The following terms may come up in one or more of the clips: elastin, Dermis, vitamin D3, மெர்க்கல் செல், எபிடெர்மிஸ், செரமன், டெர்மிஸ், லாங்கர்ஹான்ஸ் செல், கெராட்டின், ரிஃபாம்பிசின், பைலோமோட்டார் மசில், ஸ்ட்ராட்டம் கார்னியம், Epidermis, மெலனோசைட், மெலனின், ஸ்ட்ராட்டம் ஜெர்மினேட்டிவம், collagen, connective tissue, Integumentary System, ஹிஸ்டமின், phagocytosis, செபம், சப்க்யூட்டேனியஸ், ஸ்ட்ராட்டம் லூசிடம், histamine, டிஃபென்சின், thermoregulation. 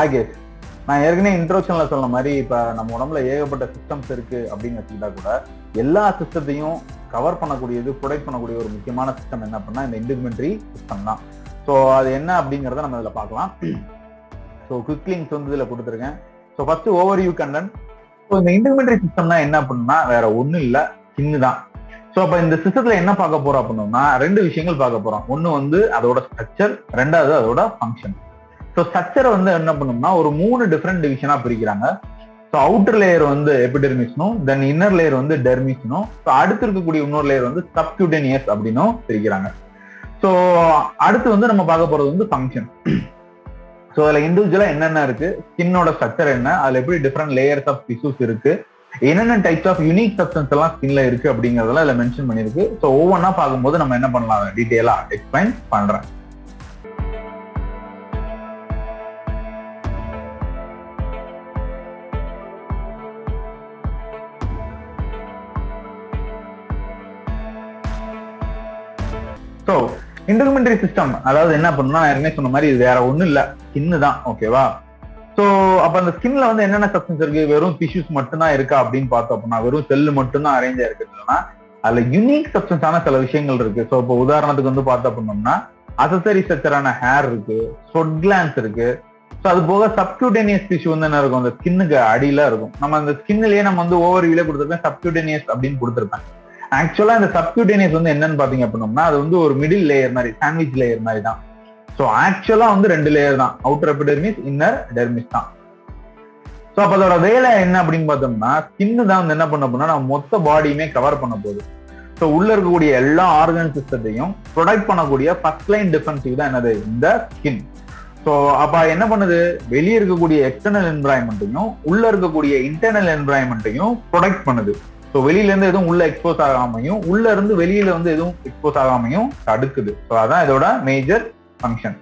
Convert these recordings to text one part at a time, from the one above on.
ஆகே நான் ஏற்கனவே இன்ட்ரோடக்ஷன்ல சொன்ன மாதிரி இப்ப நம்ம உடம்புல ஏகப்பட்ட சிஸ்டம்ஸ் இருக்கு அப்படின்னு எடுத்துக்கிட்டா கூட எல்லா சிஸ்டத்தையும் கவர் பண்ணக்கூடியது ப்ரொடெக்ட் பண்ணக்கூடிய ஒரு முக்கியமான சிஸ்டம் என்ன அப்படின்னா இந்த இன்டிகுமெண்டரி சிஸ்டம் தான். ஸோ அது என்ன அப்படிங்கிறத நம்ம இதில் பார்க்கலாம். ஸோ குவிக் லிங்க்ஸ் வந்து இதில் கொடுத்துருக்கேன். So first overview content. So இந்த இன்டிகுமெண்டரி சிஸ்டம்னா என்ன அப்படின்னா வேற ஒன்றும் இல்லை, ஸ்கின் தான். ஸோ அப்போ இந்த சிஸ்டத்தில் என்ன பார்க்க போறோம் அப்படின்னா ரெண்டு விஷயங்கள் பார்க்க போறோம். ஒன்று வந்து அதோட ஸ்ட்ரக்சர், ரெண்டாவது அதோட ஃபங்க்ஷன். ஸோ ஸ்ட்ரக்சரை வந்து என்ன பண்ணோம்னா ஒரு 3 டிஃப்ரெண்ட் டிவிஷனாக பிரிக்கிறாங்க. ஸோ அவுட்டர் லேயர் வந்து எபிடெர்மிஸ்னும், தென் இன்னர் லேயர் வந்து டெர்மிஸ்னும், ஸோ அடுத்து இருக்கக்கூடிய இன்னொரு லேயர் வந்து சப்க்யூட்டேனியஸ் அப்படின்னும் பிரிக்கிறாங்க. ஸோ அடுத்து வந்து நம்ம பார்க்க போறது வந்து ஃபங்க்ஷன். ஸோ அதில் இண்டிவிஜுவலாக என்னென்ன இருக்கு, ஸ்கின்னோட ஸ்ட்ரக்சர் என்ன, அதில் எப்படி டிஃப்ரெண்ட் லேயர்ஸ் ஆஃப் டிஷ்யூஸ் இருக்கு, என்னென்ன டைப்ஸ் ஆஃப் யூனிக் சப்ஸ்டன்ஸ் எல்லாம் ஸ்கின்ல இருக்கு அப்படிங்கிறதெல்லாம் இதில் மென்ஷன் பண்ணியிருக்கு. ஸோ ஒவ்வொன்றா பார்க்கும்போது நம்ம என்ன பண்ணலாம் டீட்டெயிலாக எக்ஸ்பிளைன் பண்றேன். ஸோ இன்டர்மெண்டரி சிஸ்டம் அதாவது என்ன பண்ணணும்னா நான் என்ன சொன்ன மாதிரி இது வேற ஒன்றும் இல்லை, ஸ்கின்னு தான். ஓகேவா? ஸோ அப்போ அந்த ஸ்கின்ல வந்து என்னென்ன சப்ஸ்டன்ஸ் இருக்கு, வெறும் டிஷ்யூஸ் மட்டும்தான் இருக்கா அப்படின்னு பார்த்தோம் அப்படின்னா வெறும் செல்லு மட்டும்தான் அரேஞ்ச் ஆயிருக்குன்னா அதில் யூனிக் சப்ஸ்டன்ஸான சில விஷயங்கள் இருக்கு. ஸோ இப்போ உதாரணத்துக்கு வந்து பார்த்தோம் அப்படின்னோம்னா அசசரி ஸ்ட்ரக்சரான ஹேர் இருக்கு, ஸ்வெட் கிளான்ஸ் இருக்கு. ஸோ அது போக சப்க்யூட்டேனியஸ் டிஷ்யூ வந்து என்ன இருக்கும், அந்த ஸ்கின்னுக்கு அடியில இருக்கும். நம்ம அந்த ஸ்கின்லயே நம்ம வந்து ஓவர்வியூல கொடுத்துருப்பேன் சப்க்யூட்டேனியஸ் அப்படின்னு கொடுத்துருப்பேன். ஆக்சுவலா இந்த சப்க்யூட்டேனியஸ் வந்து என்னன்னு பாத்தீங்க அப்படின்னா அது வந்து ஒரு மிடில் லேயர் மாதிரி, சாண்ட்விச் லேயர் மாதிரி தான். ஸோ ஆக்சுவலா வந்து 2 லேயர் தான், அவுட்டர் எபிடெர்மிஸ், இன்னர் டெர்மிஸ் தான். ஸோ அப்போ அதோட வேலை என்ன அப்படின்னு பார்த்தோம்னா ஸ்கின்னு தான் வந்து என்ன பண்ண போனா நம்ம மொத்த பாடியுமே கவர் பண்ண போகுது. ஸோ உள்ள இருக்கக்கூடிய எல்லா ஆர்கன் சிஸ்டத்தையும் ப்ரொடெக்ட் பண்ணக்கூடிய ஃபர்ஸ்ட் லைன் டிஃபென்சிவ் தான் என்னது இந்த ஸ்கின். ஸோ அப்போ என்ன பண்ணுது, வெளியே இருக்கக்கூடிய எக்ஸ்டர்னல் என்விரான்மெண்ட்டையும் உள்ள இருக்கக்கூடிய இன்டர்னல் என்விரான்மெண்ட்டையும் ப்ரொடெக்ட் பண்ணுது. ஸோ வெளியிலேருந்து எதுவும் உள்ள எக்ஸ்போஸ் ஆகாமையும் உள்ள இருந்து வெளியில வந்து எதுவும் எக்ஸ்போஸ் ஆகாமையும் தடுக்குது. ஸோ அதான் இதோட மேஜர் ஃபங்க்ஷன்.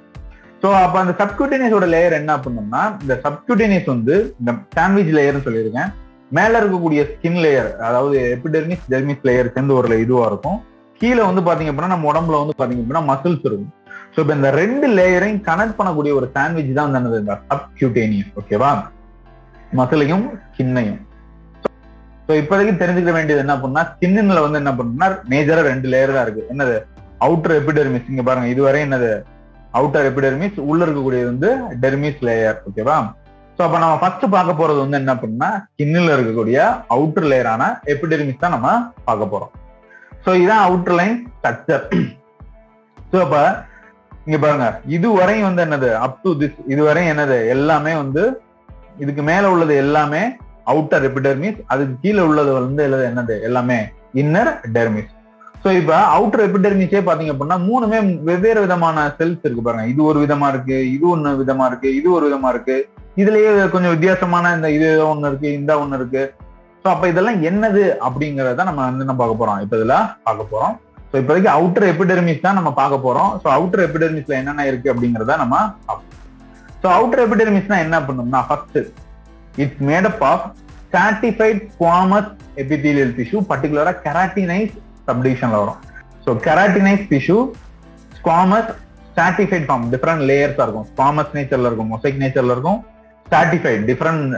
ஸோ அப்போ அந்த சப்க்யூட்டேனியஸோட லேயர் என்ன பண்ணோம்னா இந்த சப்க்யூட்டேனியஸ் வந்து இந்த சாண்ட்விச் லேயர்னு சொல்லியிருக்கேன். மேல இருக்கக்கூடிய ஸ்கின் லேயர் அதாவது எபிடெர்மிஸ் டெர்மிஸ் லேயர் சேர்ந்து ஒரு இதுவா இருக்கும். கீழே வந்து பாத்தீங்க அப்படின்னா நம்ம உடம்புல வந்து பாத்தீங்க அப்படின்னா மசில்ஸ் இருக்கும். ஸோ இப்போ இந்த 2 லேயரையும் கனெக்ட் பண்ணக்கூடிய ஒரு சாண்ட்விச் தான் வந்து இந்த சப்க்யூட்டேனியஸ். ஓகேவா? மசிலையும் ஸ்கின்னையும். ஸோ இப்போதைக்கு தெரிஞ்சுக்க வேண்டியது என்ன பண்ணா ஸ்கின்ல வந்து என்ன பண்ணா மேஜரா 2 லேயர் தான் இருக்கு. என்னது அவுட்டர் எபிடெர்மிஸ், இங்க பாருங்க இதுவரை என்னது அவுட்டர் எபிடெர்மிஸ், உள்ள இருக்கக்கூடியது வந்து டெர்மிஸ் லேயர். ஓகேவா? ஸோ அப்ப நம்ம ஃபர்ஸ்ட் பார்க்க போறது வந்து என்ன பண்ணா ஸ்கின்ல இருக்கக்கூடிய அவுட்டர் லேயரான எபிடெர்மிஸ் தான் நம்ம பார்க்க போறோம். ஸோ இதான் அவுட்டர் லைன் ஸ்ட்ரக்சர். ஸோ அப்ப இங்க பாருங்க இதுவரையும் வந்து என்னது அப் டு திஸ் இதுவரையும் என்னது எல்லாமே வந்து இதுக்கு மேல உள்ளது எல்லாமே அவுட்டர் எபிடெர்மிஸ், அதுக்கு கீழே உள்ளது வந்து என்னது எல்லாமே இன்னர் டெர்மிஸ். ஸோ இப்போ அவுட்டர் எபிடெர்மிஸே பாத்தீங்க அப்படின்னா 3 வெவ்வேறு விதமான செல்ஸ் இருக்கு பாருங்க. இது ஒரு விதமா இருக்கு, இது ஒன்னு விதமா இருக்கு, இது ஒரு விதமா இருக்கு, இதுலயே கொஞ்சம் வித்தியாசமான இந்த இது ஒண்ணு இருக்கு, இந்த ஒண்ணு இருக்கு. ஸோ அப்ப இதெல்லாம் என்னது அப்படிங்கறத நம்ம வந்து நம்ம பார்க்க போறோம், இப்ப இதுல பார்க்க போறோம். ஸோ இப்போதைக்கு அவுட்டர் எபிடெர்மிஸ் தான் நம்ம பார்க்க போறோம். ஸோ அவுட்டர் எபிடெர்மிஸ்ல என்னென்ன இருக்கு அப்படிங்கறத நம்ம பார்ப்போம். ஸோ அவுட்டர் எபிடெர்மிஸ்னா என்ன பண்ணோம்னா first it's made up of stratified squamous epithelial tissue, பர்டிகுலரா கெராட்டினைஸ் சப்டிவிஷன்ல வரும். So keratinized tissue, squamous, stratified form different லேயர்ஸா இருக்கும். ஸ்குவாமஸ் நேச்சர்ல இருக்கும், மொசைக் நேச்சர்ல இருக்கும், ஸ்ட்ராட்டிஃபைட் டிஃப்ரெண்ட்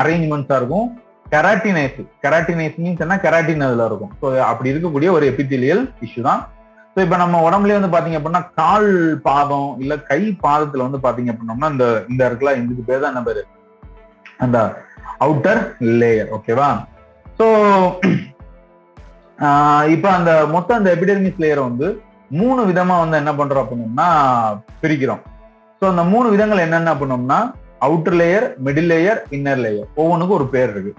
அரேஞ்ச்மெண்ட்ஸா இருக்கும். கெராட்டினைஸ், கெராட்டினைஸ் மீன்ஸ் என்ன கெராட்டின் அதுல இருக்கும். ஸோ அப்படி இருக்கக்கூடிய ஒரு எபிதீலியல் டிஷ்யூ தான். ஸோ இப்போ நம்ம உடம்புலயே வந்து பாத்தீங்க அப்படின்னா கால் பாதம் இல்ல கை பாதத்துல வந்து பாத்தீங்க அப்படின்னோம்னா இந்த இந்த இருக்குல்ல இதுக்கு பேர் தான் என்ன பேரு அந்த அவுட்டர் லேயர். ஓகேவா? சோ இப்ப அந்த மொத்தம் அந்த எபிடெர்மிஸ் லேயரை வந்து 3 விதமா வந்து என்ன பண்றோம் அப்படின்னோம்னா பிரிக்கிறோம். ஸோ அந்த 3 விதங்கள் என்னென்ன பண்ணோம்னா outer layer, middle layer, inner layer. ஒவ்வொன்றுக்கும் ஒரு பேர் இருக்கு.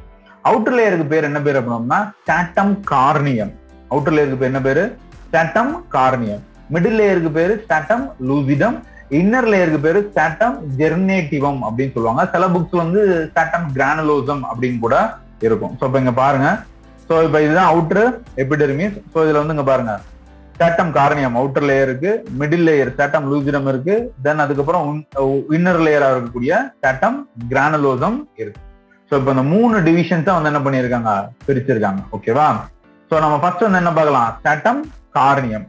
அவுட்டர் லேயருக்கு பேர் என்ன பேர் அப்படின்னோம்னா ஸ்ட்ராட்டம் கார்னியம். அவுட்டர் லேயருக்கு பேர் என்ன பேரு ஸ்ட்ராட்டம் கார்னியம். மிடில் லேயருக்கு பேரு ஸ்ட்ராட்டம் லூசிடம். இன்னர் லேயருக்கு பேரு ஸ்ட்ராட்டம் ஜெர்மினேட்டிவம் அப்படின்னு சொல்லுவாங்க. சில புக்ஸ் வந்து ஸ்ட்ராட்டம் கிரானுலோசம் அப்படின்னு கூட இருக்கும். ஸோ இப்போ இங்க பாருங்க. ஸோ இப்போ இதுதான் அவுட்டர் எபிடெர்மிஸ். ஸோ இதுல வந்து இங்க பாருங்க ஸ்ட்ராட்டம் கார்னியம் அவுட்டர் லேயர் இருக்கு, மிடில் லேயர் ஸ்ட்ராட்டம் லூசிடம் இருக்கு, தென் அதுக்கப்புறம் இன்னர் லேயரா இருக்கக்கூடிய ஸ்ட்ராட்டம் கிரானுலோசம் இருக்கு. ஸோ இப்போ இந்த 3 டிவிஷன்ஸா வந்து என்ன பண்ணிருக்காங்க பிரிச்சிருக்காங்க. ஓகேவா? ஸோ நம்ம ஃபர்ஸ்ட் வந்து என்ன பார்க்கலாம் ஸ்ட்ராட்டம் கார்னியம்.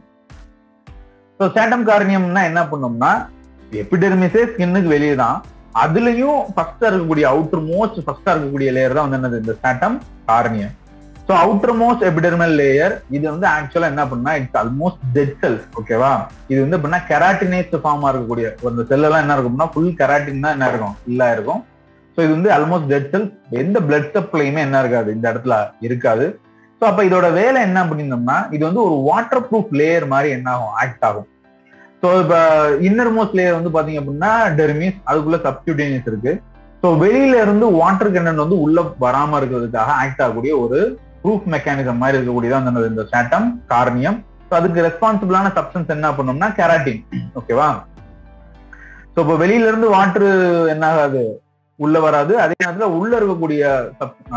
ஸோ ஸ்ட்ராட்டம் கார்னியம்னா என்ன பண்ணோம்னா எபிடெர்மிஸே ஸ்கின்னுக்கு வெளியே தான், அதுலயும் ஃபர்ஸ்ட் இருக்கக்கூடிய அவுட்டர் மோஸ்ட் ஃபர்ஸ்டா இருக்கக்கூடிய லேயர் தான் வந்து என்னது இந்த ஸ்ட்ராட்டம் கார்னியம். So outermost epidermal layer இது வந்து ஆக்சுவலா என்ன பண்ணா இட்ஸ் ஆல்மோஸ்ட் டெட் செல்ஸ், ஓகேவா. இது வந்து எப்படின்னா கெராட்டினேஸ் ஃபார்மா இருக்கக்கூடிய அந்த செல் எல்லாம் என்ன இருக்கும்னா ஃபுல் கெராட்டின் தான் என்ன இருக்கும் இல்லா இருக்கும். ஸோ இது வந்து ஆல்மோஸ்ட் டெட் செல்ஸ், எந்த பிளட் சப்ளையுமே என்ன இருக்காது இந்த இடத்துல இருக்காது. ஸோ அப்ப இதோட வேலை என்ன பண்ணிருந்தோம்னா இது வந்து ஒரு வாட்டர் ப்ரூஃப் லேயர் மாதிரி என்ன ஆகும் ஆக்ட் ஆகும். ஸோ இப்போ இன்னர் மோஸ்ட் லேயர் வந்து பாத்தீங்க அப்படின்னா டெர்மிஸ், அதுக்குள்ள சப்ஸ்கியூட்டேனியஸ் இருக்கு. ஸோ வெளியில இருந்து வாட்டர் கண்டென்ட் வந்து உள்ள வராம இருக்கிறதுக்காக ஆக்ட் ஆகக்கூடிய ஒரு ப்ரூஃப் மெக்கானிசம் மாதிரி இருக்கக்கூடியதான் இந்த ஸ்ட்ராட்டம் கார்னியம். ஸோ அதுக்கு ரெஸ்பான்சிபிளான சப்ஸ்டன்ஸ் என்ன பண்ணோம்னா கெராட்டின், ஓகேவா. ஸோ இப்போ வெளியில இருந்து வாட்டர் என்ன ஆகாது உள்ள வராது, அதே நேரத்துல உள்ள இருக்கக்கூடிய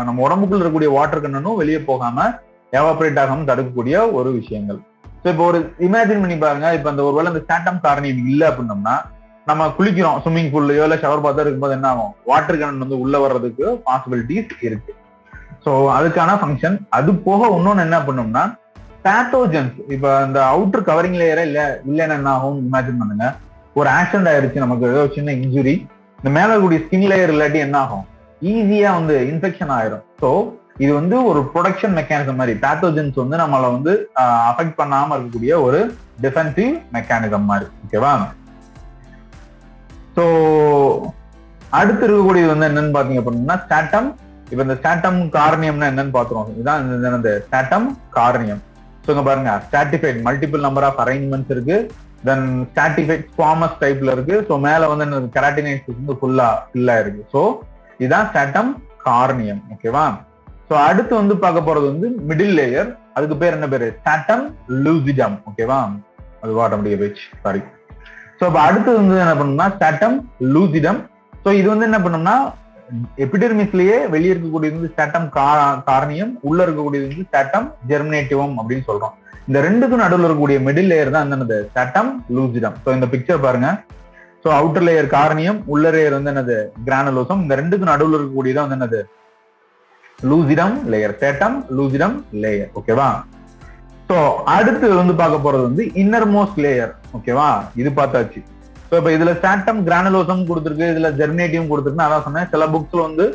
நம்ம உடம்புக்குள்ள இருக்கக்கூடிய வாட்டர் கண்டனும் வெளியே போகாம எவாபரேட் ஆகாம தடுக்கக்கூடிய ஒரு விஷயங்கள். ஸோ இப்போ ஒரு இமேஜின் பண்ணி பாருங்க, இப்ப அந்த ஒருவேளை இந்த ஸ்ட்ராட்டம் கார்னியம் இல்லை அப்படின்னம்னா நம்ம குளிக்கிறோம் ஸ்விம்மிங் பூல்லையோ இல்ல ஷவர் பாத்தா இருக்கும்போது என்ன ஆகும் வாட்டர் கண்டன் வந்து உள்ள வர்றதுக்கு பாசிபிலிட்டிஸ் இருக்கு. ஸோ அதுக்கான ஃபங்க்ஷன். அது போக இன்னொன்னு என்ன பண்ணோம்னா பேத்தோஜன்ஸ், இப்ப அந்த அவுட்டர் கவரிங் லேயரே இல்லைன்னா என்ன ஆகும் இமேஜின் பண்ணுங்க, ஒரு ஆக்சிடென்ட் ஆயிடுச்சு நமக்கு ஏதோ சின்ன இன்ஜுரி, இந்த மேல இருக்கக்கூடிய ஸ்கின் லேயர் இல்லாட்டி என்ன ஆகும் ஈஸியா வந்து இன்ஃபெக்ஷன் ஆயிரும். ஸோ இது வந்து ஒரு ப்ரொடக்ஷன் மெக்கானிசம் மாதிரி பேத்தோஜன்ஸ் வந்து நம்மளை வந்து அஃபெக்ட் பண்ணாம இருக்கக்கூடிய ஒரு டிஃபென்சிவ் மெக்கானிசம் மாதிரி, ஓகேவா. ஸோ அடுத்து இருக்கக்கூடிய வந்து என்னன்னு பாத்தீங்க அப்படின்னா ஸ்ட்ராட்டம், இப்ப இந்த ஸ்ட்ராட்டம் கார்னியம்னா என்னன்னு பாத்துருவோம், இதுதான் இந்த ஸ்ட்ராட்டம் கார்னியம். ஸோ இங்க பாருங்க stratified multiple number of arrangements இருக்கு, தென் ஸ்ட்ராட்டிஃபைட் ஸ்குவாமஸ் டைப்ல இருக்கு. ஸோ மேல வந்து என்ன கெராட்டினைட்ஸ் வந்து ஃபுல்லா இருக்கு. ஸோ இதுதான் ஸ்ட்ராட்டம் கார்னியம், ஓகேவா. ஸோ அடுத்து வந்து பார்க்க போறது வந்து மிடில் லேயர், அதுக்கு பேர் என்ன பேரு ஸ்ட்ராட்டம் லூசிடம், ஓகேவா. அது வாட்டமுடைய பேச்சு சாரி. ஸோ இப்போ அடுத்து வந்து என்ன பண்ணோம்னா ஸ்ட்ராட்டம் லூசிடம். ஸோ இது வந்து என்ன பண்ணோம்னா எபிடெர்மிஸ்லயே வெளியே இருக்கக்கூடியது வந்து ஸ்ட்ராட்டம் கார்னியம், உள்ள இருக்கக்கூடியது வந்து ஸ்ட்ராட்டம் ஜெர்மினேட்டிவம் அப்படின்னு சொல்றோம். இந்த ரெண்டுக்கும் நடுவில் இருக்கக்கூடிய மிடில் லேயர் தான் என்னது ஸ்ட்ராட்டம் லூசிடம். ஸோ இந்த பிக்சர் பாருங்க, ஸோ அவுட்டர் லேயர் கார்னியம் உள்ள லேயர் வந்து என்னது கிரானுலோசம், இந்த ரெண்டுக்கும் நடுவில் இருக்கக்கூடியதான் வந்து என்னது lucidum layer ஸ்ட்ராட்டம் லூசிடம் layer, ஓகேவா. ஸோ அடுத்து வந்து பார்க்க போறது வந்து இன்னர் மோஸ்ட் லேயர், ஓகேவா. இது பார்த்தாச்சு. ஸோ இப்போ இதுல ஸ்ட்ராட்டம் கிரானுலோசம் கொடுத்துருக்கு, இதுல ஜெர்மினேட்டிவ் கொடுத்துருக்குன்னு அதான் சொன்னேன். சில புக்ஸ்ல வந்து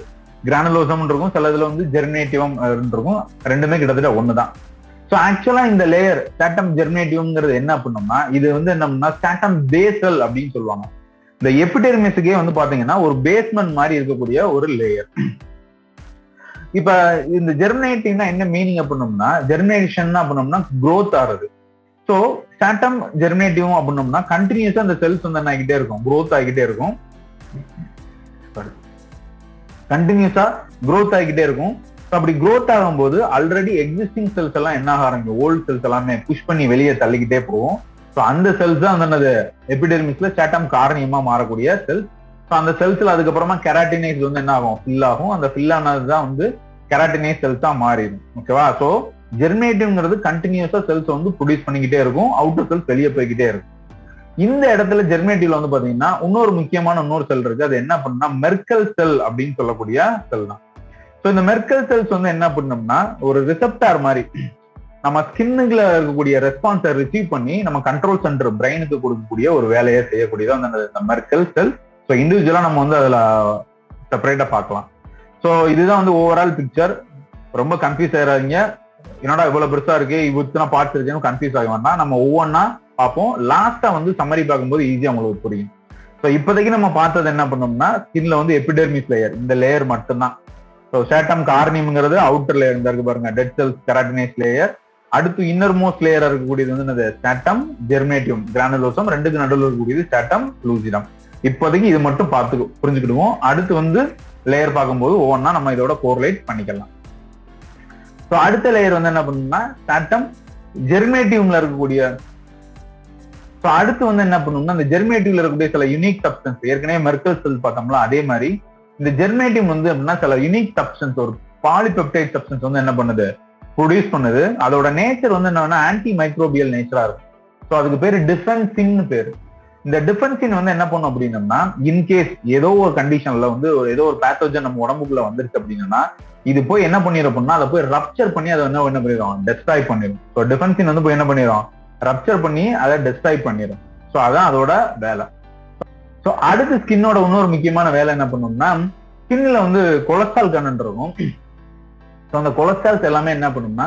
கிரானுலோசம் இருக்கும், சில இதுல வந்து ஜெர்மினேட்டிவம் இருக்கும், ரெண்டுமே கிட்டத்தட்ட ஒண்ணுதான். ஸோ ஆக்சுவலா இந்த லேயர் ஸ்ட்ராட்டம் ஜெர்மினேட்டிவ்ங்கிறது என்ன பண்ணோம்னா இது வந்து என்னன்னா ஸ்ட்ராட்டம் பேசல் அப்படின்னு சொல்லுவாங்க. இந்த எபிடெர்மிஸுக்கே வந்து பாத்தீங்கன்னா ஒரு பேஸ்மெண்ட் மாதிரி இருக்கக்கூடிய ஒரு லேயர். இப்ப இந்த ஜெர்மினேட்டிவ்னா என்ன மீனிங் அப்படின்னோம்னா ஜெர்மினேஷன் அப்படின்னோம்னா க்ரோத் ஆகுது. ஸோ ஸ்ட்ராட்டம் ஜெர்மினேட்டிவ் அப்படின்னோம்னா கண்டினியூஸா அந்த செல்ஸ் வந்து என்ன ஆகிட்டே இருக்கும் க்ரோத் ஆகிட்டே இருக்கும், கண்டினியூஸா க்ரோத் ஆகிட்டே இருக்கும். அப்படி க்ரோத் ஆகும்போது ஆல்ரெடி எக்ஸிஸ்டிங் செல்ஸ் எல்லாம் என்ன ஆரம்பிக்கும் ஓல்டு செல்ஸ் எல்லாமே புஷ் பண்ணி வெளியே தள்ளிக்கிட்டே போவோம். ஸோ அந்த செல்ஸ் தான் என்னது எபிடெர்மிஸ்ல ஸ்ட்ராட்டம் கார்னியமா மாறக்கூடிய செல்ஸ். ஸோ அந்த செல்ஸ்ல அதுக்கப்புறமா கெராட்டினைஸ் வந்து என்ன ஆகும் ஃபில் ஆகும், அந்த ஃபில் ஆனதுதான் வந்து கெராட்டினைஸ் செல்ஸ் தான் மாறிடும், ஓகேவா. ஸோ ஜெர்மினேட்டிவ்ங்கிறது கண்டினியூஸா செல்ஸ் வந்து ப்ரொடியூஸ் பண்ணிக்கிட்டே இருக்கும், அவுட்டர் செல்ஸ் வெளியே போய்கிட்டே இருக்கும். இந்த இடத்துல ஜெர்மினேட்டிவ்ல வந்து பாத்தீங்கன்னா இன்னொரு முக்கியமான இன்னொரு செல் இருக்கு, அது என்ன பண்ணா மெர்க்கல் செல் அப்படின்னு சொல்லக்கூடிய செல் தான். ஸோ இந்த மெர்க்கல் செல்ஸ் வந்து என்ன பண்ணோம்னா ஒரு ரிசெப்டார் மாதிரி நம்ம ஸ்கின்னுக்குள்ள இருக்கக்கூடிய ரெஸ்பான்ஸை ரிசீவ் பண்ணி நம்ம கண்ட்ரோல் சென்டர் பிரெயினுக்கு கொடுக்கக்கூடிய ஒரு வேலையை செய்யக்கூடியதான் இந்த மெர்க்கல் செல். ஸோ இண்டிவிஜுவலா நம்ம வந்து அதுல செப்பரேட்டா பார்க்கலாம். ஸோ இதுதான் வந்து ஓவரால் பிக்சர். ரொம்ப கன்ஃபியூஸ் ஆயிடாதீங்க, என்னடா இவ்வளவு பெருசா இருக்கு இவ்வளோ பார்ட்ஸ் இருக்குன்னு கன்ஃபியூஸ் ஆக வேண்டாம். நம்ம ஒவ்வொன்னா பார்ப்போம், லாஸ்டா வந்து சம்மரி பார்க்கும்போது ஈஸியா உங்களுக்கு புரியும். ஸோ இப்போதைக்கு நம்ம பார்த்தது என்ன பண்ணோம்னா ஸ்கின்ல வந்து எபிடெர்மிஸ் லேயர் இந்த லேயர் மட்டும்தான். ஸோ ஸ்ட்ராட்டம் கார்னியம்ங்கிறது அவுட்டர் லேயர் இருக்கு பாருங்க டெட் செல்ஸ் கெராட்டினேஸ் லேயர், அடுத்து இன்னர் மோஸ்ட் லேயரா இருக்கக்கூடியது வந்து என்னது ஸ்ட்ராட்டம் ஜெர்மினேட்டிவம் கிரானுலோசம், ரெண்டுக்கு நடுவில் இருக்கக்கூடியது ஸ்ட்ராட்டம் லூசிடம். இப்போதைக்கு இது மட்டும் பார்த்து புரிஞ்சுக்கிடுவோம், அடுத்து வந்து லேயர் பார்க்கும்போது ஒவ்வொன்னா நம்ம இதோட கோரிலேட் பண்ணிக்கலாம். ஸோ அடுத்த லேயர் வந்து என்ன பண்ணணும்னா ஸ்ட்ராட்டம் ஜெர்மினேட்டிவ்ல இருக்கக்கூடிய, ஸோ அடுத்து வந்து என்ன பண்ணணும்னா இந்த ஜெர்மினேட்டிவ்ல இருக்கக்கூடிய சில யூனிக் சப்ஸ்டன்ஸ், ஏற்கனவே மெர்க்கல் செல் பார்த்தோம்ல அதே மாதிரி இந்த ஜெர்மினேட்டிவ் வந்து அப்படின்னா சில யூனிக் சப்ஸ்டன்ஸ் ஒரு பாலிபெப்டைட் சப்ஸ்டன்ஸ் வந்து என்ன பண்ணுது ப்ரொடியூஸ் பண்ணுது. அதோட நேச்சர் வந்து என்னன்னா ஆன்டி மைக்ரோபியல் நேச்சரா இருக்கும். ஸோ அதுக்கு பேரு டிஃபென்சின்னு பேரு. இந்த டிஃபென்சின் வந்து என்ன பண்ணும் அப்படின்னம்னா இன்கேஸ் ஏதோ ஒரு கண்டிஷன்ல வந்து ஏதோ ஒரு பேத்தோஜன் நம்ம உடம்புக்குள்ள வந்துருச்சு அப்படின்னா இது போய் என்ன பண்ணிடும் அதை போய் ரப்சர் பண்ணி அதை என்ன பண்ணிடும் டெஸ்ட்ராய் பண்ணிடும். ஸோ டிஃபென்சின் வந்து போய் என்ன பண்ணிடும் ரப்சர் பண்ணி அதை டெஸ்ட்ராய் பண்ணிடும். ஸோ அதான் அதோட வேலை. ஸோ அடுத்து ஸ்கின்னோட இன்னொரு முக்கியமான வேலை என்ன பண்ணணும்னா, ஸ்கின்ல வந்து கொலஸ்ட்ரால் கண்டென்ட் இருக்கும். ஸோ அந்த கொலஸ்ட்ரால்ஸ் எல்லாமே என்ன பண்ணணும்னா,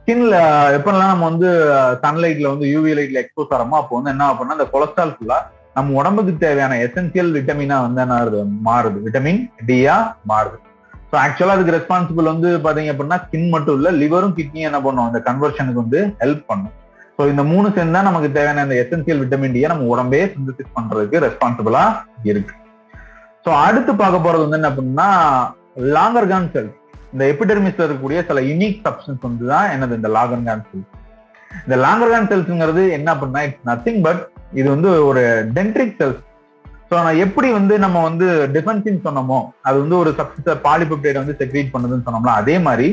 ஸ்கின்ல எப்பெல்லாம் நம்ம வந்து சன்லைட்ல வந்து யூவி லைட்ல எக்ஸ்போஸ் ஆகிறோமோ அப்போ வந்து என்ன பண்ணா அந்த கொலஸ்ட்ரால் ஃபுல்லா நம்ம உடம்புக்கு தேவையான எசென்சியல் விட்டமினா வந்து என்ன ஆகுது, மாறுது, விட்டமின் டியா மாறுது. ஸோ ஆக்சுவலா அதுக்கு ரெஸ்பான்சிபிள் வந்து பாத்தீங்க அப்படின்னா ஸ்கின் மட்டும் இல்ல, லிவரும் கிட்னியும் என்ன பண்ணும், அந்த கன்வர்ஷனுக்கு வந்து ஹெல்ப் பண்ணும். ஸோ இந்த மூணு சேர்ந்தா நமக்கு தேவையான அந்த எசென்சியல் விட்டமின் டியை நம்ம உடம்பே சிந்தசிஸ் பண்றதுக்கு ரெஸ்பான்சிபிளா இருக்கு. ஸோ அடுத்து பார்க்க போறது வந்து என்ன அப்படின்னா லாங்கர்ஹான் செல். இந்த எபிடெர்மிஸ்ல இருக்கக்கூடிய சில யூனிக் சப்ஸ்டன்ஸ் வந்து தான் என்னது இந்த லாங்கர்ஹான் செல். இந்த லாங்கர்ஹான் செல்ஸ்ங்கிறது என்ன அப்படின்னா இட்ஸ் நத்திங் பட் இது வந்து ஒரு டென்ட்ரிக் செல்ஸ். ஸோ நான் எப்படி வந்து நம்ம வந்து டிஃபென்சின் சொன்னோமோ அது வந்து ஒரு சப்ஸ்டன்ஸ் பாலிபெப்டைடை வந்து செக்ரீட் பண்ணுதுன்னு சொன்னோம்ல, அதே மாதிரி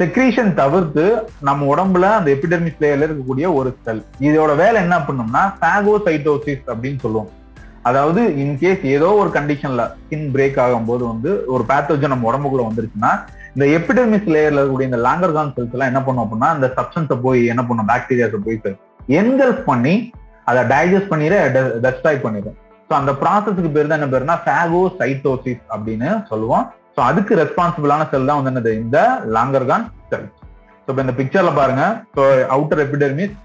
செக்ரீஷன் தவிர்த்து நம்ம உடம்புல அந்த எபிடெர்மிஸ் லேயர்ல இருக்கக்கூடிய ஒரு செல், இதோட வேலை என்ன பண்ணோம்னா phagocytosis அப்படின்னு சொல்லுவோம். அதாவது இன்கேஸ் ஏதோ ஒரு கண்டிஷன்ல ஸ்கின் பிரேக் ஆகும் போது வந்து ஒரு பேத்தோஜன் நம்ம உடம்புக்குள்ள வந்துருச்சுன்னா இந்த எபிடெர்மிஸ் லேயர்ல இருக்கக்கூடிய இந்த லாங்கர்ஹான் செல்ஸ் எல்லாம் என்ன பண்ணும் அப்படின்னா அந்த சப்ஸ்டன்ஸை போய் என்ன பண்ணும், பாக்டீரியாஸை போய் என்கல்ஃப் பண்ணி அதை டைஜஸ்ட் பண்ணிட டெஸ்ட்ராய் பண்ணிடும். ஸோ அந்த ப்ராசஸ்க்கு பேர் தான் என்ன பேருன்னா phagocytosis அப்படின்னு சொல்லுவோம். ஸோ அதுக்கு ரெஸ்பான்சிபிளான செல் தான் வந்து என்னது இந்த லாங்கர்ஹான் செல். ஸோ இப்போ இந்த பிக்சர்ல பாருங்க, so outer எபிடெர்மிஸ்,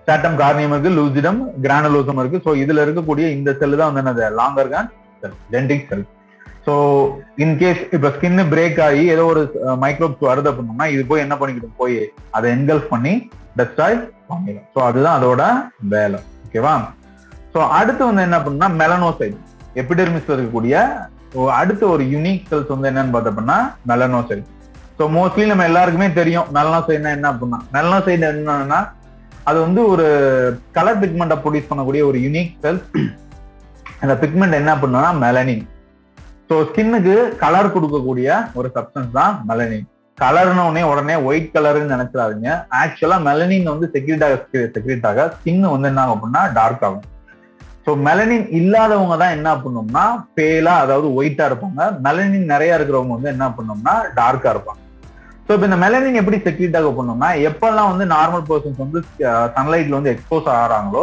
stratum corneum இருக்கு, லூசிடம், கிரானுலோசம் இருக்கு. ஸோ இதுல இருக்கக்கூடிய இந்த செல் தான் வந்து என்னது லாங்கர்ஹான் cell, dendritic cell. So in case இப்போ ஸ்கின் பிரேக் ஆகி ஏதோ ஒரு மைக்ரோப்ஸ் வருது அப்படின்னா இது போய் என்ன பண்ணிக்கிட்டு போய் அதை என்கல்ஃப் பண்ணி டெஸ்ட்ராய் பண்ணிடும். ஸோ அதுதான் அதோட வேலை. ஓகேவா? ஸோ அடுத்து வந்து என்ன பண்ணா மெலனோசைட். எபிடெர்மிஸ்ல இருக்கக்கூடிய அடுத்த ஒரு யூனிக் செல்ஸ் வந்து என்னன்னு பார்த்தோம்னா மெலனோசைட். ஸோ மோஸ்ட்லி நம்ம எல்லாருக்குமே தெரியும் மெலனோசைட்னா என்ன அப்படின்னா, மெலனோசைட் என்னன்னா அது வந்து ஒரு கலர் பிக்மெண்ட்டை ப்ரொடியூஸ் பண்ணக்கூடிய ஒரு யூனிக் செல்ஸ். அந்த பிக்மெண்ட் என்ன பண்ணா மெலனின். ஸோ ஸ்கின்னுக்கு கலர் கொடுக்கக்கூடிய ஒரு சப்ஸ்டன்ஸ் தான் மெலனின். கலர்னு உடனே ஒயிட் கலர்ன்னு நினைச்சிடாதீங்க. ஆக்சுவலா மெலனின் வந்து செக்ரீட் ஆக ஸ்கின் வந்து என்ன ஆகும் அப்படின்னா டார்க் ஆகும். ஸோ மெலனின் இல்லாதவங்க தான் என்ன பண்ணோம்னா பேலா, அதாவது ஒயிட்டா இருப்பாங்க. மெலனின் நிறைய இருக்கிறவங்க வந்து என்ன பண்ணோம்னா டார்க்கா இருப்பாங்க. ஸோ இப்போ இந்த மெலனின் எப்படி செக்ரீட்டாக பண்ணோம்னா, எப்பெல்லாம் வந்து நார்மல் பர்சன்ஸ் வந்து சன்லைட்ல வந்து எக்ஸ்போஸ் ஆகிறாங்களோ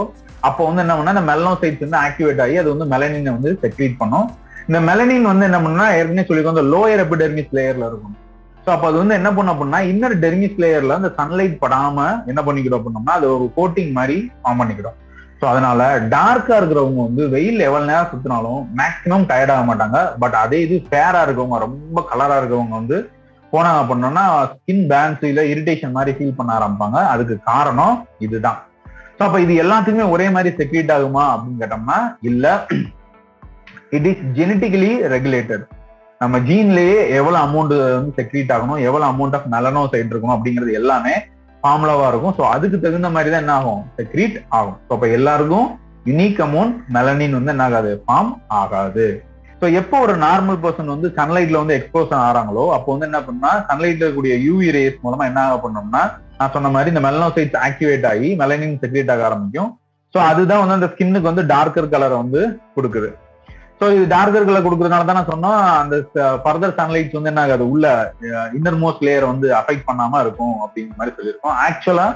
அப்போ வந்து என்ன பண்ணா இந்த மெலனோசைட்ஸ் வந்து ஆக்டிவேட் ஆகி அது வந்து மெலனினை வந்து செக்ரீட் பண்ணும். இந்த மெலனின் வந்து என்ன பண்ணா ஏற்கனவே சொல்லிக்கோ லோயர் எபிடெர்மிஸ் லேயர்ல இருக்கும். ஸோ அப்போ அது வந்து என்ன பண்ண அப்படின்னா இன்னர் டெர்மிஸ் லேயர்ல அந்த சன்லைட் படாம என்ன பண்ணிக்கிறோம் அப்படின்னோம்னா அது ஒரு கோட்டிங் மாதிரி ஃபார்ம் பண்ணிக்கிறோம். ஸோ அதனால டார்க்கா இருக்கிறவங்க வந்து வெயில் எவ்வளவு நேரம் சுத்தினாலும் மேக்சிமம் டயர்ட் ஆக மாட்டாங்க. பட் அதே இது ஃபேரா இருக்கவங்க, ரொம்ப கலரா இருக்கவங்க வந்து போனாங்க பண்ணோம்னா ஸ்கின் பேலன்ஸ் இல்ல இரிட்டேஷன் மாதிரி ஃபீல் பண்ண ஆரம்பிப்பாங்க. அதுக்கு காரணம் இதுதான். ஸோ அப்ப இது எல்லாத்துக்குமே ஒரே மாதிரி செக்ரீட் ஆகுமா அப்படின்னு கேட்டோம்னா இல்ல, இட் இஸ் ஜெனட்டிக்கலி ரெகுலேட்டட். நம்ம ஜீன்லயே எவ்வளவு அமௌண்ட் வந்து செக்ரீட் ஆகணும், எவ்வளவு அமௌண்ட் ஆஃப் மெலனோசைட் இருக்கணும் அப்படிங்கிறது எல்லாமே ஃபார்முலாவா இருக்கும். ஸோ அதுக்கு தகுந்த மாதிரி தான் என்ன ஆகும், செக்ரீட் ஆகும். ஸோ அப்போ எல்லாருக்கும் யூனிக் அமௌண்ட் மெலனின் வந்து என்ன ஆகாது, ஃபார்ம் ஆகாது. ஸோ எப்போ ஒரு நார்மல் பர்சன் வந்து சன்லைட்ல வந்து எக்ஸ்போஸ் ஆகிறாங்களோ அப்போ வந்து என்ன பண்ணா சன்லைட்ல இருக்கக்கூடிய யூவி ரேஸ் மூலமா என்ன ஆக பண்ணோம்னா நான் சொன்ன மாதிரி இந்த மெலனோசைட்ஸ் ஆக்டிவேட் ஆகி மெலனின் செக்ரீட் ஆக ஆரம்பிக்கும். ஸோ அதுதான் வந்து அந்த ஸ்கின்னுக்கு வந்து டார்க்கர் கலரை வந்து கொடுக்குது. ஸோ இது டார்க்கர் கலர் கொடுக்கறதுனால தான் நான் சொன்னோம் அந்த ஃபர்தர் சன்லைட்ஸ் வந்து என்ன ஆகாது, உள்ள இன்னர் மோஸ்ட் லேயர் வந்து அஃபெக்ட் பண்ணாம இருக்கும் அப்படிங்கிற மாதிரி சொல்லியிருக்கோம். ஆக்சுவலா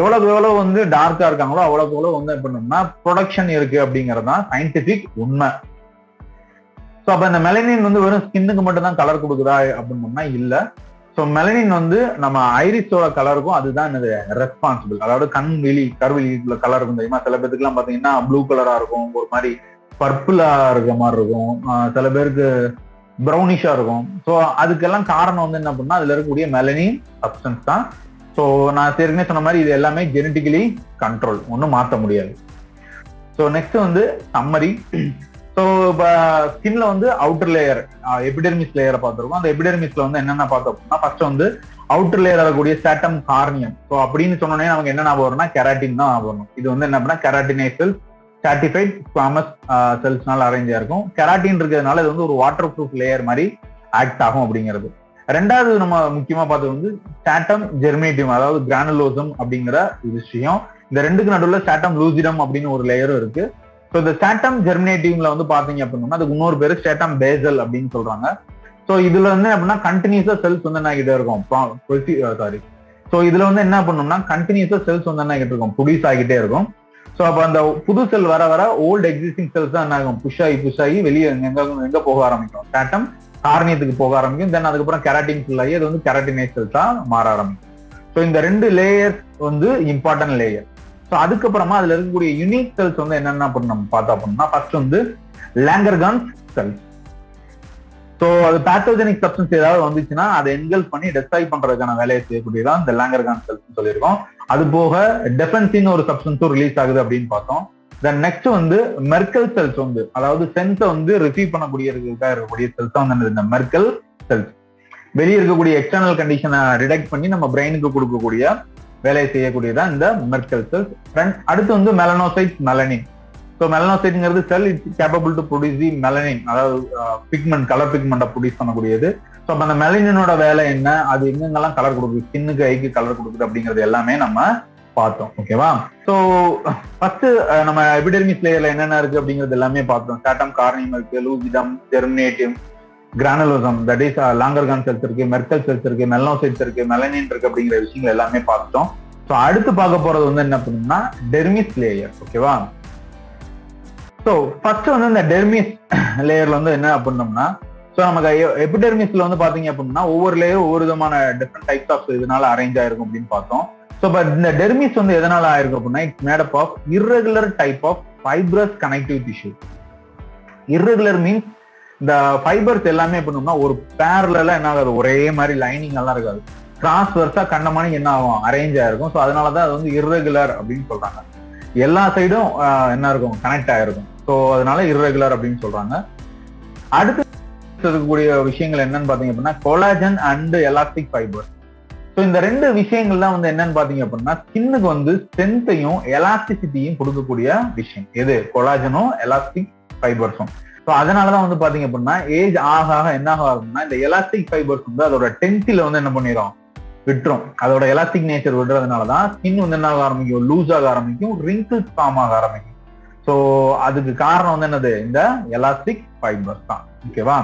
எவ்வளவு எவ்வளவு வந்து டார்க்கா இருக்காங்களோ அவ்வளவுக்கு எவ்வளவு வந்து பண்ணோம்னா ப்ரொடக்ஷன் இருக்கு அப்படிங்கறதுதான் சயின்டிபிக் உண்மை. ஸோ அப்ப இந்த மெலனின் வந்து வெறும் ஸ்கின்னுக்கு மட்டும் தான் கலர் கொடுக்குதா அப்படின்னோம்னா இல்ல. ஸோ மெலனின் வந்து நம்ம ஐரிஸோட கலருக்கும் அதுதான் என்னது ரெஸ்பான்சிபிள். அதாவது கண் வெளி கருவெளி கலர் இருக்கும் தெரியுமா, சில பேருக்கு எல்லாம் பாத்தீங்கன்னா ப்ளூ கலரா இருக்கும், ஒரு மாதிரி பர்பிளா இருக்கிற மாதிரி இருக்கும், சில பேருக்கு ப்ரௌனிஷா இருக்கும். ஸோ அதுக்கெல்லாம் காரணம் வந்து என்ன பண்ணா அதுல இருக்கக்கூடிய மெலனின் சப்ஸ்டன்ஸ் தான். ஸோ நான் ஏற்கனவே சொன்ன மாதிரி இது எல்லாமே ஜெனட்டிக்கலி கண்ட்ரோல், ஒன்றும் மாற்ற முடியாது. ஸோ நெக்ஸ்ட் வந்து சம்மரி. ஸோ இப்போ ஸ்கின்ல வந்து அவுட்டர் லேயர் எபிடெர்மிஸ் லேயரை பார்த்துருக்கோம். அந்த எபிடெர்மிஸ்ல வந்து என்னென்ன பார்த்தோம் அப்படின்னா ஃபர்ஸ்ட் வந்து அவுட்டர் லேயர் ஆகக்கூடிய ஸ்ட்ராடம் கார்னியம். ஸோ அப்படின்னு சொன்னோடனே நமக்கு என்னென்ன ஆகும்னா கெராட்டின் தான் ஆகணும். இது வந்து என்ன அப்படின்னா கெராட்டினேஸ் செல், சாட்டிஃபைட் ஸ்குவாமஸ் செல்ஸ்னால அரேஞ்சா இருக்கும். கெராட்டின் இருக்கிறதுனால இது வந்து ஒரு வாட்டர் ப்ரூஃப் லேயர் மாதிரி ஆக்ட் ஆகும் அப்படிங்கிறது. ரெண்டாவது நம்ம முக்கியமா பார்த்தது வந்து ஸ்ட்ராடம் ஜெர்மினேட்டிவம், அதாவது கிரானுலோசம் அப்படிங்கிற விஷயம். இந்த ரெண்டுக்கு நடுவில் ஸ்ட்ராடம் லூசிடம் அப்படின்னு ஒரு லேயரும் இருக்கு. ஸோ இந்த ஸ்ட்ராடம் ஜெர்மினேட்டிவ்ல வந்து பாத்தீங்க அப்படின்னா அதுக்கு இன்னொரு பேரு ஸ்ட்ராடம் பேசல் அப்படின்னு சொல்றாங்க. ஸோ இதுல வந்து அப்படின்னா கண்டினியூஸா செல்ஸ் வந்து என்ன கிட்ட இருக்கும், சாரி, ஸோ இதுல வந்து என்ன பண்ணோம்னா கண்டினியூஸா செல்ஸ் வந்து என்ன கிட்ட இருக்கும், ப்ரொடியூஸ் ஆகிட்டே இருக்கும். ஸோ அப்போ அந்த புது செல் வர வர ஓல்டு எக்ஸிஸ்டிங் செல்ஸ் தான் என்ன ஆகும், புஷ் ஆகி வெளியே எங்க போக ஆரம்பிக்கும், ஸ்ட்ராட்டம் கார்னியத்துக்கு போக ஆரம்பிக்கும். தென் அதுக்கப்புறம் கெராட்டின் செல் ஆகி அது வந்து கெராட்டினேஸ் செல்ஸா மாற ஆரம்பிக்கும். ஸோ இந்த ரெண்டு லேயர்ஸ் வந்து இம்பார்ட்டன்ட் லேயர். ஸோ அதுக்கப்புறமா அதுல இருக்கக்கூடிய யூனிக் செல்ஸ் வந்து என்னென்ன நம்ம பார்த்தா பண்ணோம்னா, ஃபர்ஸ்ட் வந்து லேங்கர்ஹான்ஸ் செல்ஸ். ஸோ அது பேத்தோஜெனிக் சப்ஸ்டன்ஸ் ஏதாவது வந்துச்சுன்னா அதை என்கல்ஃப் பண்ணி டெஸ்ட்ராய் பண்றதுக்கான வேலையை செய்யக்கூடியதான் இந்த லேங்கர்ஹான்ஸ் செல்ஸ் சொல்லியிருக்கோம். அது போக டெஃபென்சின் ஒரு சப்ஸ்டன்ஸும் ரிலீஸ் ஆகுது அப்படின்னு பார்த்தோம். தென் நெக்ஸ்ட் வந்து மெர்க்கல் செல்ஸ் வந்து, அதாவது சென்ஸை வந்து ரிசீவ் பண்ணக்கூடிய இருக்கக்கூடிய செல்ஸ் தான் வந்து இந்த மெர்க்கல் செல்ஸ். வெளியே இருக்கக்கூடிய எக்ஸ்டர்னல் கண்டிஷனை ரிடெக்ட் பண்ணி நம்ம பிரெயினுக்கு கொடுக்கக்கூடிய வேலையை செய்யக்கூடியதான் இந்த மெர்க்கல் செல்ஸ். அடுத்து வந்து மெலனோசைட்ஸ், மெலனின். ஸோ மெலனோசைட்ங்கிறது cell it's capable to produce the மெலனின், அதாவது பிக்மெண்ட், கலர் பிக்மெண்ட்டை ப்ரொடியூஸ் பண்ணக்கூடியது. ஸோ அப்போ அந்த மெலனினோட வேலை என்ன, அது எங்கெங்கெல்லாம் கலர் கொடுக்குது, ஸ்கின்னுக்கு ஐக்கு கலர் கொடுக்குது அப்படிங்கிறது எல்லாமே நம்ம பார்த்தோம். ஓகேவா? ஸோ ஃபர்ஸ்ட் நம்ம எபிடெர்மிஸ் லேயர்ல என்னென்ன இருக்கு அப்படிங்கிறது எல்லாமே பார்த்தோம். ஸ்ட்ராட்டம் கார்னியம் இருக்கு, lucidum, germinative, granulosum, that is Langerhans cells இருக்கு, மெர்க்கல் செல்ஸ் இருக்கு, மெலனோசைட்ஸ் இருக்கு, மெலனின் இருக்கு அப்படிங்கிற விஷயங்கள் எல்லாமே பார்த்தோம். ஸோ அடுத்து பார்க்க போறது வந்து என்ன பண்ணணும்னா டெர்மிஸ் லேயர். ஓகேவா? ஸோ ஃபர்ஸ்ட் வந்து இந்த டெர்மிஸ் லேயர்ல வந்து என்ன பண்ணோம்னா, ஸோ நமக்கு எபிடெர்மிஸ்ல வந்து பாத்தீங்க அப்படின்னா ஒவ்வொரு லேயர் ஒவ்வொரு விதமான டிஃப்ரெண்ட் டைப்ஸ் ஆஃப் இதனால அரேஞ்ச் ஆயிருக்கும் அப்படின்னு பார்த்தோம். ஸோ பட் இந்த டெர்மிஸ் வந்து எதனால ஆயிருக்கும் அப்படின்னா, it's made up of irregular type of fibrous connective tissue. Irregular means இந்த ஃபைபர்ஸ் எல்லாமே பண்ணோம்னா ஒரு பேரலா என்ன ஆகாது, ஒரே மாதிரி லைனிங் எல்லாம் இருக்காது, டிரான்ஸ்வர்ஸா கண்டமான என்ன ஆகும், அரேஞ்ச் ஆயிருக்கும். ஸோ அதனாலதான் அது வந்து இர்ரெகுலர் அப்படின்னு சொல்றாங்க. எல்லா சைடும் என்ன இருக்கும், கனெக்ட் ஆயிருக்கும். ஸோ அதனால இர்ரெகுலர் அப்படின்னு சொல்றாங்க. அடுத்து இருக்கக்கூடிய விஷயங்கள் என்னன்னு பாத்தீங்க அப்படின்னா collagen and elastic fibre. So இந்த ரெண்டு விஷயங்கள்லாம் வந்து என்னன்னு பாத்தீங்க அப்படின்னா ஸ்கின்னுக்கு வந்து ஸ்ட்ரென்த்தையும் எலாஸ்டிசிட்டியும் கொடுக்கக்கூடிய விஷயம் எது, கொலாஜனும் எலாஸ்டிக் ஃபைபர்ஸும். ஸோ அதனாலதான் வந்து பாத்தீங்க அப்படின்னா ஏஜ் ஆக ஆக என்ன ஆகும்னா இந்த எலாஸ்டிக் ஃபைபர்ஸ் வந்து அதோட டென்சில வந்து என்ன பண்ணிடும், விட்டுரும். அதோட எலாஸ்டிக் நேச்சர் விடுறதுனாலதான் ஸ்கின் வந்து என்ன ஆக ஆரம்பிக்கும், லூஸ் ஆக ஆரம்பிக்கும், ரிங்கிள்ஸ் ஃபார்ம் ஆக ஆரம்பிக்கும். ஸோ அதுக்கு காரணம் வந்து என்னது, இந்த எலாஸ்டிக் ஃபைபர்ஸ் தான். ஓகேவா?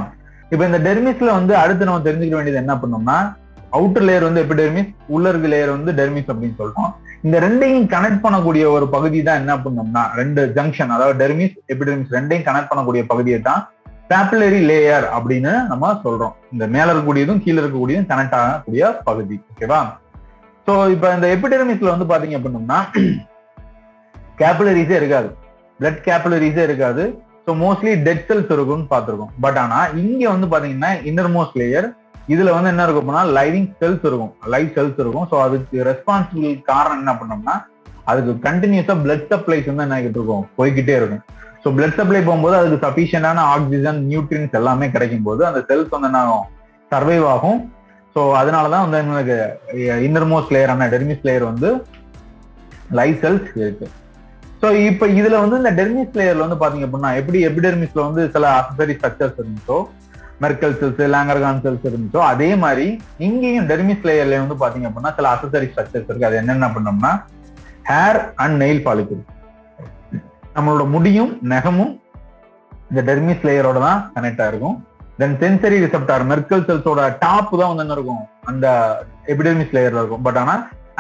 இப்ப இந்த டெர்மிஸ்ல வந்து அடுத்து நம்ம தெரிஞ்சுக்க வேண்டியது என்ன பண்ணோம்னா, அவுட்டர் லேயர் வந்து எபிடெர்மிஸ், உள்ள இருக்க லேயர் வந்து டெர்மிஸ் அப்படின்னு சொல்றோம். இந்த ரெண்டையும் கனெக்ட் பண்ணக்கூடிய ஒரு பகுதி தான் என்ன பண்ணோம்னா, ரெண்டு ஜங்ஷன், அதாவது டெர்மிஸ் எபிடெர்மிஸ் ரெண்டையும் கனெக்ட் பண்ணக்கூடிய பகுதியை தான் பாப்புலரி லேயர் அப்படின்னு நம்ம சொல்றோம். இந்த மேல இருக்கக்கூடியதும் கீழே இருக்கக்கூடியதும் கனெக்ட் ஆகக்கூடிய பகுதி. ஓகேவா? சோ இப்ப இந்த எபிடெர்மிஸ்ல வந்து பாத்தீங்க அப்படின்னோம்னா கேப்புலரிஸே இருக்காது, பிளட் கேப்புலரிஸே இருக்காது. ஸோ மோஸ்ட்லி டெட் செல்ஸ் இருக்கும்னு பார்த்துருக்கோம். பட் ஆனா இங்க வந்து பாத்தீங்கன்னா இன்னர்மோஸ்ட் லேயர், இதுல வந்து என்ன இருக்கும் அப்படின்னா லைவிங் செல்ஸ் இருக்கும், லைவ் செல்ஸ் இருக்கும். ஸோ அதுக்கு ரெஸ்பான்சிபிள் காரணம் என்ன பண்ணோம்னா அதுக்கு கண்டினியூஸா பிளட் சப்ளைஸ் வந்து என்ன ஆகிட்டு இருக்கும், போய்கிட்டே இருக்கும். ஸோ பிளட் சப்ளை போகும்போது அதுக்கு சஃபிஷியன்டான ஆக்சிஜன், நியூட்ரியன்ஸ் எல்லாமே கிடைக்கும் போது அந்த செல்ஸ் வந்து என்ன ஆகும், சர்வைவ் ஆகும். ஸோ அதனாலதான் வந்து எனக்கு இன்னர்மோஸ்ட் லேயரான டெர்மிஸ் லேயர் வந்து லைவ் செல்ஸ் இருக்கு. ஸோ இப்போ இதுல வந்து இந்த டெர்மிஸ் லேயர்ல வந்து பாத்தீங்க அப்படின்னா எப்படி எபிடெர்மிஸ்ல வந்து சில அசசரி ஸ்ட்ரக்சர்ஸ் இருந்துச்சோ, மெர்க்கல் செல்ஸ், லாங்கர்ஹான்ஸ் செல்ஸ் இருந்துச்சோ, அதே மாதிரி இங்கேயும் டெர்மிஸ் லேயர்ல வந்து பாத்தீங்க அப்படின்னா சில அசசரி ஸ்ட்ரக்சர்ஸ் இருக்கு. அது என்னென்ன பண்ணோம்னா ஹேர் அண்ட் நெயில் பாலிகல், நம்மளோட முடியும் நெகமும் இந்த டெர்மிஸ் லேயரோட தான் கனெக்ட் ஆயிருக்கும். தென் சென்சரி ரிசெப்டார், மெர்க்கல் செல்ஸோட டாப் தான் வந்து என்ன இருக்கும், அந்த எபிடெர்மிஸ் லேயர்ல இருக்கும். பட் ஆனா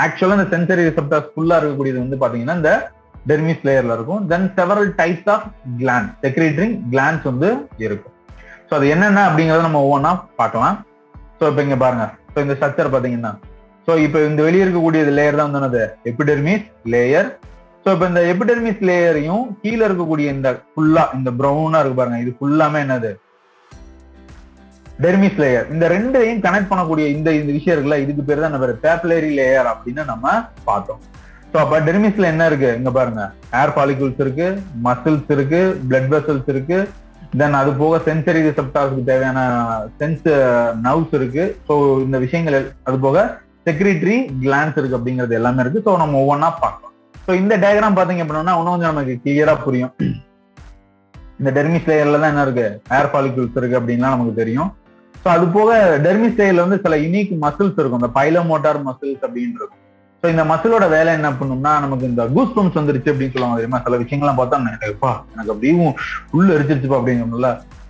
ஆக்சுவலா இந்த சென்சரி ரிசெப்டார் ஃபுல்லா இருக்கக்கூடியது வந்து பாத்தீங்கன்னா இந்த டெர்மிஸ் லேயர்ல இருக்கும். Then several types of gland, secretory glands வந்து இருக்கும். ஸோ அது என்னென்ன அப்படிங்கறத நம்ம ஒவ்வொன்னா பார்க்கலாம். ஸோ இப்போ இங்க பாருங்க, ஸோ இந்த ஸ்ட்ரக்சர் பாத்தீங்கன்னா, ஸோ இப்போ இந்த வெளியே இருக்கக்கூடிய லேயர் தான் வந்து எபிடெர்மிஸ் லேயர். ஸோ இப்போ இந்த எபிடெர்மிஸ் லேயரையும் கீழே இருக்கக்கூடிய இந்த ஃபுல்லா இந்த ப்ரௌனா இருக்கு பாருங்க, இது ஃபுல்லாமே என்னது, டெர்மிஸ் லேயர். இந்த ரெண்டையும் கனெக்ட் பண்ணக்கூடிய இந்த இந்த விஷயம் இருக்குல்ல, இதுக்கு பேர் தான் நம்ம பேப்புலரி லேயர் அப்படின்னு நம்ம பார்த்தோம். ஸோ அப்போ டெர்மிஸ்ல என்ன இருக்கு, இங்க பாருங்க ஹேர் பாலிகூல்ஸ் இருக்கு, மசில்ஸ் இருக்கு, பிளட் வெசல்ஸ் இருக்கு. தென் அது போக சென்சரி ரிசெப்டார்ஸ்க்கு தேவையான சென்ஸ் நர்வ்ஸ் இருக்கு. ஸோ இந்த விஷயங்கள் அது போக செக்ரிட்டரி கிளான்ஸ் இருக்கு அப்படிங்கிறது எல்லாமே இருக்கு. ஸோ நம்ம ஒவ்வொன்னா பார்க்கலாம். ஸோ இந்த டயக்ராம் பாத்தீங்க அப்படின்னா இன்னும் கொஞ்சம் நமக்கு கிளியரா புரியும். இந்த டெர்மிஸ் லேயர்ல தான் என்ன இருக்கு, ஹேர் பாலிகூல்ஸ் இருக்கு அப்படின்னா நமக்கு தெரியும். ஸோ அது போக டெர்மிஸ் லேயர்ல வந்து சில யூனிக் மசில்ஸ் இருக்கும், இந்த பைலோமோட்டார் மசில்ஸ் அப்படின்னு இருக்கும். ஸோ இந்த மசிலோட வேலை என்ன பண்ணணும்னா நமக்கு இந்த கூஸ் பம்ப்ஸ் வந்துருச்சு அப்படின்னு சொல்லுவாங்க தெரியுமா, சில விஷயங்கள்லாம் பார்த்தா எனக்கு அப்படியும் உள்ள எரிச்சிருச்சுப்பா அப்படிங்கல.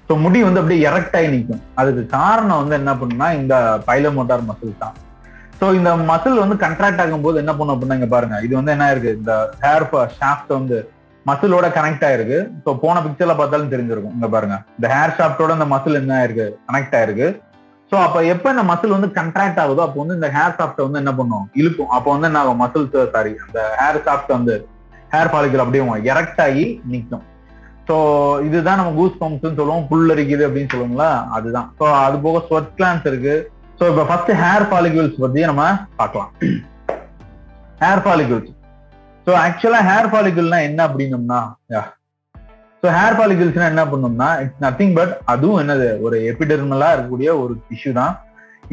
ஸோ முடி வந்து அப்படியே எரக்டாயி நிற்கும், அதுக்கு காரணம் வந்து என்ன பண்ணுன்னா இந்த பைலோமோட்டார் மசில் தான். ஸோ ஸோ இந்த மசில் வந்து கண்ட்ராக்ட் ஆகும்போது என்ன பண்ணும் அப்படின்னா இங்க பாருங்க, இது வந்து என்ன இருக்கு, இந்த ஹேர் ஷாஃப்ட் வந்து மசிலோட கனெக்ட் ஆயிருக்கு. ஸோ போன பிக்சர்ல பார்த்தாலும் தெரிஞ்சிருக்கும், இங்க பாருங்க இந்த ஹேர் ஷாஃப்டோட இந்த மசில் என்ன ஆயிருக்கு, கனெக்ட் ஆயிருக்கு. ஸோ அப்ப எப்ப இந்த மசில் வந்து கண்ட்ராக்ட் ஆகுதோ அப்போ வந்து இந்த ஹேர் ஷாஃப்ட் வந்து என்ன பண்ணும், இழுக்கும். அப்போ வந்து என்ன ஆகும், மசில் சாரி அந்த ஹேர் ஷாஃப்ட் வந்து ஹேர் பாலிக்கல் அப்படியே எரெக்ட் ஆகி நிற்கும். ஸோ இதுதான் நம்ம கூஸ் பம்ப்ஸ்ன்னு சொல்லுவோம், புல்லரிக்குது அப்படின்னு சொல்லுவாங்களா, அதுதான். ஸோ அது போக ஸ்வெட் கிளான்ஸ் இருக்கு. ஸோ இப்போ ஃபர்ஸ்ட் ஹேர் ஃபாலிகூல்ஸ் பத்தி நம்ம பார்க்கலாம். ஹேர் ஃபாலிகூல்ஸ், ஸோ ஆக்சுவலா ஹேர் ஃபாலிகூல்னா என்ன அப்படின்னம்னா, ஸோ ஹேர் ஃபாலிகூல்ஸ்னா என்ன பண்ணோம்னா இட்ஸ் நத்திங் பட் அதுவும் என்னது, ஒரு எபிடெர்மலா இருக்கக்கூடிய ஒரு டிஷ்யூ தான்.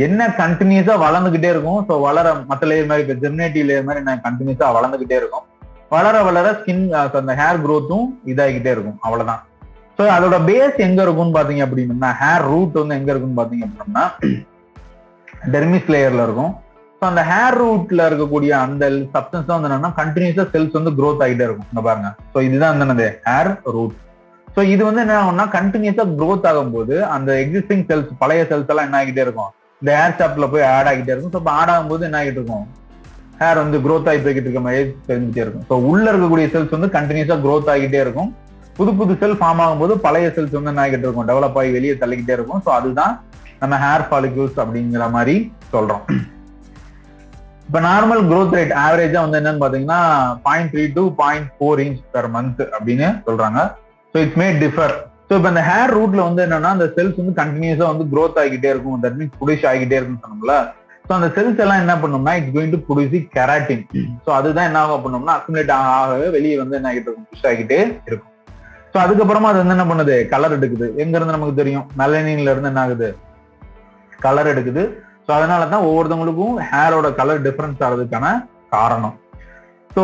என்ன கண்டினியூஸா வளர்ந்துகிட்டே இருக்கும். ஸோ வளர மற்ற லேயர் மாதிரி, இப்போ ஜெர்மினேட்டிவ் லேயர் மாதிரி என்ன கண்டினியூஸா வளர்ந்துகிட்டே இருக்கும். வளர வளர ஸ்கின் அந்த ஹேர் க்ரோத்தும் இதாகிட்டே இருக்கும், அவ்வளவுதான். ஸோ அதோட பேஸ் எங்க இருக்கும்னு பாத்தீங்க அப்படின்னா, ஹேர் ரூட் வந்து எங்க இருக்கும்னு பாத்தீங்க அப்படின்னா டெர்மிஸ் லேயர்ல இருக்கும். ஸோ அந்த ஹேர் ரூட்ல இருக்கக்கூடிய அந்த சப்டன்ஸ் தான் வந்து என்னன்னா கண்டினியூஸா செல்ஸ் வந்து க்ரோத் ஆகிட்டே இருக்கும். இங்க பாருங்க, ஸோ இதுதான் என்னது ஹேர் ரூட். ஸோ இது வந்து என்ன ஆகும்னா கண்டினியூஸா க்ரோத் ஆகும்போது அந்த எக்ஸிஸ்டிங் செல்ஸ், பழைய செல்ஸ் எல்லாம் என்ன ஆகிட்டே இருக்கும், இந்த ஹேர் ஷாப்ல போய் ஆட் ஆகிட்டே இருக்கும். ஸோ இப்போ ஆட் ஆகும்போது என்ன ஆகிட்டு இருக்கும், ஹேர் வந்து க்ரோத் ஆகி போய்கிட்டு இருக்க மாதிரி தெரிஞ்சுட்டே இருக்கும். ஸோ உள்ள இருக்கக்கூடிய செல்ஸ் வந்து கண்டினியூஸா க்ரோத் ஆகிட்டே இருக்கும். புது புது செல் ஃபார்ம் ஆகும்போது பழைய செல்ஸ் வந்து என்ன ஆகிட்டு இருக்கும், டெவலப் ஆகி வெளியே தள்ளிக்கிட்டே இருக்கும். ஸோ அதுதான் நம்ம ஹேர் ஃபாலிகூல்ஸ் அப்படிங்கிற மாதிரி சொல்றோம். இப்போ நார்மல் க்ரோத் ரேட் ஆவரேஜா வந்து என்னன்னு பாத்தீங்கன்னா 0.3 to 0.4 inch பெர் மந்த் அப்படின்னு சொல்றாங்க. So it's may differ. So இப்போ இந்த ஹேர் ரூட்ல வந்து என்னன்னா அந்த செல்ஸ் வந்து கண்டினியூஸா வந்து க்ரோத் ஆகிட்டே இருக்கும், தட் மீன்ஸ் புடிஷ் ஆகிட்டே இருக்கும்னு சொன்னோம்ல. ஸோ அந்த செல்ஸ் எல்லாம் என்ன பண்ணோம்னா it's going to produce கெராட்டின். So அதுதான் என்ன ஆக பண்ணோம்னா அக்குமுலேட் ஆகவே வெளியே வந்து என்ன ஆகிட்டு இருக்கும், புஷ் ஆகிட்டே இருக்கும். ஸோ அதுக்கப்புறமா அது வந்து என்ன பண்ணுது, கலர் எடுக்குது. எங்க இருந்து நமக்கு தெரியும், மெலனின்ல இருந்து என்ன ஆகுது, கலர் எடுக்குது. ஸோ அதனால தான் ஒவ்வொருத்தவங்களுக்கும் ஹேரோட கலர் டிஃபரன்ஸ் ஆகிறதுக்கான காரணம். ஸோ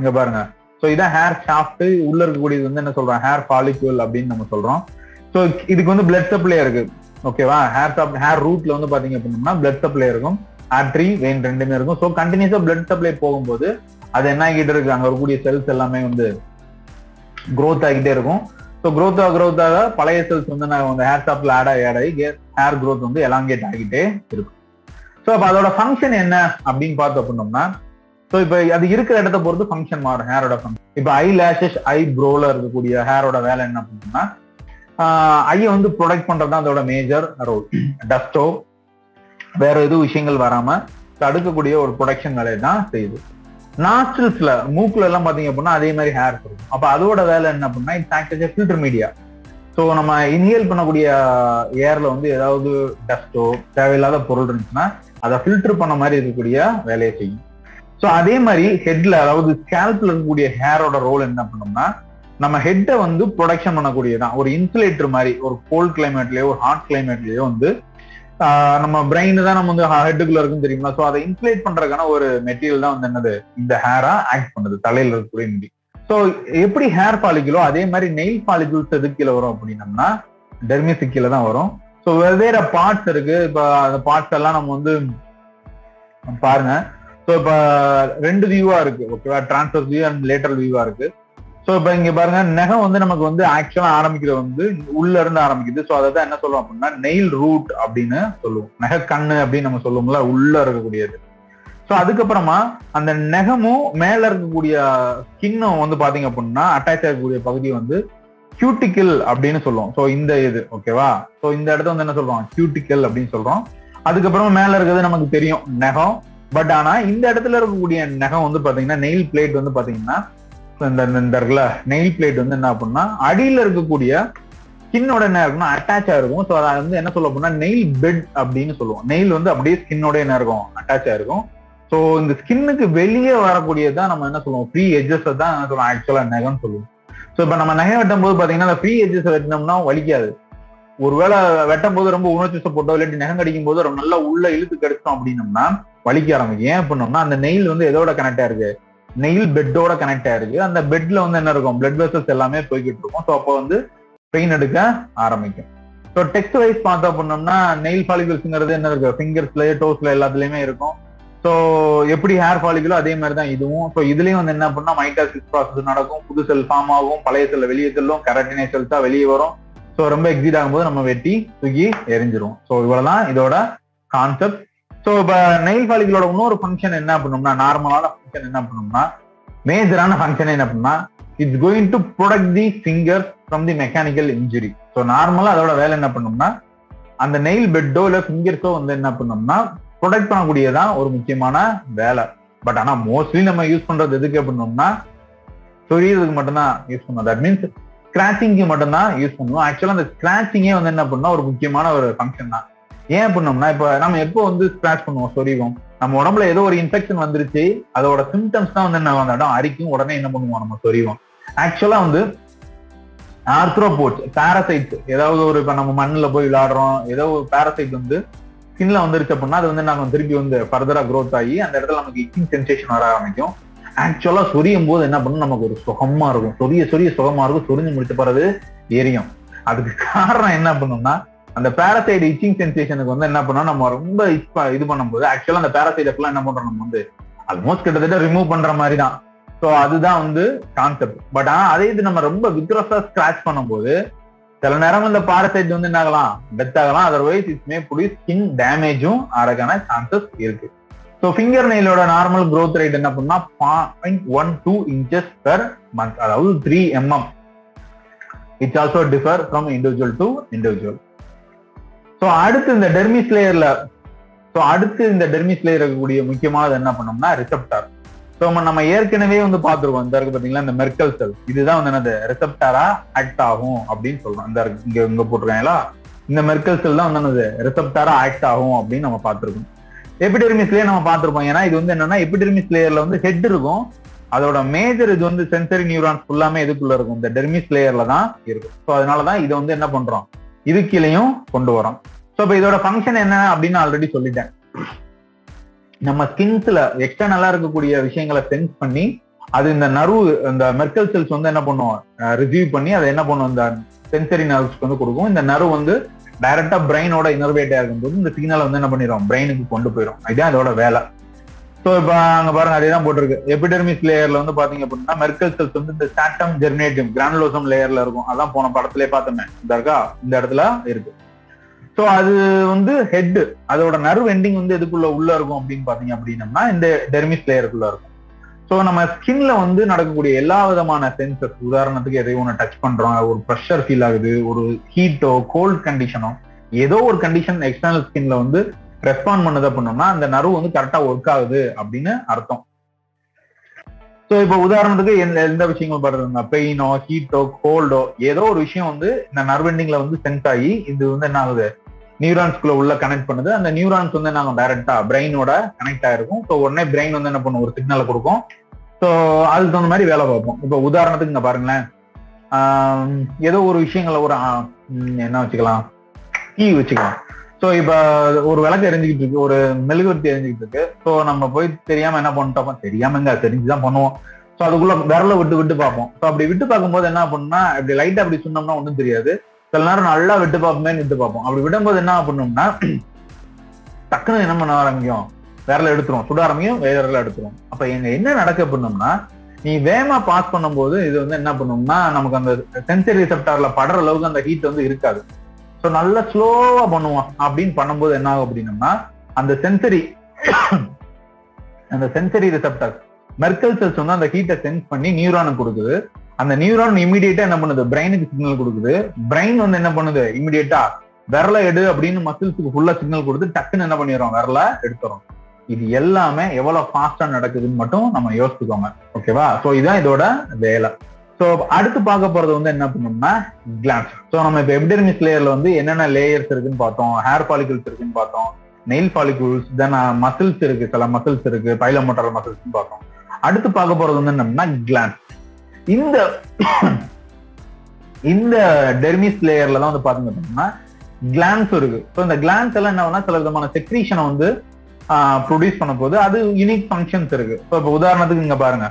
இங்க பாருங்க, ஸோ இதான் ஹேர் ஷாஃப்ட். உள்ள இருக்கக்கூடியது வந்து என்ன சொல்றோம், ஹேர் ஃபாலிக்யூல் அப்படின்னு நம்ம சொல்றோம். ஸோ இதுக்கு வந்து பிளட் சப்ளை இருக்கு, ஓகேவா. ஹேர் ஷாஃப்ட் ஹேர் ரூட்ல வந்து பாத்தீங்க அப்படின்னா பிளட் சப்ளை இருக்கும், ஆர்டரி வெயின் ரெண்டுமே இருக்கும். ஸோ கண்டினியூஸா பிளட் சப்ளை போகும்போது அது என்ன ஆகிட்டு இருக்கு, அங்க இருக்கக்கூடிய செல்ஸ் எல்லாமே வந்து க்ரோத் ஆகிட்டே இருக்கும். ஸோ க்ரோத்தாக பழைய செல்ஸ் வந்து அந்த ஹேர் ஷாப்ல ஆட் ஆகி ஹேர் க்ரோத் வந்து எலாங்கேட் ஆகிட்டே இருக்கும். ஸோ அப்போ அதோட ஃபங்க்ஷன் என்ன அப்படின்னு பார்த்து அப்படின்னோம்னா, ஸோ இப்போ அது இருக்கிற இடத்த பொறுத்து ஃபங்க்ஷன் மாறும் ஹேரோட ஃபங்க்ஷன். இப்போ ஐ லேஷஸ் ஐ ப்ரோல இருக்கக்கூடிய ஹேரோட வேலை என்ன பண்ணோம்னா, ஐயை வந்து ப்ரொடெக்ட் பண்றது தான் அதோட மேஜர் ரோல். டஸ்டோ வேற எதுவும் விஷயங்கள் வராம தடுக்கக்கூடிய ஒரு ப்ரொடெக்ஷன் வேலையை தான் செய்யுது. நாஸ்டில்ஸ்ல மூக்குல எல்லாம் பாத்தீங்க அப்படின்னா அதே மாதிரி ஹேர் இருக்கும். அப்ப அதோட வேலை என்ன அப்படின்னா it's act as filter media. So நம்ம இன்ஹேல் பண்ணக்கூடிய ஏர்ல வந்து ஏதாவது டஸ்டோ தேவையில்லாத பொருள் இருந்துச்சுன்னா அதை ஃபில்டர் பண்ண மாதிரி இருக்கக்கூடிய வேலையை செய்யும். ஸோ அதே மாதிரி ஹெட்ல, அதாவது ஸ்கேல்ப்ல இருக்கக்கூடிய ஹேரோட ரோல் என்ன பண்ணோம்னா நம்ம ஹெட்டை வந்து ப்ரொடெக்ஷன் பண்ணக்கூடியதான், ஒரு இன்சுலேட்டர் மாதிரி. ஒரு கோல்ட் கிளைமேட்லயோ ஒரு ஹாட் கிளைமேட்லயோ வந்து நம்ம பிரெயின் தான் நம்ம வந்து ஹெட்டுக்குள்ள இருக்குன்னு தெரியுமா. ஸோ அதை இன்சுலேட் பண்றதுக்கான ஒரு மெட்டீரியல் தான் வந்து என்னது இந்த ஹேரா ஆக்ட் பண்ணுது, தலையில இருக்கக்கூடிய முடி. ஸோ எப்படி ஹேர் ஃபாலிகுலோ அதே மாதிரி நெயில் ஃபாலிகுல்ஸ் எதுக்கீழே வரும் அப்படின்னம்னா டெர்மிஸுக்கு கீழே தான் வரும். ஸோ வெவ்வேறு பார்ட்ஸ் இருக்கு. இப்போ அந்த பார்ட்ஸ் எல்லாம் நம்ம வந்து பாருங்க. ஸோ இப்போ ரெண்டு வியூவா இருக்கு, ஓகேவா, டிரான்ஸ்வர்ஸ் வியூ அண்ட் லேட்டரல் வியூவா இருக்கு. ஸோ இப்போ இங்க பாருங்க, நகம் வந்து நமக்கு வந்து ஆக்சுவலா ஆரம்பிக்கிறது வந்து உள்ள இருந்து ஆரம்பிக்குது. ஸோ அதை தான் என்ன சொல்லுவோம் அப்படின்னா நெயில் ரூட் அப்படின்னு சொல்லுவோம், நகை கண்ணு அப்படின்னு நம்ம சொல்லுவோம்ல, உள்ள இருக்கக்கூடியது. ஸோ அதுக்கப்புறமா அந்த நெகமும் மேல இருக்கக்கூடிய ஸ்கின்னும் வந்து பாத்தீங்க அப்படின்னா அட்டாச் ஆகக்கூடிய பகுதி வந்து கியூட்டிக்கல் அப்படின்னு சொல்லுவோம். ஸோ இந்த இது, ஓகேவா. ஸோ இந்த இடத்த வந்து என்ன சொல்றோம், கியூட்டிக்கல் அப்படின்னு சொல்றோம். அதுக்கப்புறமா மேல இருக்கிறது நமக்கு தெரியும் நெகம், பட் ஆனா இந்த இடத்துல இருக்கக்கூடிய நெகம் வந்து பாத்தீங்கன்னா நெயில் பிளேட் வந்து பாத்தீங்கன்னா நெயில் பிளேட் வந்து என்ன அப்படின்னா அடியில இருக்கக்கூடிய ஸ்கின்னோட என்ன இருக்குன்னா அட்டாச்சா இருக்கும். ஸோ அதை வந்து என்ன சொல்ல அப்படின்னா நெயில் பெட் அப்படின்னு சொல்லுவோம். நெயில் வந்து அப்படியே ஸ்கின்னோட என்ன இருக்கும், அட்டாச்சா இருக்கும். ஸோ இந்த ஸ்கின்னுக்கு வெளியே வரக்கூடியதான் நம்ம என்ன சொல்லுவோம், ஃப்ரீ எட்ஜஸ் தான் என்ன சொல்லுவோம் ஆக்சுவலா நெகம்னு சொல்லுவோம். ஸோ இப்போ நம்ம நகை வெட்டும் போது பாத்தீங்கன்னா அந்த ஃப்ரீ எட்ஜஸ் வெட்டினோம்னா வலிக்காது. ஒருவேளை வெட்டும் போது ரொம்ப உணர்ச்சி போட்டோ இல்லாட்டி நெகம் கடிக்கும் போது நல்லா உள்ள இழுத்து கடிச்சோம் அப்படின்னம்னா வலிக்க ஆரம்பிக்கும். ஏன் பண்ணோம்னா அந்த நெயில் வந்து எதோட கனெக்டா இருக்கு, நெயில் பெட்டோட கனெக்ட் ஆயிருக்கு. அந்த பெட்ல வந்து என்ன இருக்கும், பிளட் வெசல்ஸ் எல்லாமே போய்கிட்டு இருக்கும். ஸோ அப்போ வந்து பெயின் எடுக்க ஆரம்பிக்கும். ஸோ டெக்ஸ்ட் வைஸ் பார்த்தா பண்ணோம்னா நெயில் ஃபாலிகல்ஸ்ங்கிறது என்ன இருக்கு, ஃபிங்கர்ஸ்லயே டோஸ்ல எல்லாத்துலயுமே இருக்கும். ஸோ எப்படி ஹேர் ஃபாலிகலோ அதே மாதிரி தான் இதுவும். ஸோ இதுலயும் வந்து என்ன பண்ணா மைட்டாசிஸ் ப்ராசஸ் நடக்கும், புது செல் ஃபார்ம் ஆகும், பழைய செல்ல வெளியே செல்லும், கெராட்டினை செல்ஸ் தான் வெளியே வரும். ஸோ ரொம்ப எக்ஸிட் ஆகும்போது நம்ம வெட்டி தூக்கி எரிஞ்சிரும். ஸோ இவ்வளவுதான் இதோட கான்செப்ட். ஸோ இப்போ நெயில் ஃபாலிகளோட இன்னொரு ஃபங்க்ஷன் என்ன பண்ணோம்னா, நார்மலான ஃபங்க்ஷன் என்ன பண்ணோம்னா, மேஜரான ஃபங்க்ஷன் என்ன பண்ணா, it's going to protect the finger from the mechanical injury. So நார்மலாக அதோட வேலை என்ன பண்ணோம்னா, அந்த நெயில் பெட்டோ இல்லை ஃபிங்கர்ஸோ வந்து என்ன பண்ணோம்னா ப்ரொடெக்ட் பண்ணக்கூடியதான் ஒரு முக்கியமான வேலை. பட் ஆனால் மோஸ்ட்லி நம்ம யூஸ் பண்றது எதுக்கு பண்ணோம்னா, சொரியதுக்கு மட்டும்தான் யூஸ் பண்ணோம். தட் மீன்ஸ் ஸ்கிராச்சிங்க்கு மட்டும்தான் யூஸ் பண்ணுவோம். ஆக்சுவலாக அந்த ஸ்கிராச்சிங்கே வந்து என்ன பண்ணோம், ஒரு முக்கியமான ஒரு ஃபங்க்ஷன் தான். ஏன் பண்ணோம்னா, இப்ப நம்ம எப்போ வந்து ஸ்கிராச் பண்ணுவோம், சொரிவோம், நம்ம உடம்புல ஏதோ ஒரு இன்ஃபெக்ஷன் வந்துருச்சு, அதோட சிம்டம்ஸ் தான் வந்து என்ன வந்தாலும் அரிக்கும், உடனே என்ன பண்ணுவோம், நம்ம சொரிவோம். ஆக்சுவலா வந்து ஆர்த்ரோபோட்ஸ், பாராசைட்ஸ், ஏதாவது ஒரு இப்ப நம்ம மண்ணுல போய் விளையாடுறோம், ஏதோ ஒரு பாராசைட் வந்து ஸ்கின்ல வந்துருச்சு அப்படின்னா, அது வந்து நாங்கள் திருப்பி வந்து ஃபர்தரா க்ரோத் ஆகி அந்த இடத்துல நமக்கு இச்சிங் சென்சேஷன் வர ஆரம்பிக்கும். ஆக்சுவலா சொரியும் போது என்ன பண்ணும், நமக்கு ஒரு சுகமா இருக்கும், சொரிய சுகமா இருக்கும், சொரிஞ்சு முடிச்ச பிறகு எரியும். அதுக்கு காரணம் என்ன பண்ணோம்னா, அந்த பாராசைட் இச்சிங் சென்சேஷனுக்கு வந்து என்ன பண்ணோம், நம்ம ரொம்ப இது பண்ணும்போது ஆக்சுவலா அந்த பாராசைட் எல்லாம் என்ன பண்றோம், நம்ம வந்து ஆல்மோஸ்ட் கிட்டத்தட்ட ரிமூவ் பண்ற மாதிரி தான். ஸோ அதுதான் வந்து கான்செப்ட். பட் ஆனா அதே இது நம்ம ரொம்ப விக்ரஸா ஸ்கிராச் பண்ணும்போது சில நேரம் இந்த பாராசைட் வந்து என்ன ஆகலாம், டெத் ஆகலாம். அதர்வைஸ் இட்ஸ் மே புடி ஸ்கின் டேமேஜும் ஆறக்கான சான்சஸ் இருக்கு. ஸோ ஃபிங்கர் நெயிலோட நார்மல் க்ரோத் ரேட் என்ன பண்ணா 0.12 inches பெர் மந்த், அதாவது 3 mm. It's also differ from individual to individual. So அடுத்து இந்த டெர்மிஸ் லேயர்ல, ஸோ அடுத்து இந்த டெர்மிஸ் லேயர் இருக்கக்கூடிய முக்கியமானது என்ன பண்ணோம்னா, ரிசெப்டார். ஸோ நம்ம ஏற்கனவே வந்து பார்த்துருக்கோம், இந்த இருக்கு பார்த்தீங்களா இந்த மெர்க்கல் செல், இதுதான் வந்து என்னது ரிசெப்டாரா ஆக்ட் ஆகும் அப்படின்னு சொல்றோம். இந்த இங்க இங்க போட்டிருக்காங்களா, இந்த மெர்க்கல் செல் தான் வந்து என்னது ரிசெப்டாரா ஆக்ட் ஆகும் அப்படின்னு நம்ம பார்த்துருக்கோம். எபிடெர்மிஸ் லேயர் நம்ம பார்த்துருப்போம். ஏன்னா இது வந்து என்னன்னா, எபிடெர்மிஸ் லேயர்ல வந்து ஹெட் இருக்கும், அதோட மேஜர் இது வந்து சென்சரி நியூரான்ஸ் ஃபுல்லாமே இதுக்குள்ள இருக்கும், இந்த டெர்மிஸ் லேயர்ல தான் இருக்கும். ஸோ அதனாலதான் இதை வந்து என்ன பண்றோம், இதுக்கீழையும் கொண்டு வரோம். ஸோ இப்போ இதோட ஃபங்க்ஷன் என்ன அப்படின்னு ஆல்ரெடி சொல்லிட்டேன். நம்ம ஸ்கின்ஸ்ல எக்ஸ்டர்னலா இருக்கக்கூடிய விஷயங்களை சென்ஸ் பண்ணி அது இந்த நர்வு, இந்த மெர்க்கல் செல்ஸ் வந்து என்ன பண்ணுவோம், ரிசீவ் பண்ணி அதை என்ன பண்ணுவோம், இந்த சென்சரி நர்வ்ஸ்க்கு வந்து கொடுக்கும். இந்த நர்வு வந்து டைரக்டா பிரெயினோட இனர்வேட்டா இருக்கும்போது இந்த சிக்னலை வந்து என்ன பண்ணிடும், பிரெயினுக்கு கொண்டு போயிடும். இதுதான் இதோட வேலை. ஸோ இப்போ அங்கே பாருங்க, அதே தான் போட்டிருக்கு. எபிடெர்மிஸ் லேயர்ல வந்து பாத்தீங்க அப்படின்னா, மெர்க்கல் செல்ஸ் வந்து இந்த ஸ்ட்ராட்டம் ஜெர்மினேட்டிவம் கிரானுலோசம் லேயர்ல இருக்கும். அதான் போன படத்துல பார்த்தோமே, இந்த இருக்கா, இந்த இடத்துல இருக்கு. ஸோ அது வந்து ஹெட், அதோட நர்வ் எண்டிங் வந்து எதுக்குள்ள உள்ள இருக்கும் அப்படின்னு பாத்தீங்க அப்படின்னா, இந்த டெர்மிஸ் லேயருக்குள்ள இருக்கும். ஸோ நம்ம ஸ்கின்ல வந்து நடக்கக்கூடிய எல்லா விதமான சென்சஸ், உதாரணத்துக்கு எதையோ ஒன்று டச் பண்றோம், ஒரு ப்ரெஷர் ஃபீல் ஆகுது, ஒரு ஹீட்டோ கோல்ட் கண்டிஷனோ ஏதோ ஒரு கண்டிஷன் எக்ஸ்டர்னல் ஸ்கின்ல வந்து ரெஸ்பாண்ட் பண்ணதை பண்ணோம்னா அந்த நர்வு வந்து கரெக்டா ஒர்க் ஆகுது அப்படின்னு அர்த்தம். ஸோ இப்போ உதாரணத்துக்கு எந்த விஷயங்கள் பாருங்க, பெயினோ ஹீட்டோ கோல்டோ ஏதோ ஒரு விஷயம் வந்து இந்த நர்வெண்டிங்ல வந்து சென்ஸ் ஆகி இது வந்து என்ன ஆகுது, நியூரான்ஸ்குள்ள உள்ள கனெக்ட் பண்ணுது. அந்த நியூரான்ஸ் வந்து நாங்கள் டைரக்டா பிரெயினோட கனெக்ட் ஆயிருக்கும். ஸோ உடனே பிரெயின் வந்து என்ன பண்ணும், ஒரு சிக்னலை கொடுக்கும். ஸோ அதுக்கு தகுந்த மாதிரி வேலை பார்ப்போம். இப்போ உதாரணத்துக்கு இங்க பாருங்களேன், ஏதோ ஒரு விஷயங்கள ஒரு என்ன வச்சுக்கலாம், தீ வச்சுக்கலாம். ஸோ இப்போ ஒரு விளக்கு எரிஞ்சுக்கிட்டு இருக்கு, ஒரு மெழுகுவர்த்தி எரிஞ்சுக்கிட்டு இருக்கு. ஸோ நம்ம போய் தெரியாம என்ன பண்ணிட்டோம், தெரியாமங்க தெரிஞ்சுதான் பண்ணுவோம். ஸோ அதுக்குள்ள விரல விட்டு விட்டு பார்ப்போம். ஸோ அப்படி விட்டு பார்க்கும்போது என்ன பண்ணா, இப்படி லைட்டா அப்படி சொன்னோம்னா ஒன்றும் தெரியாது. சில நேரம் நல்லா விட்டு பார்ப்போமேன்னு விட்டு பார்ப்போம். அப்படி விடும்போது என்ன பண்ணோம்னா, டக்குன்னு என்ன பண்ண ஆரம்பிக்கும், விரல எடுத்துரும், சுட ஆரம்பிக்கும், வேறல எடுத்துரும். அப்ப எங்க என்ன நடக்க பண்ணோம்னா, நீ வேமா பாஸ் பண்ணும்போது இது வந்து என்ன பண்ணோம்னா, நமக்கு அந்த சென்சரி ரிசெப்டார்ல படுற அளவுக்கு அந்த ஹீட் வந்து இருக்காது. ஸோ நல்லா ஸ்லோவா பண்ணுவோம். அப்படின்னு பண்ணும்போது என்ன ஆகும் அப்படின்னம்னா, அந்த சென்சரி ரிசெப்டார் மெர்க்கல் செல்ஸ் வந்து அந்த ஹீட்டை சென்ஸ் பண்ணி நியூரானுக்கு கொடுக்குது. அந்த நியூரான் இமீடியட்டா என்ன பண்ணுது, பிரெயினுக்கு சிக்னல் கொடுக்குது. பிரெயின் வந்து என்ன பண்ணுது, இமீடியட்டா விரல எடு அப்படின்னு மசில்ஸுக்கு ஃபுல்லா சிக்னல் கொடுத்து டக்குன்னு என்ன பண்ணிடுறோம், விரல எடுத்துறோம். இது எல்லாமே எவ்வளவு ஃபாஸ்டா நடக்குதுன்னு மட்டும் நம்ம யோசிச்சுக்கோங்க, ஓகேவா? ஸோ இதுதான் இதோட வேலை. ஸோ அடுத்து பார்க்க போறது வந்து என்ன பண்ணோம்னா, கிளான்ஸ். ஸோ நம்ம இப்போ எபிடெர்மிஸ் லேயர்ல வந்து என்னென்ன லேயர்ஸ் இருக்குன்னு பார்த்தோம், ஹேர் ஃபாலிகல்ஸ் இருக்குன்னு பார்த்தோம், நெயில் ஃபாலிகல்ஸ், தென் மசில்ஸ் இருக்கு, சில மசில்ஸ் இருக்கு, பைலமோட்டார் மசில்ஸ்ன்னு பார்த்தோம். அடுத்து பார்க்க போறது வந்து என்னன்னா, கிளான்ஸ். இந்த டெர்மிஸ் லேயர்ல தான் வந்து பாத்தீங்க அப்படின்னா கிளான்ஸ் இருக்கு. ஸோ இந்த கிளான்ஸ் எல்லாம் என்ன ஆகுனா, சில விதமான செக்ரீஷனை வந்து ப்ரொடியூஸ் பண்ண போது அது யூனிக் ஃபங்க்ஷன்ஸ் இருக்கு. ஸோ இப்போ உதாரணத்துக்கு இங்க பாருங்க,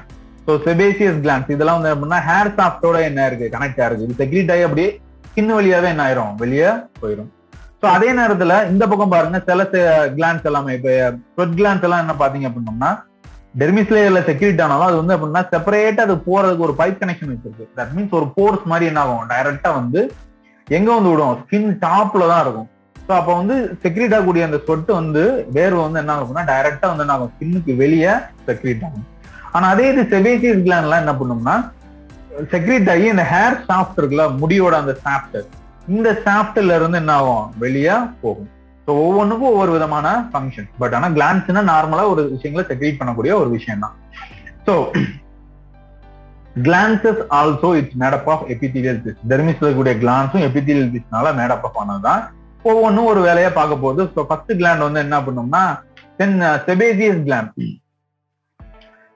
ஸோ செபேசியஸ் கிளான்ஸ், இதெல்லாம் வந்து அப்படின்னா ஹேர் சாப்டோட என்ன இருக்கு, கனெக்ட் ஆயிருக்கு. இது செக்ரீட் ஆகி அப்படியே ஸ்கின் வழியாவே என்ன ஆயிரும், வெளியே போயிடும். ஸோ அதே நேரத்துல இந்த பக்கம் பாருங்க, சில கிளான்ஸ் எல்லாமே இப்போ ஸ்வெட் கிளான்ஸ் எல்லாம் என்ன பாத்தீங்க அப்படின்னோம்னா, டெர்மிஸ் லேயர்ல செக்ரீட் ஆனாலும் அது வந்து அப்படின்னா செப்பரேட்டா அது போறதுக்கு ஒரு பைப் கனெக்ஷன் வச்சிருக்கு. தட் மீன்ஸ் ஒரு போர்ஸ் மாதிரி என்ன ஆகும், டைரக்டா வந்து எங்க வந்து விடும், ஸ்கின் டாப்ல தான் இருக்கும். ஸோ அப்போ வந்து செக்ரீட் ஆகக்கூடிய அந்த சொட்டு வந்து வேர்வை வந்து என்ன ஆகும்னா டைரக்டா வந்து நம்ம ஸ்கின்னுக்கு வெளியே செக்ரீட் ஆகும். ஆனா அதே இது செபேசியஸ் கிளாண்ட் எல்லாம் என்ன பண்ணோம்னா செக்ரீட் ஆகி இந்த ஹேர் ஷாஃப்ட் இருக்குல்ல முடியோட அந்த ஷாஃப்ட் இந்த ஷாஃப்ட்ல இருந்து என்ன ஆகும் வெளியே போகும். ஸோ ஒவ்வொன்றுக்கும் ஒவ்வொரு விதமான ஃபங்க்ஷன். பட் ஆனா கிளாண்ட்ஸ்னா நார்மலா ஒரு விஷயங்களை செக்ரீட் பண்ணக்கூடிய ஒரு விஷயம் தான். So glands also it's made up of epithelial tissue. டெர்மிஸ்ல கூடிய கிளான்ஸும் எபிதீலியல் திஸ்னால மேடப் ஆஃப் ஆனதுதான். ஒவ்வொன்றும் ஒரு வேலையா பார்க்க போகுது. ஸோ ஃபர்ஸ்ட் கிளாண்ட் வந்து என்ன பண்ணோம்னா then sebaceous gland.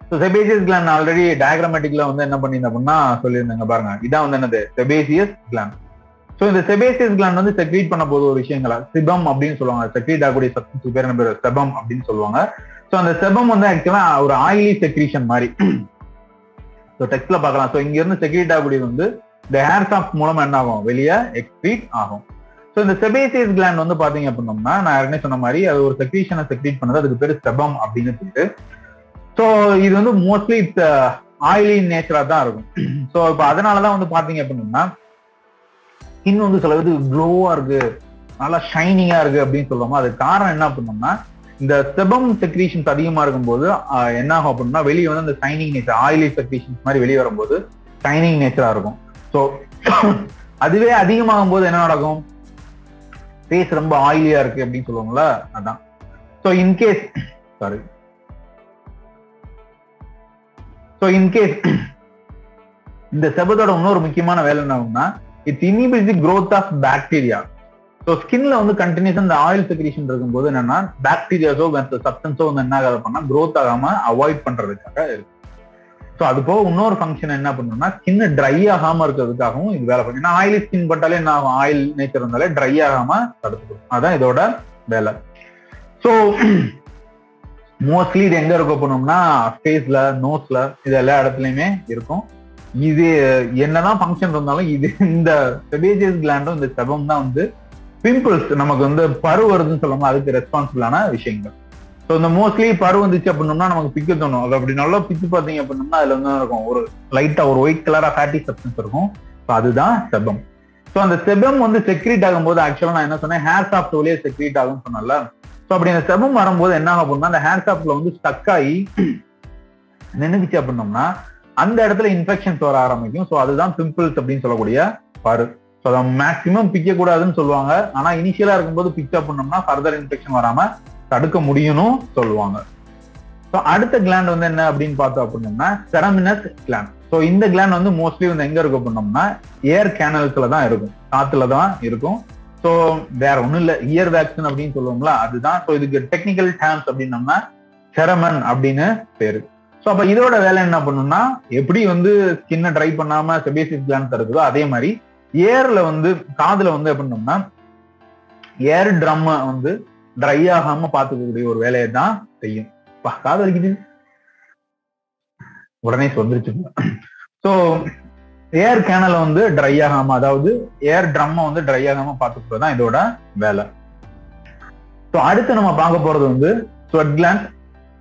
So sebaceous gland already டயக்ராமேட்டிக்ல வந்து என்ன பண்ணிருந்தோம் அப்படின்னா சொல்லியிருந்தாங்க பாருங்க. இதான் வந்து என்னது செபேசியஸ் கிளாண்ட். ஸோ இந்த செபேசியஸ் கிளாண்ட் வந்து செக்ரீட் பண்ண போது ஒரு விஷயங்களா செபம் அப்படின்னு சொல்லுவாங்க. செக்ரீட் ஆகக்கூடிய சப்ஸ்டன்ஸ் பேர் என்ன பேர் செபம் அப்படின்னு சொல்லுவாங்க. ஸோ அந்த செபம் வந்து ஆக்சுவலா ஒரு ஆயிலி செக்ரீஷன் மாதிரி. ஸோ டெக்ஸ்ட்ல பார்க்கலாம். ஸோ இங்க இருந்து செக்ரீட் ஆகக்கூடியது வந்து இந்த ஹேர் ஷாஃப்ட் மூலமா என்ன ஆகும் வெளியே எக்ஸ்க்ரீட் ஆகும். ஸோ இந்த செபேசியஸ் கிளாண்ட் வந்து பாத்தீங்க அப்படின்னோம்னா நான் ஏற்கனவே சொன்ன மாதிரி அது ஒரு செக்ரீஷனை செக்ரீட் பண்ணது. அதுக்கு பேர் செபம் அப்படின்னு சொல்லிட்டு. ஸோ இது வந்து மோஸ்ட்லி இட்ஸ் ஆயிலி நேச்சரா தான் இருக்கும். ஸோ இப்போ அதனாலதான் வந்து பாத்தீங்க அப்படின்னோம்னா ஸ்கின் வந்து சில விதத்துக்கு க்ளோவா இருக்கு, நல்லா ஷைனிங்கா இருக்கு அப்படின்னு சொல்லுவோம். அதுக்கு காரணம் என்ன பண்ணோம்னா இந்த செபம் செக்ரீஷன்ஸ் அதிகமா இருக்கும்போது என்ன ஆகும் அப்படின்னா வெளியே வந்து அந்த ஷைனிங் நேச்சர் ஆயிலி செக்ரீஷன்ஸ் மாதிரி வெளியே வரும்போது ஷைனிங் நேச்சரா இருக்கும். ஸோ அதுவே அதிகமாகும் போது என்ன நடக்கும், ஃபேஸ் ரொம்ப ஆயிலியா இருக்கு அப்படின்னு சொல்லுவாங்களா அதான். ஸோ இன்கேஸ் இந்த செபத்தோட இன்னொரு முக்கியமான வேலை என்ன ஆகும்னா it's inhibits the growth of bacteria. So ஸ்கின்ல வந்து கண்டினியூஸா இந்த ஆயில் செக்ரீஷன் இருக்கும்போது என்னன்னா பாக்டீரியாஸோ சப்டன்ஸோ வந்து என்ன ஆகாதுன்னா growth ஆகாம அவாய்ட் பண்றதுக்காக இருக்கு. ஸோ அது போக இன்னொரு ஃபங்க்ஷன் என்ன பண்ணணும்னா ஸ்கின் ட்ரை ஆகாம இருக்கிறதுக்காகவும் இது வேலை பண்ணும். ஏன்னா ஆயில் ஸ்கின் பட்டாலே என்ன ஆகும், ஆயில் நேச்சர் இருந்தாலே ட்ரை ஆகாம தடுத்துடும். அதான் இதோட வேலை. ஸோ மோஸ்ட்லி இது எங்க இருக்க போனோம்னா ஃபேஸ்ல, நோஸ்ல, இது எல்லா இடத்துலயுமே இருக்கும். இது என்னதான் ஃபங்க்ஷன் இருந்தாலும் இது இந்த செபேசியஸ் கிளாண்டும் இந்த செபம் தான் வந்து பிம்பிள்ஸ் நமக்கு வந்து பரு வருதுன்னு சொல்லும்போது அதுக்கு ரெஸ்பான்சிபிளான விஷயங்கள். ஸோ இந்த மோஸ்ட்லி பரு வந்துச்சு அப்படின்னோம்னா நமக்கு பிக்க தோணும். அது அப்படி நல்லா பிச்சு பார்த்தீங்க அப்படின்னா அதுல வந்து இருக்கும் ஒரு லைட்டா ஒரு ஒயிட் கலரா ஃபேட்டி சப்டன்ஸ் இருக்கும். ஸோ அதுதான் செபம். ஸோ அந்த செபம் வந்து செக்ரீட் ஆகும்போது ஆக்சுவலா நான் என்ன சொன்னேன், ஹேர் ஷாஃப்ட் வழியே செக்ரீட் ஆகும்னு சொன்னால. ஸோ அப்படி அந்த செபம் வரும்போது என்ன ஆகும் அப்படின்னா அந்த ஹேர் ஷாஃப்ட்ல வந்து ஸ்டக் ஆகி நின்றுச்சு அப்படின்னோம்னா அந்த இடத்துல இன்ஃபெக்ஷன்ஸ் வர ஆரம்பிக்கும். ஸோ அதுதான் பிம்பிள்ஸ் அப்படின்னு சொல்லக்கூடிய பரு. ஸோ அதை மேக்சிமம் பிக்க கூடாதுன்னு சொல்லுவாங்க. ஆனா இனிஷியலா இருக்கும்போது பிக்அப் பண்ணோம்னா ஃபர்தர் இன்ஃபெக்ஷன் வராம தடுக்க முடியும்னு சொல்லுவாங்க. ஸோ அடுத்த கிளாண்ட் வந்து என்ன அப்படின்னு பார்த்தோம் அப்படின்னோம்னா செரமினஸ் கிளாண்ட். ஸோ இந்த கிளாண்ட் வந்து மோஸ்ட்லி வந்து எங்க இருக்கும் அப்படின்னோம்னா ஏர் கேனல்ஸ்ல தான் இருக்கும், காத்துல தான் இருக்கும். ஸோ வேற ஒன்றும் இல்லை, இயர் வேக்சின் அப்படின்னு சொல்லுவோம்ல அதுதான். ஸோ இதுக்கு டெக்னிக்கல் டேர்ம்ஸ் அப்படின்னோம்னா செரமன் அப்படின்னு பேரு. ஸோ அப்போ இதோட வேலை என்ன பண்ணும்னா எப்படி வந்து ஸ்கின்னை ட்ரை பண்ணாம செபேசியஸ் கிளாண்ட் தடுக்குதோ அதே மாதிரி ஏர்ல வந்து காதுல வந்து எப்படினோம்னா ஏர் ட்ரம் வந்து ட்ரை ஆகாம பாத்துக்கக்கூடிய ஒரு வேலையை தான் செய்யும். காது வலிக்குது உடனே வந்துருச்சு. ஸோ ஏர் கேனலை வந்து ட்ரை ஆகாம, அதாவது ஏர் ட்ரம் வந்து ட்ரை ஆகாம பாத்துக்கிறது தான் இதோட வேலை. ஸோ அடுத்து நம்ம பார்க்க போறது வந்து ஸ்வெட் கிளாண்ட்.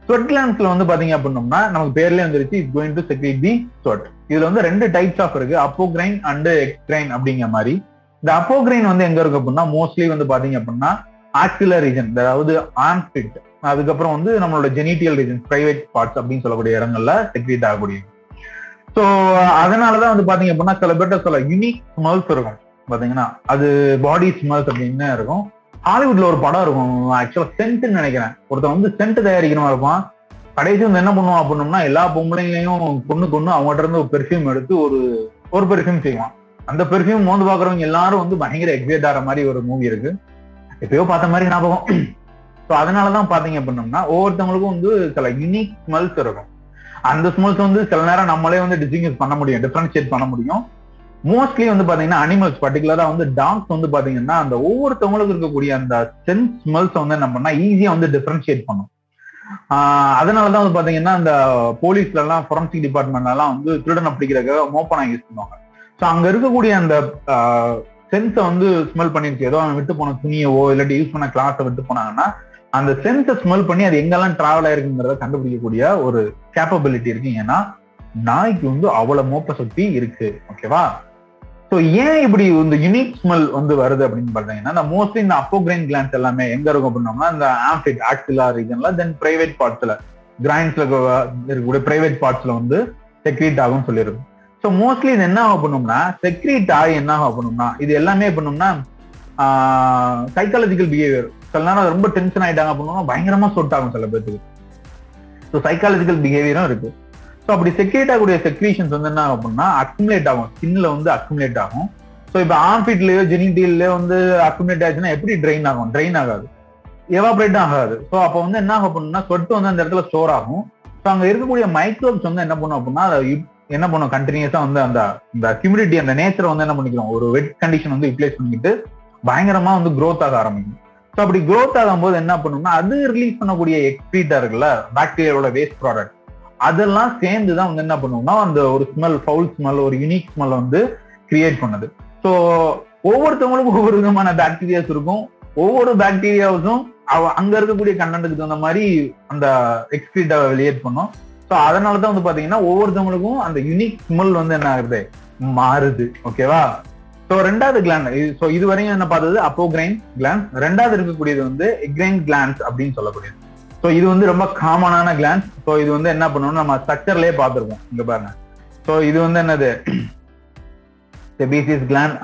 ஸ்வெட் கிளாண்ட்ஸ்ல வந்து பாத்தீங்க அப்படின்னோம்னா நமக்கு பேர்லயே வந்துருச்சு it's going to secrete the sweat. இதுல வந்து ரெண்டு டைப்ஸ் ஆஃப் இருக்கு, அபோக்ரைன் அண்ட் எக்ரைன் அப்படிங்கிற மாதிரி. இந்த அபோக்ரைன் வந்து எங்க இருக்கு அப்படின்னா மோஸ்ட்லி வந்து பாத்தீங்க அப்படின்னா ஆக்சிலர் ரீஜன், அதாவது ஆர்ம் பிட், அதுக்கப்புறம் வந்து நம்மளோட ஜெனிட்டியல் ரீஜன், பிரைவேட் பார்ட்ஸ் அப்படின்னு சொல்லக்கூடிய இடங்கள்ல செக்ரீட் ஆகக்கூடியது. ஸோ அதனாலதான் வந்து பாத்தீங்க அப்படின்னா சில பேர்ட்ட சொல்ல யூனிக் ஸ்மெல்ஸ் இருக்கும் பாத்தீங்கன்னா, அது பாடி ஸ்மெல்ஸ் அப்படின்னு இருக்கும். ஹாலிவுட்ல ஒரு படம் இருக்கும் ஆக்சுவலா சென்ட்னு நினைக்கிறேன், ஒருத்தன் வந்து சென்ட் தயாரிக்கிற மாதிரி இருப்பான். கடைசி வந்து என்ன பண்ணுவான் அப்படின்னோம்னா எல்லா பொம்பளைங்களையும் கொண்டு அவங்ககிட்ட இருந்து ஒரு பெர்ஃபியூம் எடுத்து ஒரு பெர்ஃபியூம் செய்வான். அந்த பெர்ஃபியூம் மோந்து பாக்குறவங்க எல்லாரும் வந்து பயங்கர எக்ஸைட் ஆகிற மாதிரி ஒரு மூவி இருக்கு, எப்பயோ பார்த்த மாதிரி ஞாபகம். ஸோ அதனாலதான் பாத்தீங்க அப்படின்னோம்னா ஒவ்வொருத்தவங்களுக்கும் வந்து சில யூனிக் ஸ்மெல்ஸ் இருக்கும். அந்த ஸ்மெல்ஸ் வந்து சில நேரம் நம்மளே வந்து டிஸ்டிங்யூஸ் பண்ண முடியும், டிஃபரன்ஷியேட் பண்ண முடியும். மோஸ்ட்லி வந்து பாத்தீங்கன்னா அனிமல்ஸ், பர்டிகுலரா வந்து டாக்ஸ் வந்து பாத்தீங்கன்னா அந்த ஒவ்வொருத்தவங்களுக்கு இருக்கக்கூடிய அந்த சென்ஸ் ஸ்மெல்ஸ் வந்து என்ன பண்ணா ஈஸியா வந்து டிஃபரன்ஷியேட் பண்ணும். அதனாலதான் வந்து பாத்தீங்கன்னா அந்த போலீஸ்ல எல்லாம், ஃபொரன்சிக் டிபார்ட்மெண்ட்ல எல்லாம் வந்து திருடனை பிடிக்கிறதுக்காக மோப்பனா யூஸ் பண்ணுவாங்க. ஸோ அங்க இருக்கக்கூடிய அந்த சென்ஸை வந்து ஸ்மெல் பண்ணிருச்சு, ஏதோ அவன் விட்டு போன துணியவோ இல்லாட்டி யூஸ் பண்ண கிளாஸை விட்டு போனாங்கன்னா அந்த சென்ஸை ஸ்மெல் பண்ணி அது எங்கெல்லாம் டிராவல் ஆயிருக்குங்கிறத கண்டுபிடிக்கக்கூடிய ஒரு கேப்பபிலிட்டி இருக்கு. ஏன்னா நாய்க்கு வந்து அவ்வளவு மோப்ப சக்தி இருக்கு, ஓகேவா. So ஏன் இப்படி இந்த யூனிக் ஸ்மெல் வந்து வருது அப்படின்னு பாத்தீங்கன்னா, இந்த மோஸ்ட்லி இந்த அப்போக்ரைன் கிளான்ஸ் எல்லாமே எங்க இருக்கும் அப்படின்னா இந்த ஆம்ஃபிட் ஆக்சிலா ரீஜன்ல, தென் பிரைவேட் பார்ட்ஸ்ல கிராண்ட்ஸ்ல இருக்கக்கூடிய பிரைவேட் பார்ட்ஸ்ல வந்து செக்ரீட் ஆகும் சொல்லியிருக்கும். ஸோ மோஸ்ட்லி இது என்ன ஆகும் பண்ணோம்னா செக்ரீட் ஆகி என்ன ஆகும் பண்ணோம்னா இது எல்லாமே பண்ணோம்னா சைக்காலஜிக்கல் பிஹேவியர். சில நேரம் ரொம்ப டென்ஷன் ஆயிட்டாங்க அப்படின்னா பயங்கரமா சொட் ஆகும் சில பேருக்கு. ஸோ சைக்காலஜிக்கல் பிஹேவியரும் இருக்கு. ஸோ அப்படி செக்ரேட் ஆகக்கூடிய செக்ரீஷன்ஸ் வந்து என்ன அப்படின்னா அக்குமுலேட் ஆகும், ஸ்கின்ல வந்து அக்குமுலேட் ஆகும். ஸோ இப்போ ஆம்பிட்லயோ ஜெனிட்டிலயோ வந்து அக்குமுலேட் ஆயிடுச்சுன்னா எப்படி ட்ரெயின் ஆகும்? ட்ரெயின் ஆகாது, எவாபரேட் ஆகாது. ஸோ அப்போ வந்து என்ன ஆகும் அப்படின்னா சொட்டு வந்து அந்த இடத்துல ஸ்டோர் ஆகும். ஸோ அங்கே இருக்கக்கூடிய மைக்ரோப்ஸ் வந்து என்ன பண்ணும் அப்படின்னா அதை என்ன பண்ணும் கண்டினியூஸா வந்து அந்த இந்த ஹியூமிடிட்டி அந்த நேச்சரை வந்து என்ன பண்ணிக்கிறோம், ஒரு வெட் கண்டிஷன் வந்து யூட்டிலைஸ் பண்ணிக்கிட்டு பயங்கரமா வந்து க்ரோத் ஆக ஆரம்பிக்கும். ஸோ அப்படி க்ரோத் ஆகும் போது என்ன பண்ணும்னா அது ரிலீஸ் பண்ணக்கூடிய எக்ஸ்பீட்டா இருக்குல்ல பாக்டீரியாவோட வேஸ்ட் ப்ராடக்ட், அதெல்லாம் சேர்ந்துதான் வந்து என்ன பண்ணுவோம்னா அந்த ஒரு ஸ்மெல், ஃபவுல் ஸ்மெல், ஒரு யூனிக் ஸ்மெல் வந்து கிரியேட் பண்ணுது. ஸோ ஒவ்வொருத்தவங்களுக்கும் ஒவ்வொரு விதமான பாக்டீரியாஸ் இருக்கும். ஒவ்வொரு பாக்டீரியாவுக்கும் அங்க இருக்கக்கூடிய கண்டென்ட்டுக்கு தகுந்த மாதிரி அந்த எக்ஸ்கிரீட்டா வெளியேட் பண்ணும். ஸோ அதனாலதான் வந்து பாத்தீங்கன்னா ஒவ்வொருத்தவங்களுக்கும் அந்த யூனிக் ஸ்மெல் வந்து என்ன ஆகுது, மாறுது. ஓகேவா? ஸோ ரெண்டாவது கிளாண்ட், ஸோ இது வரையும் என்ன பார்த்தது அப்போக்ரைன் கிளாண்ட், ரெண்டாவது இருக்கக்கூடியது வந்து எக்ரைன் கிளாண்ட்ஸ் அப்படின்னு சொல்லக்கூடியது. ஸோ இது வந்து ரொம்ப காமனான கிளாண்ட். ஸோ இது வந்து என்ன பண்ணணும்னா நம்ம ஸ்ட்ரக்சர்லயே பார்த்துருக்கோம், இங்க பாருங்க. ஸோ இது வந்து என்னது செபேசியஸ் கிளாண்ட்,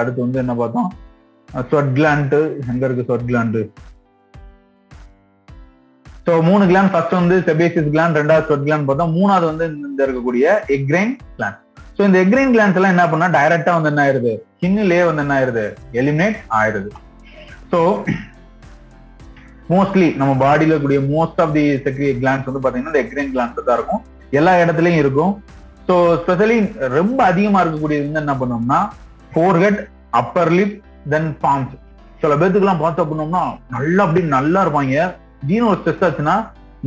அடுத்து வந்து என்ன பார்த்தோம் ஸ்வெட் கிளாண்ட், எங்க இருக்கு ஸ்வெட் கிளாண்டு. ஸோ மூணு கிளாண்ட், ஃபர்ஸ்ட் வந்து செபேசியஸ் கிளாண்ட், ரெண்டாவது ஸ்வெட் கிளாண்ட் பார்த்தோம், மூணாவது வந்து இந்த இருக்கக்கூடிய எக்ரைன் கிளாண்ட். ஸோ இந்த எக்ரைன் கிளாண்ட்ஸ் எல்லாம் என்ன பண்ணா டைரக்டா வந்து என்ன ஆயிருது, ஸ்கின்லயே வந்து என்ன ஆயிருது, எலிமினேட் ஆயிருது. ஸோ மோஸ்ட்லி நம்ம பாடியில கூடிய most of the secrete glands வந்து பாத்தீங்கன்னா இந்த எக்ரைன் கிளாண்ட்ஸ் தான் இருக்கும், எல்லா இடத்துலயும் இருக்கும். ஸோ ஸ்பெஷலி ரொம்ப அதிகமா இருக்கக்கூடியது வந்து என்ன பண்ணோம்னா forehead, upper lip, then palms. சில பேர்த்துக்குலாம் பார்த்தோம் அப்படின்னோம்னா நல்லா அப்படி நல்லா இருப்பாங்க, திடீர்னு ஒரு ஸ்ட்ரெஸ் ஆச்சுன்னா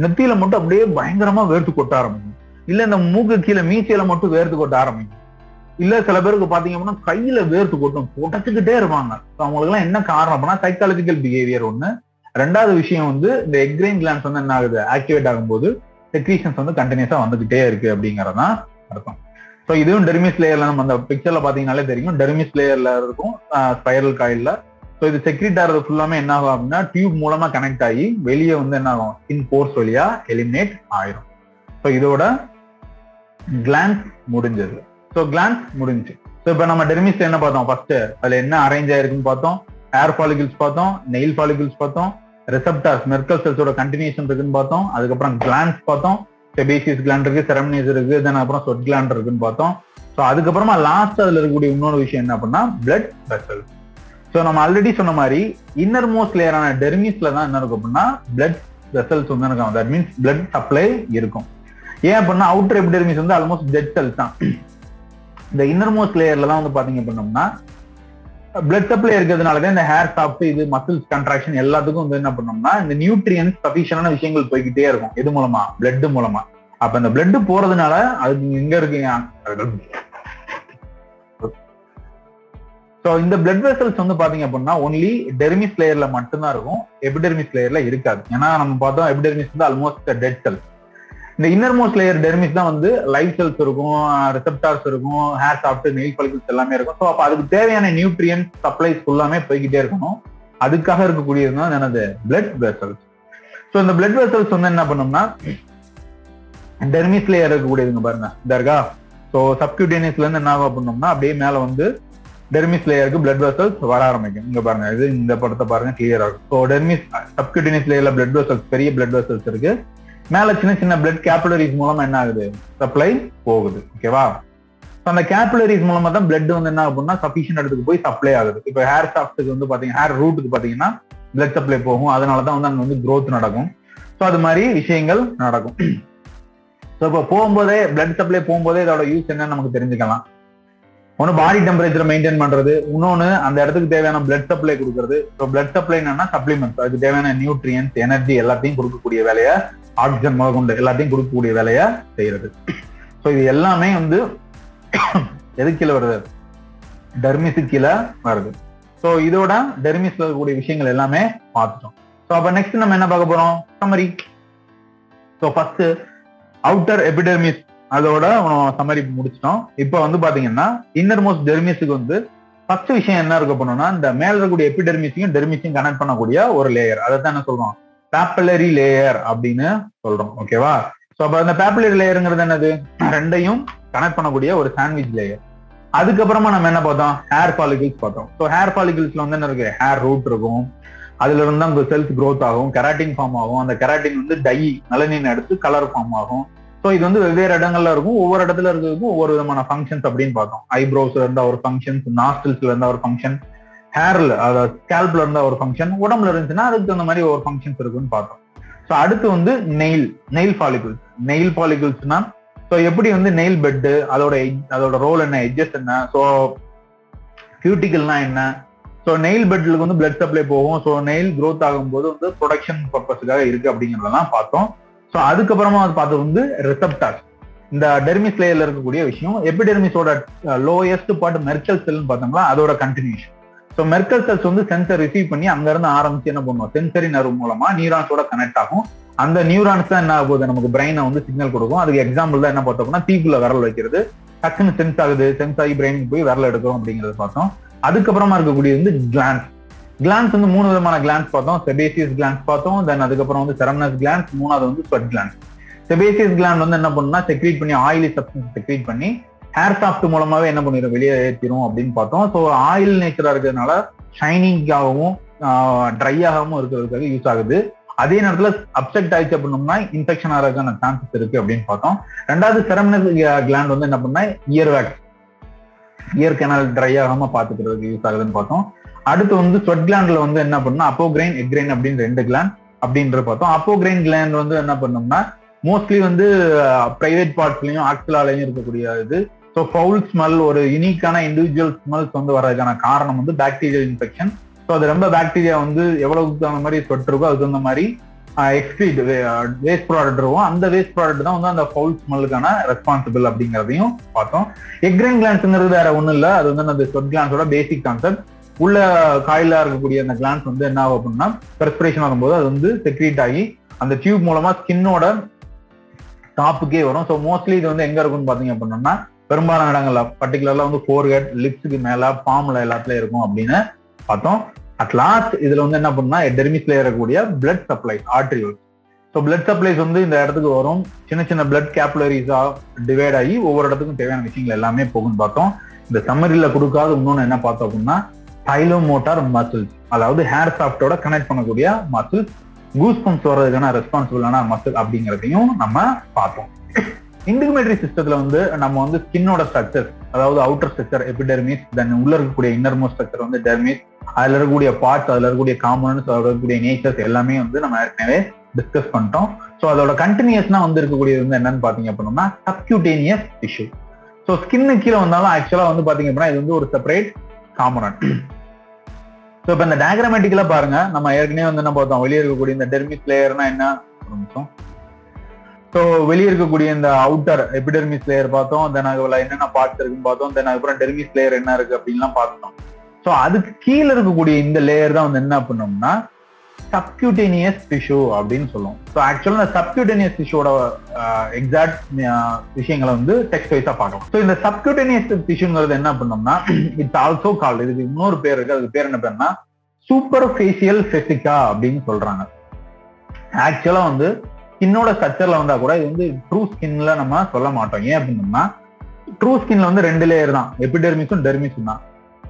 நெத்தியில மட்டும் அப்படியே பயங்கரமா வேர்த்து கொட்ட ஆரம்பிக்கும், இல்ல இந்த மூக்கு கீழே மீசையில மட்டும் வேர்த்து கொட்ட ஆரம்பிக்கும், இல்ல சில பேருக்கு பாத்தீங்க அப்படின்னா கையில வேர்த்து கொட்டும், கொட்டச்சுக்கிட்டே இருப்பாங்க. அவங்களுக்கு எல்லாம் என்ன காரணம் அப்படின்னா சைக்காலஜிக்கல் பிஹேவியர் ஒண்ணு. ரெண்டாவது விஷயம் வந்து இந்த எக்ரைன் கிளாண்ட்ஸ் வந்து என்ன ஆகுது, ஆக்டிவேட் ஆகும்போது செக்ரீஷன்ஸ் வந்து கண்டினியூஸா வந்துகிட்டே இருக்கு அப்படிங்கறதான் அர்த்தம். ஸோ இதுவும் டெர்மிஸ் லேயர்ல நம்ம அந்த பிக்சர்ல பாத்தீங்கன்னாலே தெரியும், டெர்மிஸ் லேயர்ல இருக்கும் ஸ்பைரல் காயில்ல. ஸோ இது செக்ரீட் ஆகிறது ஃபுல்லாமே என்ன ஆகும் அப்படின்னா டியூப் மூலமா கனெக்ட் ஆகி வெளியே வந்து என்ன ஆகும், ஸ்கின் போர்ஸ் வழியா எலிமினேட் ஆயிரும். ஸோ இதோட கிளான்ஸ் முடிஞ்சது. ஸோ கிளான்ஸ் முடிஞ்சு. ஸோ இப்போ நம்ம டெர்மிஸ் என்ன பார்த்தோம், ஃபர்ஸ்ட் அதுல என்ன அரேஞ்ச் ஆயிருக்குன்னு பார்த்தோம், ஹேர் ஃபாலிகிள்ஸ் பார்த்தோம், நெயில் ஃபாலிகிள்ஸ் பார்த்தோம், ரிசப்டார்ஸ் மெர்க்கல் செல்ஸோட கண்டினியூஷன் இருக்குன்னு பார்த்தோம், அதுக்கப்புறம் கிளான்ஸ் பார்த்தோம், செபேசியஸ் கிளாண்ட் இருக்கு, செரமினிஸ் இருக்கு, தென் அப்புறம் ஸ்வெட் கிளாண்ட் இருக்குன்னு பார்த்தோம். ஸோ அதுக்கப்புறமா லாஸ்ட் அதுல இருக்கக்கூடிய இன்னொரு விஷயம் என்ன அப்படின்னா பிளட் வெசல்ஸ். ஸோ நம்ம ஆல்ரெடி சொன்ன மாதிரி இன்னர் மோஸ்ட் லேயரான டெர்மிஸ்ல தான் என்ன இருக்கும் அப்படின்னா பிளட் வெசல்ஸ் வந்து இருக்கும், தட் மீன்ஸ் பிளட் சப்ளை இருக்கும். ஏன் அப்படின்னா அவுட்டர் எபிடெர்மிஸ் வந்து ஆல்மோஸ்ட் டெட் செல்ஸ் தான். இந்த இன்னர் மோஸ்ட் லேயர்ல தான் வந்து பாத்தீங்க அப்படின்னோம்னா பிளட் சப்ளை இருக்கிறதுனாலதான் இந்த ஹேர் சாப்பிட்டு இது மசில்ஸ் கன்ட்ராக்ஷன் எல்லாத்துக்கும் வந்து என்ன பண்ணோம்னா இந்த நியூட்ரியன்ஸ் சஃபிஷியன்டான விஷயங்கள் போய்கிட்டே இருக்கும். எது மூலமா? பிளட் மூலமா. அப்ப இந்த பிளட் போறதுனால அது எங்க இருக்கு, ஸோ இந்த பிளட் வெசல்ஸ் வந்து பாத்தீங்க அப்படின்னா ஒன்லி டெர்மிஸ் லேயர்ல மட்டும்தான் இருக்கும், எபிடெர்மிஸ் லேயர்ல இருக்காது. ஏன்னா நம்ம பார்த்தோம் எபிடெர்மிஸ் வந்து ஆல்மோஸ்ட் டெட் செல். இந்த இன்னர் மோஸ்ட் லேயர் டெர்மிஸ் தான் வந்து லைவ் செல்ஸ் இருக்கும், ரிசப்டார்ஸ் இருக்கும், ஹேர் சாஃப்ட், நெயில் பாலிகல்ஸ் எல்லாமே இருக்கும். ஸோ அப்போ அதுக்கு தேவையான நியூட்ரியன்ஸ் சப்ளைஸ் ஃபுல்லாமே போய்கிட்டே இருக்கணும். அதுக்காக இருக்கக்கூடியது தான் என்னது, பிளட் வெசல்ஸ். ஸோ இந்த பிளட் வெசல்ஸ் வந்து என்ன பண்ணோம்னா டெர்மிஸ் லேயர் இருக்கக்கூடியதுங்க பாருங்க இதற்கா. ஸோ சப்க்யூட்டேனியஸ்ல இருந்து என்ன ஆகும் பண்ணோம்னா அப்படியே மேல வந்து டெர்மிஸ் லேயருக்கு பிளட் வெசல்ஸ் வர ஆரம்பிக்கும். இங்க பாருங்க, இது இந்த படத்தை பாருங்க கிளியரா இருக்கும். ஸோ டெர்மிஸ் சப்க்யூட்டேனியஸ் லேயர்ல பிளட் வெசல்ஸ், பெரிய பிளட் வெசல்ஸ் இருக்கு, மேல சின்ன சின்ன பிளட் கேப்புலரிஸ் மூலமா என்ன ஆகுது, சப்ளை போகுது. ஓகேவா? அந்த கேப்புலரிஸ் மூலமா தான் பிளட் வந்து என்ன ஆகும்னா சஃபிஷியன்ட் இடத்துக்கு போய் சப்ளை ஆகுது. இப்ப ஹேர் சாஃப்ட்டுக்கு வந்து பாத்தீங்கன்னா ஹேர் ரூட்டுக்கு பாத்தீங்கன்னா பிளட் சப்ளை போகும், அதனாலதான் வந்து அங்க வந்து க்ரோத் நடக்கும். ஸோ அது மாதிரி விஷயங்கள் நடக்கும். ஸோ இப்போ போகும்போதே பிளட் சப்ளை போகும்போதே இதோட யூஸ் என்னன்னு நமக்கு தெரிஞ்சுக்கலாம். ஒன்று பாடி டெம்பரேச்சர் மெயின்டைன் பண்றது, இன்னொன்னு அந்த இடத்துக்கு தேவையான பிளட் சப்ளை கொடுக்கறது. ஸோ பிளட் சப்ளை என்னன்னா சப்ளிமெண்ட்ஸ், அதுக்கு தேவையான நியூட்ரியன்ஸ், எனர்ஜி எல்லாத்தையும் கொடுக்கக்கூடிய வேலையை, ஆக்சிஜன் முதற்கொண்டு எல்லாத்தையும் கொடுக்கக்கூடிய வேலையை செய்யறது. ஸோ இது எல்லாமே வந்து எதுக்கு கீழே வருது, டெர்மிஸு கீழே வருது. ஸோ இதோட டெர்மிஸ்ல இருக்கக்கூடிய விஷயங்கள் எல்லாமே பார்த்துட்டோம். ஸோ அப்போ நெக்ஸ்ட் நம்ம என்ன பார்க்க போறோம், summary. So first outer எபிடெர்மிஸ் அதோட சம்மரி முடிச்சிட்டோம். இப்போ வந்து பாத்தீங்கன்னா இன்னர்மோஸ்ட் டெர்மிஸுக்கு வந்து ஃபர்ஸ்ட் விஷயம் என்ன இருக்க போனோம்னா இந்த மேல இருக்கக்கூடிய எபிடெர்மிஸையும் டெர்மிஸையும் கனெக்ட் பண்ணக்கூடிய ஒரு லேயர், அதை தான் என்ன சொல்றோம் பாப்புலரி லேயர் அப்படின்னு சொல்றோம். ஓகேவா? சோ அப்ப இந்த பாப்புலரி லேயருங்கிறது என்னது, ரெண்டையும் கனெக்ட் பண்ணக்கூடிய ஒரு சாண்ட்விச் லேயர். அதுக்கப்புறமா நம்ம என்ன பார்த்தோம், ஹேர் ஃபாலிகிள்ஸ் பார்த்தோம். ஸோ ஹேர் ஃபாலிகிள்ஸ்ல வந்து என்ன இருக்கு, ஹேர் ரூட் இருக்கும், அதுல இருந்து தான் உங்க செல்ஸ் க்ரோத் ஆகும், கெராட்டின் ஃபார்ம் ஆகும். அந்த கெராட்டின் வந்து டை மெலனின் எடுத்து கலர் ஃபார்ம் ஆகும். ஸோ இது வந்து வெவ்வேறு இடங்கள்ல இருக்கும், ஒவ்வொரு இடத்துல இருக்கிறதுக்கும் ஒவ்வொரு விதமான ஃபங்க்ஷன்ஸ் அப்படின்னு பார்த்தோம். ஐப்ரோஸ்ல இருந்தா ஒரு ஃபங்க்ஷன்ஸ், நாஸ்டில்ஸ்ல இருந்தா ஒரு ஃபங்க்ஷன், ஹேர்ல அதாவது ஸ்கேல்ப்ல இருந்தா ஒரு ஃபங்க்ஷன், உடம்புல இருந்துச்சுன்னா அதுக்கு தகுந்த மாதிரி ஒரு ஃபங்க்ஷன்ஸ் இருக்குன்னு பார்த்தோம். ஸோ அடுத்து வந்து நெயில் ஃபாலிகிள்ஸ். நெயில் ஃபாலிகிள்ஸ்னா ஸோ எப்படி வந்து நெயில் பெட்டு, அதோட ரோல் என்ன, எட்ஜஸ் என்ன, ஸோ கியூட்டிக்கல்னா என்ன. ஸோ நெயில் பெட்லுக்கு வந்து பிளட் சப்ளை போகும். ஸோ நெயில் க்ரோத் ஆகும்போது வந்து ப்ரொடக்ஷன் பர்பஸுக்காக இருக்கு அப்படிங்கிறதெல்லாம் பார்த்தோம். ஸோ அதுக்கப்புறமா பார்த்தது வந்து ரிசப்டார், இந்த டெர்மிஸ் லேயர்ல இருக்கக்கூடிய விஷயம். எபிடெர்மிஸோட லோயஸ்ட் பார்ட் மெர்க்கல் செல்னு பார்த்தோம்னா அதோட கண்டினியூஷன். ஸோ மெர்க்கல் செல்ஸ் வந்து சென்சர் ரிசீவ் பண்ணி அங்கிருந்து ஆரம்பிச்சு என்ன பண்ணுவோம், சென்சரி நர்வ் மூலமா நியூரான்ஸோட கனெக்ட் ஆகும். அந்த நியூரான்ஸ் தான் என்ன ஆகுது, நமக்கு பிரெயினை வந்து சிக்னல் கொடுக்கும். அதுக்கு எக்ஸாம்பிள் தான் என்ன பார்த்தோம்னா தீக்குள்ள விரல் வைக்கிறது, டக்குன்னு சென்ஸ் ஆகுது, சென்ஸ் ஆகி பிரெயினுக்கு போய் விரல் எடுக்கிறோம் அப்படிங்கறத பார்த்தோம். அதுக்கப்புறமா இருக்கக்கூடிய வந்து கிளான்ஸ். கிளான்ஸ் வந்து மூணு விதமான கிளான்ஸ் பார்த்தோம். செபேசியஸ் கிளான்ஸ் பார்த்தோம், தென் அதுக்கப்புறம் வந்து செரம்னஸ் கிளான்ஸ், மூணாவது வந்து ஸ்வெட் கிளான்ஸ். செபேசியஸ் கிளான் வந்து என்ன பண்ணுன்னா செக்ரீட் பண்ணி ஆயிலி சப்ஸ்டன்ஸ் செக்ரீட் பண்ணி ஹேர் சாஃப்ட் மூலமாவே என்ன பண்ணிடும், வெளியே ஏற்றிடும் அப்படின்னு பார்த்தோம். ஸோ ஆயில் நேச்சரா இருக்கிறதுனால ஷைனிங்காகவும் ட்ரை ஆகவும் இருக்கிறதுக்காக யூஸ் ஆகுது. அதே நேரத்துல அப்செக்ட் ஆயிடுச்சு அப்படின்னோம்னா இன்ஃபெக்ஷன் ஆகிறதுக்கான சான்சஸ் இருக்கு அப்படின்னு பார்த்தோம். ரெண்டாவது செரம்னஸ் கிளாண்ட் வந்து என்ன பண்ணா இயர் கெனால் ட்ரை ஆகாம பாத்துக்கிறதுக்கு யூஸ் ஆகுதுன்னு பார்த்தோம். அடுத்து வந்து ஸ்வெட் கிளாண்ட்ல வந்து என்ன பண்ணா அப்போக்ரைன் எக்ரைன் அப்படின்னு ரெண்டு கிளாண்ட் அப்படின்ற பார்த்தோம். அப்போக்ரைன் கிளாண்ட் வந்து என்ன பண்ணோம்னா மோஸ்ட்லி வந்து பிரைவேட் பார்ட்ஸ்லயும் ஆக்சிலாலையும் இருக்கக்கூடிய இது. ஸோ ஃபவுல் ஸ்மெல், ஒரு யூனிக்கான இண்டிவிஜுவல் ஸ்மெல்ஸ் வந்து வர்றதுக்கான காரணம் வந்து பாக்டீரியல் இன்ஃபெக்ஷன். ஸோ அது ரொம்ப பாக்டீரியா வந்து எவ்வளவுக்கு தகுந்த மாதிரி ஸ்வெட் இருக்கோ அதுக்கு தகுந்த மாதிரி எக்ஸ்க்ரீட் வேஸ்ட் ப்ராடக்ட் இருக்கும். அந்த வேஸ்ட் ப்ராடக்ட் தான் வந்து அந்த ஃபவுல் ஸ்மெல்லுக்கான ரெஸ்பான்சிபிள் அப்படிங்கிறதையும் பார்த்தோம். எக்ரைன் கிளான்ஸ்ங்கிறது வேற ஒன்றும் இல்லை, அது வந்து அந்த ஸ்வெட் கிளான்ஸோட பேசிக் கான்செப்ட். உள்ள காயிலா இருக்கக்கூடிய அந்த கிளான்ஸ் வந்து என்ன ஆகும் அப்படின்னா பெர்ஸ்பிரேஷன் ஆகும்போது அது வந்து செக்ரீட் ஆகி அந்த டியூப் மூலமா ஸ்கின்னோட டாப்புக்கே வரும். ஸோ மோஸ்ட்லி இது வந்து எங்க இருக்குன்னு பாத்தீங்க அப்படின்னா பெரும்பாலான இடங்கள்ல, பர்டிகுலர்ல வந்து ஃபோர்ஹெட், லிப்ஸுக்கு மேல, பாம்ல, எல்லாத்துலயும் இருக்கும் அப்படின்னு பார்த்தோம். அட் லாஸ்ட் இதுல வந்து என்ன பண்ணா டெர்மிஸ்ல இருக்கக்கூடிய blood supply arteriole. So blood supplies வந்து இந்த இடத்துக்கு வரும், சின்ன சின்ன பிளட் கேப்லரிஸா டிவைட் ஆகி ஒவ்வொரு இடத்துக்கும் தேவையான விஷயங்கள் எல்லாமே போகும்னு பார்த்தோம். இந்த சம்மரில கொடுக்காத இன்னொன்னு என்ன பார்த்தோம் அப்படின்னா தைலோமோட்டார் மசில்ஸ், அதாவது ஹேர் சாஃப்டோட கனெக்ட் பண்ணக்கூடிய மசில்ஸ், கூஸ் பம்ப்ஸ் வர்றதுக்கான ரெஸ்பான்சிபிளான மசில் அப்படிங்கிறதையும் நம்ம பார்த்தோம். இன்டிகுமெட்ரி சிஸ்டத்துல வந்து நம்ம வந்து ஸ்கின்னோட ஸ்ட்ரக்சர், அதாவது அவுட்டர் ஸ்ட்ரக்சர் எபிடெர்மிஸ், தென் உள்ள இருக்கக்கூடிய இன்னர்மோ ஸ்ட்ரக்சர் வந்து டெர்மிஸ், அதுல இருக்கக்கூடிய பார்ட்ஸ், அதுல இருக்கக்கூடிய காம்பனன்ட்ஸ், அதுல இருக்கக்கூடிய நேச்சர்ஸ் எல்லாமே வந்து நம்ம ஏற்கனவே டிஸ்கஸ் பண்ணிட்டோம். ஸோ அதோட கண்டினியூஸ்னா வந்து இருக்கக்கூடியது வந்து என்னன்னு பாத்தீங்க அப்படின்னா சப்க்யூட்டேனியஸ் டிஷ்யூ. ஸோ ஸ்கின்னு கீழே வந்தாலும் ஆக்சுவலா வந்து பாத்தீங்க அப்படின்னா இது வந்து ஒரு செப்பரேட் காம்பனன்ட். ஸோ இப்போ இந்த டயக்ராமேட்டிக்கலா பாருங்க, நம்ம ஏற்கனவே வந்து என்ன பார்த்தோம், வெளியே இருக்கக்கூடிய இந்த டெர்மிஸ் லேயர்னா என்ன ஆரம்பிச்சோம். ஸோ வெளியே இருக்கக்கூடிய இந்த அவுட்டர் எபிடெர்மிஸ் லேயர் பார்த்தோம், தென் அதுல என்னென்ன பார்ட்ஸ் இருக்குன்னு பார்த்தோம், தென் அதுக்கப்புறம் டெர்மிஸ் லேயர் என்ன இருக்கு அப்படின்லாம் பார்த்தோம். ஸோ அதுக்கு கீழே இருக்கக்கூடிய இந்த லேயர் தான் வந்து என்ன பண்ணோம்னா சப்க்யூட்டேனியஸ் டிஷ்யூ அப்படின்னு சொல்லுவோம். ஸோ ஆக்சுவலா இந்த சப்க்யூட்டேனியஸ் டிஷ்யூட எக்ஸாக்ட் விஷயங்களை வந்து டெக்ஸ்ட் வைஸா பார்க்கலாம். ஸோ இந்த சப்க்யூட்டேனியஸ் டிஷ்யூங்கிறது என்ன பண்ணோம்னா இட்ஸ் ஆல்சோ கால்ட், இதுக்கு இன்னொரு பேர் இருக்கு, அதுக்கு பேர் என்ன பேருன்னா சூப்பர்ஃபேஷியல் ஃபெசிகா அப்படின்னு சொல்றாங்க. ஆக்சுவலா வந்து ஸ்கின்னோட ஸ்ட்ரக்சர்ல வந்தா கூட இது வந்து ட்ரூ ஸ்கின்ல நம்ம சொல்ல மாட்டோம். ஏன் அப்படின்னா ட்ரூ ஸ்கின்ல வந்து ரெண்டு லேயர் தான், எபிடெர்மிஸும் டெர்மிஸும் தான்.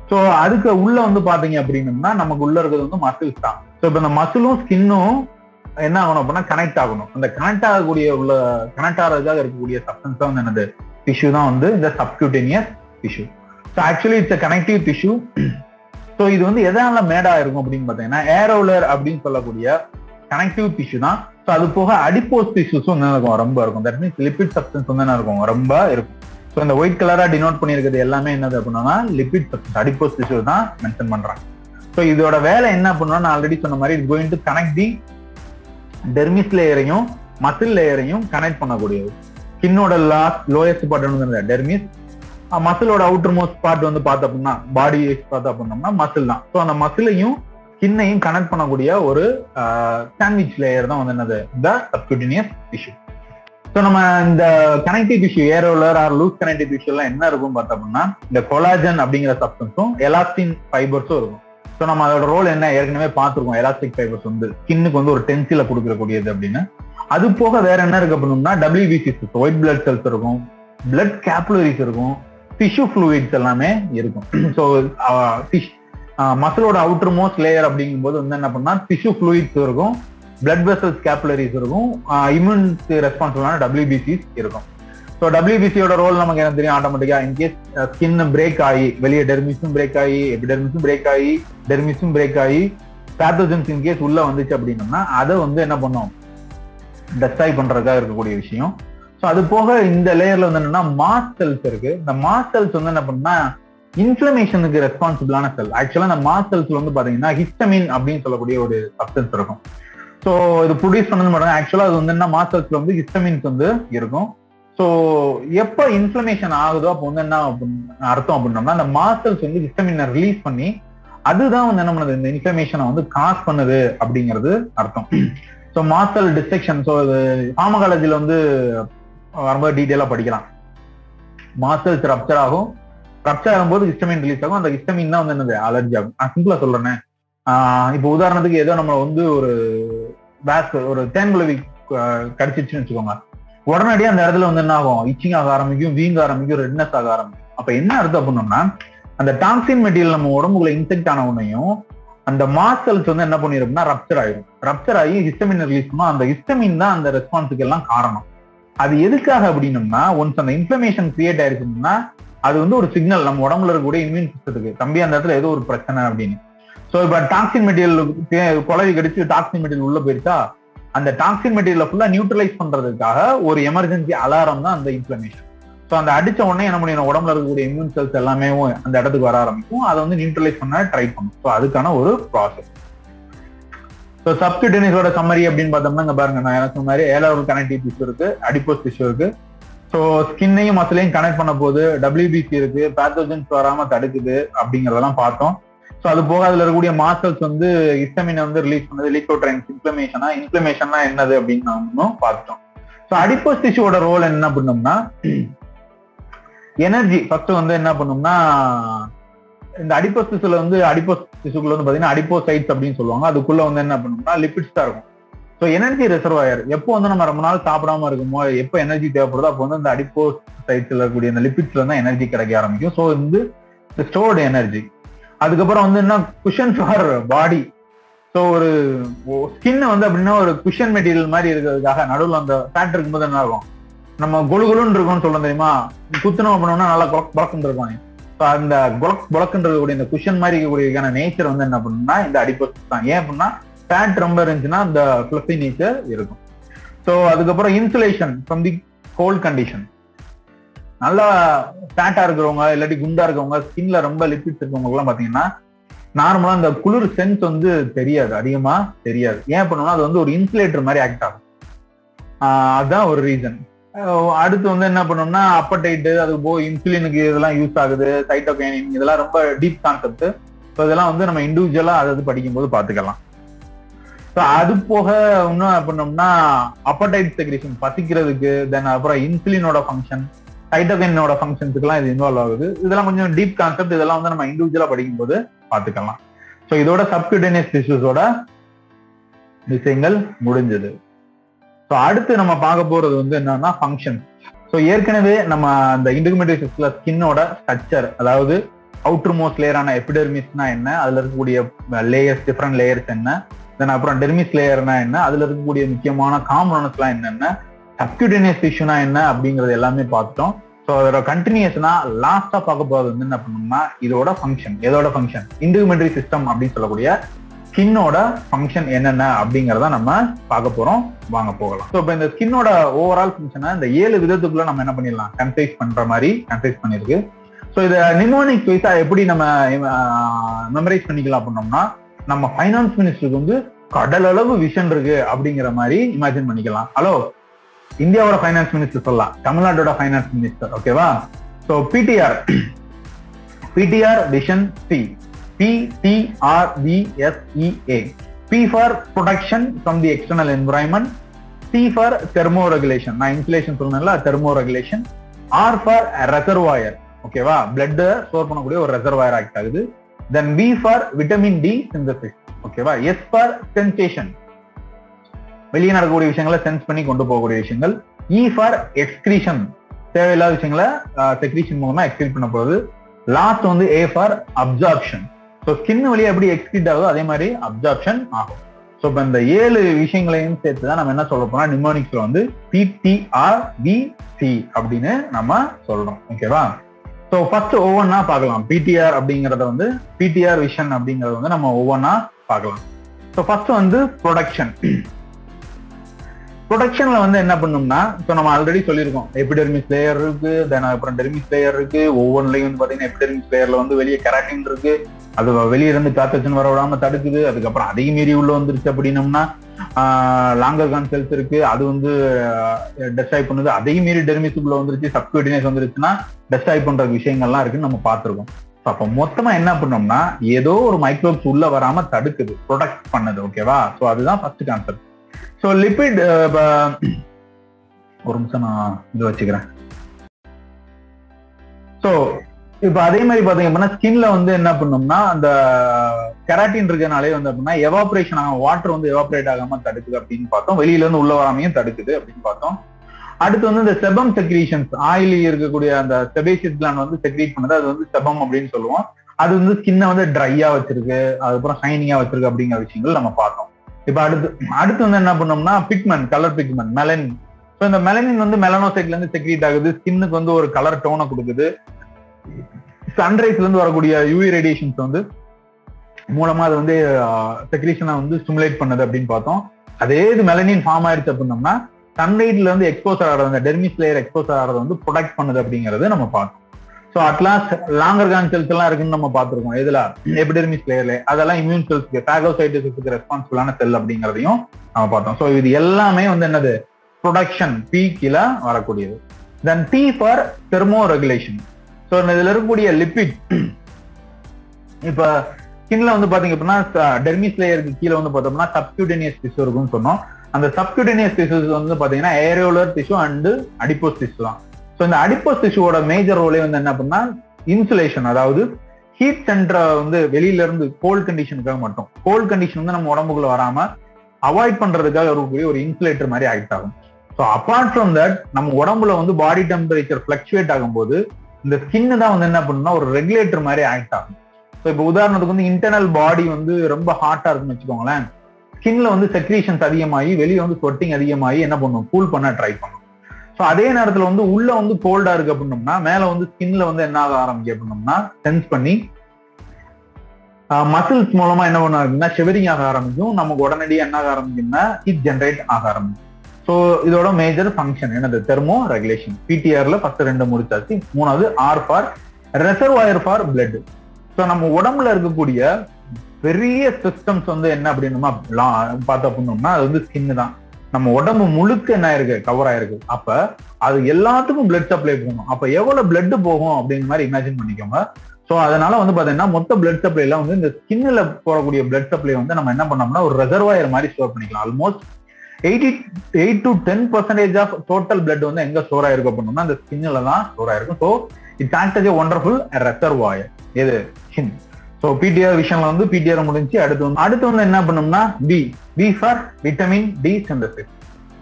ஸோ அதுக்கு உள்ள வந்து பாத்தீங்க அப்படின்னா நமக்கு உள்ள இருக்கிறது வந்து மசில்ஸ் தான். ஸோ இப்போ இந்த மசிலும் ஸ்கின்னும் என்ன ஆகணும் அப்படின்னா கனெக்ட் ஆகணும். அந்த கனெக்ட் ஆகக்கூடிய உள்ள கனெக்ட் ஆகிறதுக்காக இருக்கக்கூடிய சப்டன்ஸ் தான் வந்து என்னது டிஷ்யூ தான் வந்து இந்த சப்க்யூட்டேனியஸ் tissue. So actually it's connective tissue. So இது வந்து எதனால மேடா இருக்கும் அப்படின்னு பாத்தீங்கன்னா ஏரோலர் அப்படின்னு சொல்லக்கூடிய கனெக்டிவ் டிஷ்யூ தான். ஸோ அது போக அடிப்போஸ் டிஷ்யூஸும் வந்து இருக்கும், ரொம்ப இருக்கும். தட் மீன்ஸ் லிபிட் சப்ஸ்டன்ஸ் வந்து என்ன இருக்கும், ரொம்ப இருக்கும். ஸோ இந்த ஒயிட் கலரா டினோட் பண்ணியிருக்கிறது எல்லாமே என்னது அப்படின்னா லிபிட் சப்ஸ்டன்ஸ், அடிப்போஸ் டிஷ்யூ தான் மென்ஷன் பண்றாங்க. ஸோ இதோட வேலை என்ன பண்ணணும்னு ஆல்ரெடி சொன்ன மாதிரி it's going to connect the டெர்மிஸ் லேயரையும் மசில் லேயரையும் கனெக்ட் பண்ணக்கூடியது. ஸ்கின்னோட லோயஸ்ட் பார்ட் வந்து டெர்மிஸ், மசிலோட அவுட்டர் மோஸ்ட் பார்ட் வந்து பார்த்தோம் அப்படின்னா பாடி பார்த்தோம் அப்படின்னோம்னா மசில் தான். ஸோ அந்த மசிலையும் ஸ்கின்னையும் கனெக்ட் பண்ணக்கூடிய ஒரு சாண்ட்விச் லேயர் தான் வந்து என்னது இந்த சப்க்யூட்டேனியஸ் tissue. So, we have the connective tissue, areolar or loose connective tissue, the collagen substance, elastin fibers. So, we have the role in elastic fibers, skin a tensile. That's why there are WBCs, white blood cells, blood capillaries, tissue fluids. So, muscle outermost layer is tissue fluids. Blood vessels, capillaries, immune response WBCs. So WBC role automatically in case skin break, dermis break, epidermis break, dermis break, pathogens in case ulla vanduchu appadina adha vandu enna pannum destroy pandradha irukkoodiya vishayam. So adu poga inda layer la enna mast cells irukku. The mast cells vandu enna panna inflammation ku responsible ana cell. Actually the mast cells la vandu pathina histamine appdin sollakoodiya oru substance irukum. So, the produce actually mast cells histamines. So, when inflammation happens, the mast cells histamine release panni, that inflammation cause pannudu. So, mast cell dissection. So, pharmacology vandu detail padikalam. Mast cells rupture agumbodhu histamine release agum, and histamine allergy agum. Simply solrana. இப்போ உதாரணத்துக்கு ஏதோ நம்ம ஒரு வாஸ்க் ஒரு தேன்குளவி கடிச்சிருச்சுன்னு வச்சுக்கோங்க, உடனடியே அந்த இடத்துல என்ன ஆகும், இச்சிங் ஆக ஆரம்பிக்கும், வீங்க ஆரம்பிக்கும், ரெட்னஸ் ஆக ஆரம்பிக்கும். அப்ப என்ன அர்த்தம் அப்படின்னோம்னா, அந்த டாக்ஸின் மெட்டீரியல் நம்ம உடம்புக்குள்ள இன்செக்ட் ஆன உடனேயும் அந்த மாஸ்ட் செல்ஸ் என்ன பண்ணிருக்குன்னா ரப்சர் ஆயிடும். ரப்சர் ஆகி ஹிஸ்டமின் ரிலீஸ் பண்ணா அந்த ஹிஸ்டமின் தான் அந்த ரெஸ்பான்ஸுக்கு எல்லாம் காரணம். அது எதுக்காக அப்படின்னோம்னா, ஒன்ஸ் அந்த இன்ஃபிளமேஷன் கிரியேட் ஆயிருக்குன்னா அது ஒரு சிக்னல் நம்ம உடம்புல இருக்கக்கூடிய இம்யூன் சிஸ்டத்துக்கு, தம்பி அந்த இடத்துல ஏதோ ஒரு பிரச்சனை அப்படின்னு. ஸோ இப்போ டாக்ஸின் மெட்டீரியல் குழவி கடிச்சு டாக்ஸின் மெட்டீரியல் உள்ள போயிருச்சா, அந்த டாக்ஸின் மெட்டீரியல் ஃபுல்லா நியூட்ரலைஸ் பண்றதுக்காக ஒரு எமர்ஜென்சி அலாரம் தான் அந்த இன்ஃபிளமேஷன். ஸோ அந்த அடிச்ச உடனே என்ன பண்ணி உடம்புல இருக்கக்கூடிய இம்யூன் செல்ஸ் எல்லாமே அந்த இடத்துக்கு வர ஆரம்பிக்கும், அதை நியூட்ரலைஸ் பண்ண ட்ரை பண்ணும். ஸோ அதுக்கான ஒரு ப்ராசஸ். ஸோ சப்க்யூட்டேனியஸோட சம்மரி அப்படின்னு பார்த்தோம்னா, இங்க பாருங்க நான் சொன்ன மாதிரி ஏலோர் கனெக்டிவ் டிஷ்யூ இருக்கு, அடிபோஸ் டிஷ்யூ இருக்கு. ஸோ ஸ்கின்னையும் மசிலையும் கனெக்ட் பண்ண போது டபிள்யூபிசி இருக்கு, பேத்தோஜன்ஸ் வராம தடுக்குது அப்படிங்கறதெல்லாம் பார்த்தோம். ஸோ அது போக அதுல இருக்கக்கூடிய மாஸ்ட் செல்ஸ் ஹிஸ்டமினை ரிலீஸ் பண்ணது, லியூகோட்ரைன்ஸ் இன்ஃப்ளமேஷனா, இன்ஃப்ளமேஷன்னா என்னது அப்படின்னு நாமும் பார்த்துட்டோம். ஸோ அடிபோஸ் டிஷ்யூவோட ரோல் என்ன பண்ணோம்னா, எனர்ஜி ஃபர்ஸ்ட் என்ன பண்ணோம்னா, இந்த அடிபோஸ் டிஷ்யூல அடிபோஸ் டிஷ்யூக்குள்ள பாத்தீங்கன்னா அடிபோசைட்ஸ் அப்படின்னு சொல்லுவாங்க. அதுக்குள்ள என்ன பண்ணோம்னா லிபிட்ஸ் தான் இருக்கும். So energy reservoir. எப்போ நம்ம ரொம்ப நாள் சாப்பிடாம இருக்குமோ, எப்போ எனர்ஜி தேவைப்படுதோ அப்போ இந்த அடிபோஸ் சைட்ஸ்ல இருக்கக்கூடிய அந்த லிபிட்ஸ்ல இருந்தா எனர்ஜி கிடைக்க ஆரம்பிக்கும். So stored energy. அதுக்கப்புறம் என்ன, குஷன் ஃபார் பாடி. ஸோ ஒரு ஸ்கின் அப்படின்னா ஒரு குஷன் மெட்டீரியல் மாதிரி இருக்கிறதுக்காக நடுவில் அந்த ஃபேட் இருக்கும்போது என்ன இருக்கும், நம்ம கொழுகுலுன்னு இருக்கோம்னு சொல்ல தெரியுமா, குத்துணம் அப்படின்னா நல்லா புழக்கம் இருப்பாங்க. ஸோ அந்த புழக்குன்றது கூட இந்த குஷன் மாதிரி இருக்கக்கூடிய நேச்சர் என்ன பண்ணுன்னா இந்த அடிபோஸ் தான். ஏன் அப்படின்னா ஃபேட் ரொம்ப இருந்துச்சுன்னா அந்த ஃபிளஃபி நேச்சர் இருக்கும். ஸோ அதுக்கப்புறம் insulation from the cold condition. நல்லா ஃபேட்டா இருக்கிறவங்க இல்லாட்டி குண்டா இருக்கவங்க, ஸ்கின்ல ரொம்ப லிப்பிட்ஸ் இருக்கவங்க எல்லாம் பாத்தீங்கன்னா நார்மலா அந்த குளிர் சென்ஸ் தெரியாது, அதிகமா தெரியாது. ஏன் பண்ணோம்னா அது ஒரு இன்சுலேட்டர் மாதிரி ஆக்ட் ஆகும். அதுதான் ஒரு ரீசன். அடுத்து என்ன பண்ணோம்னா அப்படைட்டு, அது போக இன்சுலினுக்கு இதெல்லாம் யூஸ் ஆகுது, சைட்டோகைனின், இதெல்லாம் ரொம்ப டீப் கான்செப்ட். ஸோ இதெல்லாம் நம்ம இண்டிவிஜுவலா அதாவது படிக்கும்போது பாத்துக்கலாம். ஸோ அது போக இன்னும் பண்ணோம்னா அப்படைட் செக்ரேஷன் பசிக்கிறதுக்கு, தென் அப்புறம் இன்சுலினோட ஃபங்க்ஷன், சைட்டோகைனோட ஃபங்க்ஷன்ஸ்க்குலாம் இது இன்வால்வ் ஆகுது. இதெல்லாம் கொஞ்சம் டீப் கான்செப்ட், இதெல்லாம் நம்ம இண்டிவிஜுவலா படிக்கும்போது பார்த்துக்கலாம். ஸோ இதோட சப்க்யூட்டேனியஸ் டிஷ்யூஸோட விஷயங்கள் முடிஞ்சது. ஸோ அடுத்து நம்ம பார்க்க போறது என்னன்னா ஃபங்க்ஷன். ஸோ ஏற்கனவே நம்ம அந்த இன்டிகுமெண்டரி சிஸ்டம்ல ஸ்கின்னோட ஸ்ட்ரக்சர், அதாவது அவுட்டர் மோஸ்ட் லேயரான எபிடெர்மிஸ்னா என்ன, அதுல இருக்கக்கூடிய லேயர்ஸ், டிஃப்ரெண்ட் லேயர்ஸ் என்ன, தென் அப்புறம் டெர்மிஸ் லேயர்னா என்ன, அதுல இருக்கக்கூடிய முக்கியமான காம்போனன்ட்ஸ் எல்லாம் என்னென்ன, சப்க்யூட்டேனியஸ் டிஷ்யூனா என்ன அப்படிங்கறது எல்லாமே பார்த்துட்டோம். ஸோ அதோட கண்டினியூஸ்னா லாஸ்டா பார்க்க போறது என்ன பண்ணணும்னா இதோட ஃபங்க்ஷன். எதோட ஃபங்க்ஷன், இன்டிகுமெண்டரி சிஸ்டம் அப்படின்னு சொல்லக்கூடிய ஸ்கின்னோட ஃபங்க்ஷன் என்னென்ன அப்படிங்கிறத நம்ம பார்க்க போறோம். வாங்க போகலாம். ஸோ இப்போ இந்த ஸ்கின்னோட ஓவரால் ஃபங்க்ஷனை இந்த 7 விதத்துக்குள்ள நம்ம என்ன பண்ணிடலாம், கன்சைஸ் பண்ற மாதிரி கன்சைஸ் பண்ணிருக்கு. ஸோ இதை நிமோனிக் வைஸா எப்படி நம்ம மெமரைஸ் பண்ணிக்கலாம் பண்ணோம்னா, நம்ம ஃபைனான்ஸ் மினிஸ்டருக்கு கடல் அளவு விஷன் இருக்கு அப்படிங்கிற மாதிரி இமேஜின் பண்ணிக்கலாம். ஹலோ இந்தியாவோட ஃபைனான்ஸ் மினிஸ்டர் சொல்லலாம், தமிழ்நாட்டோட ஃபைனான்ஸ் மினிஸ்டர், ஓகேவா? So PTR, PTR vision C, PTRVSEA, P for protection from the external environment, C for thermoregulation. நான் இன்சுலேஷன் சொன்னேன்ல, thermoregulation. R for reservoir. ஓகேவா, blood ஸ்டோர் பண்ணக்கூடிய ஒரு reservoir ஆக்ட் ஆகுது. Then V for vitamin D synthesis. ஓகேவா, S for sensation. வெளியே நடக்கக்கூடிய விஷயங்களை சென்ஸ் பண்ணி கொண்டு போகக்கூடிய விஷயங்கள். E for excretion. தேவையில்லாத விஷயங்களை செக்ரீஷன் மூலமா எக்ஸ்கிரீட் பண்ண போகுது. லாஸ்ட் வந்து A for absorption. So skin வழியா எப்படி எக்ஸ்கிரீட் ஆகுதோ அதே மாதிரி அப்சார்ப்ஷன் ஆகும். ஸோ இப்போ இந்த 7 விஷயங்களையும் சேர்த்து தான் நம்ம என்ன சொல்ல போறோம், நிமோனிக்ஸ்ல வந்து PTRBC அப்படின்னு நம்ம சொல்றோம். ஓகேவா, ஸோ ஃபர்ஸ்ட் ஒவ்வொன்னா பார்க்கலாம். பிடிஆர் அப்படிங்கறத வந்து பிடிஆர் விஷன் அப்படிங்கறது வந்து நம்ம ஒவ்வொன்னா பார்க்கலாம். ஸோ ஃபர்ஸ்ட் வந்து ப்ரொடக்ஷன். ப்ரொடக்ஷன்ல வந்து என்ன பண்ணோம்னா, ஸோ நம்ம ஆல்ரெடி சொல்லியிருக்கோம், எபிடெர்மிஸ் லேயர் இருக்கு, தென் அப்புறம் டெர்மிஸ் லேயர் இருக்கு. ஒவ்வொன்றுலையும் வந்து பாத்தீங்கன்னா எபிடெர்மிஸ் லேயர்ல வந்து வெளியே கெராட்டின் இருக்கு, அது வெளியிருந்து காத்து வச்சுன்னு வர விடாம தடுக்குது. அதுக்கப்புறம் அதையும் மீறி உள்ள வந்துருச்சு அப்படின்னம்னா லாங்கர்ஹான் செல்ஸ் இருக்கு, அது வந்து டெஸ்ட்ராய் பண்ணுது. அதையும் மீறி டெர்மிஸுக்குள்ள வந்துருச்சு, சப்க்யூட்டினஸ் வந்துருச்சுன்னா டெஸ்ட்ராய் பண்ற விஷயங்கள்லாம் இருக்குன்னு நம்ம பார்த்திருக்கோம். அப்போ மொத்தமா என்ன பண்ணோம்னா ஏதோ ஒரு மைக்ரோப்ஸ் உள்ள வராம தடுக்குது, ப்ரொடக்ட் பண்ணுது. ஓகேவா, ஸோ அதுதான் ஃபர்ஸ்ட் கான்செப்ட். ஸோ லிபிட், ஒரு நிமிஷம் நான் இதை வச்சுக்கிறேன். ஸோ இப்ப அதே மாதிரி பாத்தீங்க அப்படின்னா ஸ்கின்ல வந்து என்ன பண்ணோம்னா அந்த கெராட்டின் இருக்கனாலே வந்து அப்படின்னா எவாபரேஷன் ஆகும், வாட்டர் வந்து எவாபரேட் ஆகாம தடுக்குது அப்படின்னு பார்த்தோம். வெளியில இருந்து உள்ள வராமையும் தடுக்குது அப்படின்னு பார்த்தோம். அடுத்து வந்து இந்த செபம் செக்ரீஷன்ஸ், ஆயிலி இருக்கக்கூடிய அந்த செபேசியஸ் கிளாண்ட் வந்து செக்ரீட் பண்ணது, அது வந்து செபம் அப்படின்னு சொல்லுவோம். அது வந்து ஸ்கின்னை வந்து ட்ரையா வச்சிருக்கு, அதுக்கப்புறம் ஷைனிங்கா வச்சிருக்கு அப்படிங்கிற விஷயங்கள் நம்ம பார்த்தோம். இப்ப அடுத்து வந்து என்ன பண்ணோம்னா pigment, colour pigment, மெலனின். So இந்த மெலனின் வந்து மெலனோசைட்ல இருந்து செக்ரீட் ஆகுது, ஸ்கின்னுக்கு வந்து ஒரு கலர் டோனை கொடுக்குது. சன்ரைஸ்ல இருந்து வரக்கூடிய யூவி ரேடியேஷன்ஸ் வந்து மூலமா அது வந்து செக்ரீஷனை வந்து ஸ்டிமுலேட் பண்ணுது அப்படின்னு பார்த்தோம். அதே இது மெலனின் ஃபார்ம் ஆயிடுச்சு அப்படின்னம்னா சன்லைட்ல இருந்து எக்ஸ்போஸ் ஆகிறது, அந்த டெர்மிஸ் லேயர் எக்ஸ்போஸ் ஆகிறது வந்து ப்ரொடக்ட் பண்ணுது அப்படிங்கறது நம்ம பார்த்தோம். ஸோ அட்லாஸ்ட் லாங்கர்ஹான் செல்ஸ் எல்லாம் இருக்குன்னு நம்ம பார்த்திருக்கோம். இதுல எபிடெர்மிஸ் லேயர்ல அதெல்லாம் இம்யூன் செல்ஸ்க்கு, பாகோசைட்டோசிஸ்க்கு ரெஸ்பான்சிபிளான செல் அப்படிங்கிறதையும் நம்ம பார்த்தோம். ஸோ இது எல்லாமே வந்து என்னது, ப்ரொடக்ஷன் பீக்கில வரக்கூடியது. Then T for thermoregulation. So இதுல இருக்கக்கூடிய லிப்பிட், இப்ப ஸ்கின்ல வந்து பாத்தீங்க அப்படின்னா டெர்மிஸ் லேயருக்கு கீழே வந்து பார்த்தோம்னா சப்க்யூட்டேனியஸ் டிஷ்யூ இருக்குன்னு சொன்னோம். அந்த சப்க்யூட்டேனியஸ் டிஷ்யூஸ் வந்து பாத்தீங்கன்னா areolar tissue and adipose tissue தான். ஸோ இந்த அடிப்போஸ் டிஷ்யூவோட மேஜர் ரோலே வந்து என்ன அப்படின்னா இன்சுலேஷன், அதாவது ஹீட் சென்டரை வந்து வெளியில இருந்து கோல்ட் கண்டிஷனுக்காக மட்டும், கோல்ட் கண்டிஷன் வந்து நம்ம உடம்புக்குள்ள வராம அவாய்ட் பண்றதுக்காக இருக்கக்கூடிய ஒரு இன்சுலேட்டர் மாதிரி ஆக்ட் ஆகும். ஸோ அப்பார்ட் ஃப்ரம் தட் நம்ம உடம்புல வந்து பாடி டெம்பரேச்சர் ஃபிளக்சுவேட் ஆகும்போது இந்த ஸ்கின்னு தான் வந்து என்ன பண்ணுன்னா ஒரு ரெகுலேட்டர் மாதிரி ஆக்ட் ஆகும். ஸோ இப்போ உதாரணத்துக்கு வந்து இன்டர்னல் பாடி வந்து ரொம்ப ஹாட்டா இருக்குன்னு வச்சுக்கோங்களேன், ஸ்கின்ல வந்து செக்ரீஷன்ஸ் அதிகமாகி வெளியே வந்து ஸ்வெட்டிங் அதிகமாகி என்ன பண்ணுவோம், கூல் பண்ண ட்ரை பண்ணும். ஸோ அதே நேரத்தில் வந்து உள்ள வந்து கோல்டா இருக்கு அப்படின்னம்னா மேலே வந்து ஸ்கின்ல வந்து என்ன ஆக ஆரம்பிக்க அப்படின்னம்னா சென்ஸ் பண்ணி மசில்ஸ் மூலமா என்ன பண்ண ஆரம்பிச்சுன்னா ஷிவரிங் ஆக ஆரம்பிக்கும், நமக்கு உடனடியாக என்ன ஆக ஆரம்பிக்கும்னா ஹீட் ஜென்ரேட் ஆக ஆரம்பிக்கும். ஸோ இதோட மேஜர் ஃபங்க்ஷன் என்னது, தெர்மோ ரெகுலேஷன். பிடிஆர்ல ஃபர்ஸ்ட் 2 முடிச்சாச்சு. மூணாவது R for reservoir for blood. So நம்ம உடம்புல இருக்கக்கூடிய பெரிய சிஸ்டம்ஸ் வந்து என்ன அப்படின்னா பார்த்தா அப்படின்னோம்னா அது வந்து ஸ்கின்னு தான். நம்ம உடம்பு முழுக்க என்ன ஆயிருக்கு, கவர் ஆயிருக்கு. அப்ப அது எல்லாத்துக்கும் பிளட் சப்ளை போகணும். அப்ப எவ்வளவு பிளட் போகும் அப்படிங்கிற மாதிரி இமேஜின் பண்ணிக்கோங்க. ஸோ அதனால வந்து பாத்தீங்கன்னா மொத்த பிளட் சப்ளை எல்லாம் வந்து இந்த ஸ்கின்ல போகக்கூடிய பிளட் சப்ளை வந்து நம்ம என்ன பண்ணோம்னா ஒரு ரெசர்வாயர் மாதிரி ஸ்டோர் பண்ணிக்கலாம். Almost 8 to 10% of total blood வந்து எங்க ஸ்டோர் ஆயிருக்கும் அப்படின்னா அந்த ஸ்கின்ல தான் ஸ்டோர் ஆயிருக்கும். So it's act as a wonderful reservoir, எது, ஸ்கின். ஸோ பிடிஆர் விஷன்ல வந்து பிடிஆர் முடிஞ்சு. அடுத்து வந்து என்ன பண்ணோம்னா B for vitamin D synthesis.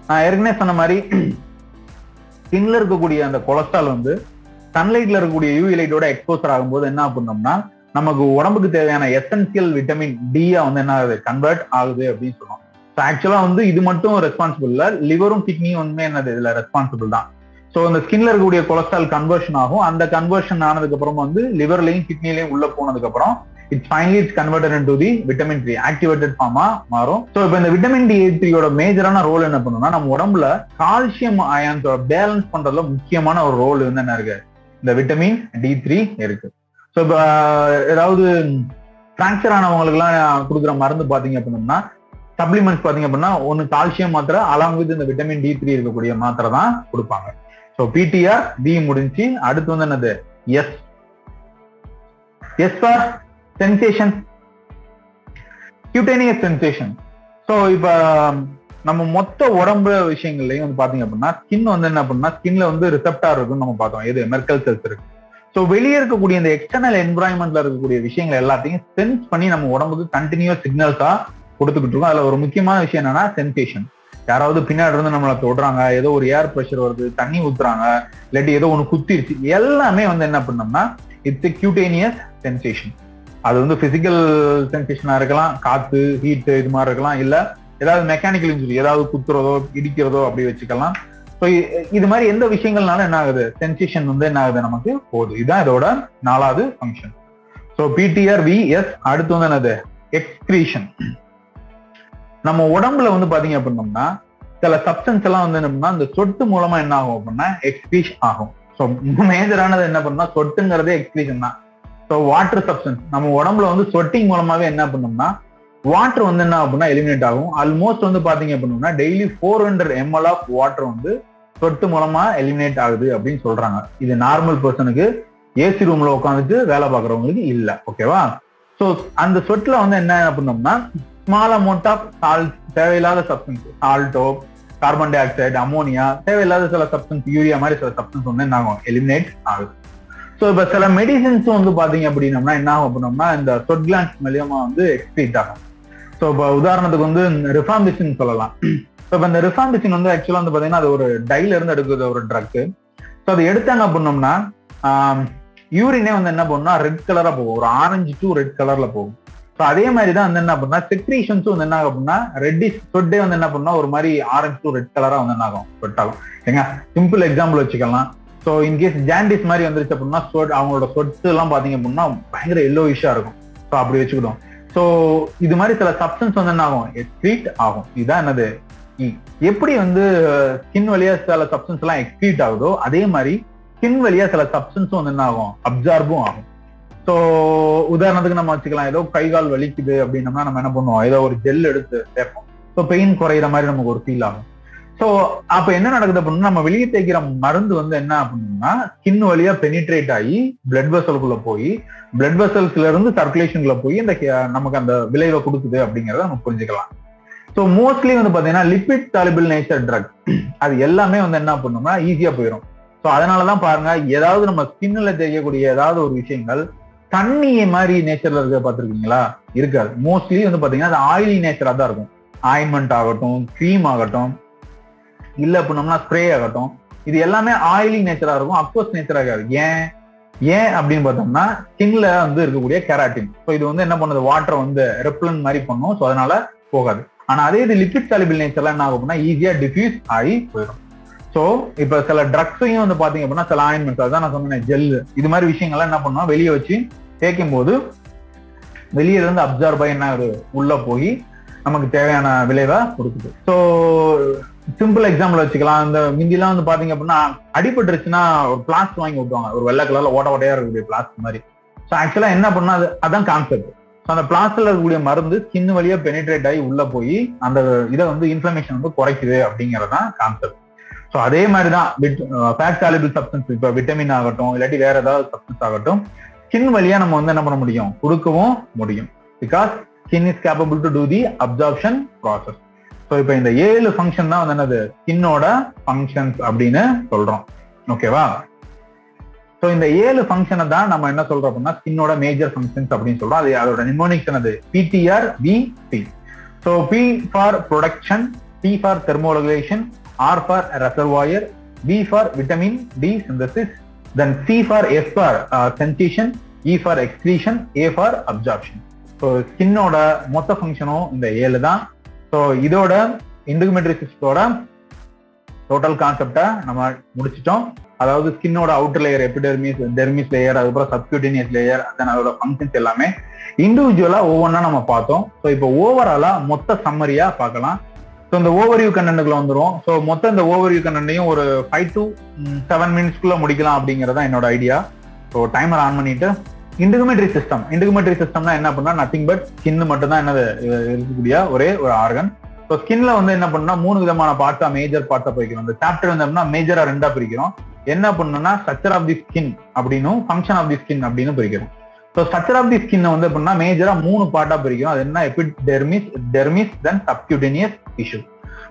நான் ஏற்கனவே சொன்ன மாதிரி ஸ்கின்ல இருக்கக்கூடிய அந்த கொலஸ்ட்ரால் வந்து சன்லைட்ல இருக்கக்கூடிய யூவி லைட்டோட எக்ஸ்போசர் ஆகும்போது என்ன பண்ணோம்னா நமக்கு உடம்புக்கு தேவையான எசென்சியல் விட்டமின் டியா வந்து என்ன ஆகுது, கன்வெர்ட் ஆகுது அப்படின்னு சொல்லுவோம். ஆக்சுவலா வந்து இது மட்டும் ரெஸ்பான்சிபிள் இல்ல, லிவரும் கிட்னியும் ஒண்ணுமே என்னது இதுல ரெஸ்பான்சிபிள் தான். சோ இந்த ஸ்கின்ல இருக்கக்கூடிய கொலஸ்ட்ரால் கன்வர்ஷன் ஆகும். அந்த கன்வர்ஷன் ஆனதுக்கு அப்புறம் வந்து லிவர்லயும் கிட்னிலையும் உள்ள போனதுக்கு அப்புறம் it's finally it's converted into the vitamin D activated ஃபார்மா மாறும். சோ இப்ப இந்த விட்டமின் D3யோட மேஜரான ரோல் என்ன பண்ணும்னா நம்ம உடம்புல கால்சியம் அயான்ஸோட பேலன்ஸ் பண்றதுல முக்கியமான ஒரு ரோல் வந்து என்ன இருக்கு, இந்த விட்டமின் D3 இருக்கு. சோ இப்ப ஏதாவது பிராக்சர் ஆனவங்களுக்கு எல்லாம் கொடுக்குற மருந்து பாத்தீங்க அப்படின்னா சப்ளிமெண்ட்ஸ் பாத்தீங்க அப்படின்னா ஒன்னு கால்சியம் மாத்திரை அலாங் வித் இந்த விட்டமின் D3 இருக்கக்கூடிய மாத்திரை தான் கொடுப்பாங்க. சோ பிடிஆர் டி முடிஞ்சு. அடுத்து வந்து என்னது, S for sensation, cutaneous sensation. So இப்ப நம்ம மொத்த உடம்பு விஷயங்கள்லயும் வந்து பாத்தீங்க அப்படின்னா ஸ்கின் வந்து என்ன பண்ணா ஸ்கின்ல வந்து ரிசப்டார் இருக்குன்னு நம்ம பார்த்தோம். எது மெர்க்கல் செல்ஸ் இருக்கு. ஸோ வெளியே இருக்கக்கூடிய இந்த எக்ஸ்டர்னல் என்விரான்மெண்ட்ல இருக்கக்கூடிய விஷயங்கள் எல்லாத்தையும் சென்ஸ் பண்ணி நம்ம உடம்புக்கு கண்டினியூஸ் சிக்னல்ஸா கொடுத்துக்கிட்டு இருக்கோம். அதுல ஒரு முக்கியமான விஷயம் என்னன்னா சென்சேஷன். யாராவது பின்னாடி இருந்து நம்மளை தொடுறாங்க, ஏதோ ஒரு ஏர் ப்ரெஷர் வருது, தண்ணி ஊத்துறாங்க, இல்லாட்டி ஏதோ ஒன்று குத்திருச்சு, எல்லாமே வந்து என்ன பண்ணோம்னா இட்ஸ் கியூட்டேனியஸ் சென்சேஷன். அது வந்து பிசிக்கல் சென்சேஷனா இருக்கலாம், காத்து, ஹீட்டு, இது மாதிரி இருக்கலாம், இல்ல ஏதாவது மெக்கானிக்கல் இன்ஜுரி, ஏதாவது குத்துறதோ இடிக்கிறதோ அப்படி வச்சுக்கலாம். ஸோ இது மாதிரி எந்த விஷயங்கள்னாலும் என்ன ஆகுது, சென்சேஷன் வந்து என்ன ஆகுது, நமக்கு போகுது. இதுதான் இதோட 4வது ஃபங்க்ஷன். So PTRVS. அடுத்து வந்து என்னது, எக்ஸ்கிரீஷன். நம்ம உடம்புல வந்து பாத்தீங்க அப்படின்னோம்னா சில சப்ஸ்டன்ஸ் எல்லாம் வந்து என்னன்னா இந்த சொட்டு மூலமா என்ன ஆகும் அப்படின்னா எக்ஸ்கிரீஷ் ஆகும். ஸோ மேஜரானது என்ன பண்ணா சொட்டுங்கிறதே எக்ஸ்கிரீஷன் தான். ஸோ வாட்டர் சப்ஸ்டன்ஸ் நம்ம உடம்புல வந்து சொட்டிங் மூலமாவே என்ன பண்ணோம்னா வாட்டர் வந்து என்ன அப்படின்னா எலிமினேட் ஆகும். ஆல்மோஸ்ட் வந்து பாத்தீங்க அப்படின்னா டெய்லி 400 ml ஆஃப் வாட்டர் வந்து சொட்டு மூலமா எலிமினேட் ஆகுது அப்படின்னு சொல்றாங்க. இது நார்மல் பர்சனுக்கு, ஏசி ரூம்ல உட்காந்துட்டு வேலை பார்க்கறவங்களுக்கு இல்ல, ஓகேவா? ஸோ அந்த சொட்டுல வந்து என்ன பண்ணோம்னா ஸ்மால் அமௌண்ட் ஆஃப் சால்ட், தேவையில்லாத சப்ஸ்டன்ஸ், சால்ட்டோ, கார்பன் டை ஆக்சைடு, அமோனியா, தேவையில்லாத சில சப்ஸ்டன்ஸ், யூரியா மாதிரி சில சப்ஸ்டன்ஸ் வந்து என்ன ஆகும், எலிமினேட் ஆகுது. ஸோ இப்போ சில மெடிசின்ஸும் வந்து பாத்தீங்க அப்படின்னம்னா என்ன ஆகும் அப்படின்னம்னா இந்த சொட் கிளான்ஸ் மூலமா வந்து எக்ஸ்க்ரீட் ஆகும். ஸோ இப்போ உதாரணத்துக்கு வந்து ரிஃபாம்பிசின் சொல்லலாம். ஸோ இப்போ இந்த ரிஃபாம்பிசின் வந்து ஆக்சுவலா வந்து பாத்தீங்கன்னா அது ஒரு டைல இருந்து எடுக்கிறது ஒரு ட்ரக். ஸோ அதை எடுத்தாங்க அப்படின்னம்னா யூரினே வந்து என்ன பண்ணா ரெட் கலரா போகும், ஒரு ஆரஞ்சு டு ரெட் கலர்ல போகும். ஸோ அதே மாதிரி தான் வந்து என்ன பண்ணா செக்ரீஷன்ஸும் வந்து என்ன ஆகும் அப்படின்னா ரெட்டிஷ் சொட்டே வந்து என்ன பண்ணா ஒரு மாதிரி ஆரஞ்சு டு ரெட் கலரா வந்து என்ன ஆகும், ரெட் ஆகும். ஏங்க சிம்பிள் எக்ஸாம்பிள் வச்சுக்கலாம். ஸோ இன்கேஸ் ஜாண்டிஸ் மாதிரி வந்துருச்சு அப்படின்னா அவங்களோட சொட்டு எல்லாம் பாத்தீங்க அப்படின்னா பயங்கர எல்லோ இஷ்ஷா இருக்கும். ஸோ அப்படி வச்சுக்கிட்டோம். ஸோ இது மாதிரி சில சப்ஸ்டன்ஸ் வந்து என்ன ஆகும், எக்ஸ்க்ரீட் ஆகும். இதுதான் என்னது, எப்படி வந்து ஸ்கின் வழியா சில சப்ஸ்டன்ஸ் எல்லாம் எக்ஸ்க்ரீட் ஆகுதோ அதே மாதிரி ஸ்கின் வழியா சில சப்ஸ்டன்ஸும் வந்து என்ன ஆகும், அப்சார்பும் ஆகும். ஸோ உதாரணத்துக்கு நம்ம வச்சுக்கலாம், ஏதோ கை கால் வலிக்குது அப்படின்னம்னா நம்ம என்ன பண்ணுவோம், ஏதோ ஒரு ஜெல் எடுத்து தேய்ப்போம். ஸோ பெயின் குறையிற மாதிரி நமக்கு ஒரு ஃபீல் ஆகும். ஸோ அப்ப என்ன நடக்குது அப்படின்னா நம்ம வெளியே தேய்க்கிற மருந்து வந்து என்ன அப்படின்னா ஸ்கின் வழியா பெனிட்ரேட் ஆகி பிளட் வெசல்குள்ள போய் பிளட் வெசல்ஸ்ல இருந்து சர்க்குலேஷனுக்குள்ள போய் இந்த நமக்கு அந்த விளைவை கொடுக்குது அப்படிங்கிறத நம்ம புரிஞ்சுக்கலாம். ஸோ மோஸ்ட்லி வந்து பாத்தீங்கன்னா லிப்பிட் சாலுபிள் நேச்சர் ட்ரக் அது எல்லாமே வந்து என்ன பண்ணோம்னா ஈஸியா போயிடும். ஸோ அதனாலதான் பாருங்க ஏதாவது நம்ம ஸ்கின்ல தேய்க்கக்கூடிய ஏதாவது ஒரு விஷயங்கள் தண்ணியை மாதிரி நேச்சர்ல இருக்க பாத்துருக்கீங்களா, இருக்காது. மோஸ்ட்லி வந்து பாத்தீங்கன்னா அது ஆயிலி நேச்சரா தான் இருக்கும். ஆயின்மெண்ட் ஆகட்டும், கிரீம் ஆகட்டும், இல்ல அப்படின்னம்னா ஸ்ப்ரே ஆகட்டும், இது எல்லாமே ஆயிலி நேச்சரா இருக்கும், அக்வஸ் நேச்சரா இருக்காது. ஏன் அப்படின்னு பார்த்தோம்னா ஸ்கின்ல வந்து இருக்கக்கூடிய கெராட்டின். ஸோ இது வந்து என்ன பண்ணுது, வாட்டரை வந்து ரெப்லன்ட் மாதிரி பண்ணும். ஸோ அதனால போகாது. ஆனா அதே இது லிக்விட் சாலிபிள் நேச்சர்லாம் என்ன ஆகும் அப்படின்னா ஈஸியா டிஃப்யூஸ் ஆகி போயிடும். ஸோ இப்ப சில ட்ரக்ஸையும் வந்து பாத்தீங்க அப்படின்னா சில ஆயின்மெண்ட்ஸ், அதான் நான் சொன்னேன் ஜெல்லு, இது மாதிரி விஷயங்கள்லாம் என்ன பண்ணுவோம், வெளியே வச்சு தேய்க்கும் போது வெளியில இருந்து அப்சார்ப் ஆகி என்ன உள்ள போய் நமக்கு தேவையான விளைவா கொடுக்குது. ஸோ சிம்பிள் எக்ஸாம்பிள் வச்சுக்கலாம். இந்த மிந்திலாம் வந்து பாத்தீங்க அப்படின்னா அடிபட்டுருச்சுன்னா ஒரு பிளாஸ்ட் வாங்கி விட்டுவாங்க, ஒரு வெள்ளை கலர்ல ஓட்டையா இருக்கக்கூடிய பிளாஸ்ட் மாதிரி. ஸோ ஆக்சுவலா என்ன பண்ணா அதான் கான்செப்ட். ஸோ அந்த பிளாஸ்ட்ல இருக்கக்கூடிய மருந்து ஸ்கின் வழியா பெனிட்ரேட் ஆகி உள்ள போய் அந்த இதை வந்து இன்ஃபிளமேஷன் வந்து குறைக்குது அப்படிங்கறதான் கான்செப்ட். ஸோ அதே மாதிரிதான் ஃபேட் சாலிபிள் சப்ஸ்டன்ஸ், இப்போ விட்டமின் ஆகட்டும், இல்லாட்டி வேற ஏதாவது சப்ஸ்டன்ஸ் ஆகட்டும், ஸ்கின் வழியா நம்ம வந்து என்ன பண்ண முடியும், கொடுக்கவும் முடியும். Because skin is capable to do the absorption process. So இப்போ இந்த 7 ஃபங்க்ஷன் தான் வந்து என்னது ஸ்கின்னோட ஃபங்க்ஷன்ஸ் அப்படின்னு சொல்றோம், ஓகேவா? ஸோ இந்த 7 ஃபங்க்ஷனை தான் நம்ம என்ன சொல்றோம் அப்படின்னா ஸ்கின்னோட மேஜர் ஃபங்க்ஷன்ஸ் அப்படின்னு சொல்றோம். அது அதோட நிமோனிக்ஸ் என்னது, PTRVP. So P for production, T for thermoregulation, R for reservoir, V for vitamin D synthesis, then C for S for sensation, E for excretion, A for absorption. So ஸ்கின்னோட மொத்த ஃபங்க்ஷனும் இந்த 7 தான். So இதோட இண்டகுமெண்டரி சிஸ்டத்தோட total கான்செப்டை நம்ம முடிச்சிட்டோம். அதாவது ஸ்கின்னோட outer layer எபிடெர்மிஸ், டெர்மிஸ் layer, அதுக்கப்புறம் சப்கியூட்டேனியஸ் லேயர், தென் அதோட ஃபங்க்ஷன்ஸ் எல்லாமே இண்டிவிஜுவலா ஒவ்வொன்றா நம்ம பார்த்தோம். ஸோ இப்போ ஓவராலா மொத்த சம்மரியா பார்க்கலாம். ஸோ இந்த ஓவர்வியூ கண்டென்ட்ல வந்துடும். ஸோ மொத்தம் இந்த ஓவர்வியூ கண்டென்ட்டையும் ஒரு 5 to 7 minutes முடிக்கலாம் அப்படிங்கறதான் என்னோட ஐடியா. ஸோ டைமர் ஆன் பண்ணிட்டு இன்டகுமெண்டரி சிஸ்டம்னா என்ன பண்ணா நத்திங் பட் ஸ்கின் மட்டும் தான் என்னது இருக்கக்கூடிய ஒரே ஒரு ஆர்கன். ஸோ ஸ்கின்ல வந்து என்ன பண்ணா 3 விதமான பார்ட்டா, மேஜர் பார்ட்டா பிரிக்கிறோம். இந்த சாப்டர் வந்து அப்படின்னா மேஜரா 2 பிரிக்கிறோம். என்ன பண்ணுன்னா ஸ்ட்ரக்சர் ஆஃப் தி ஸ்கின் அப்படின்னும் ஃபங்க்ஷன் ஆஃப் தி ஸ்கின் அப்படின்னு பிரிக்கிறோம். So structure of the skin வந்து அப்படின்னா மேஜரா 3 பார்ட்டா பிரிக்கிறோம். அது என்ன, எபிடெர்மிஸ், டெர்மிஸ், then subcutaneous tissue.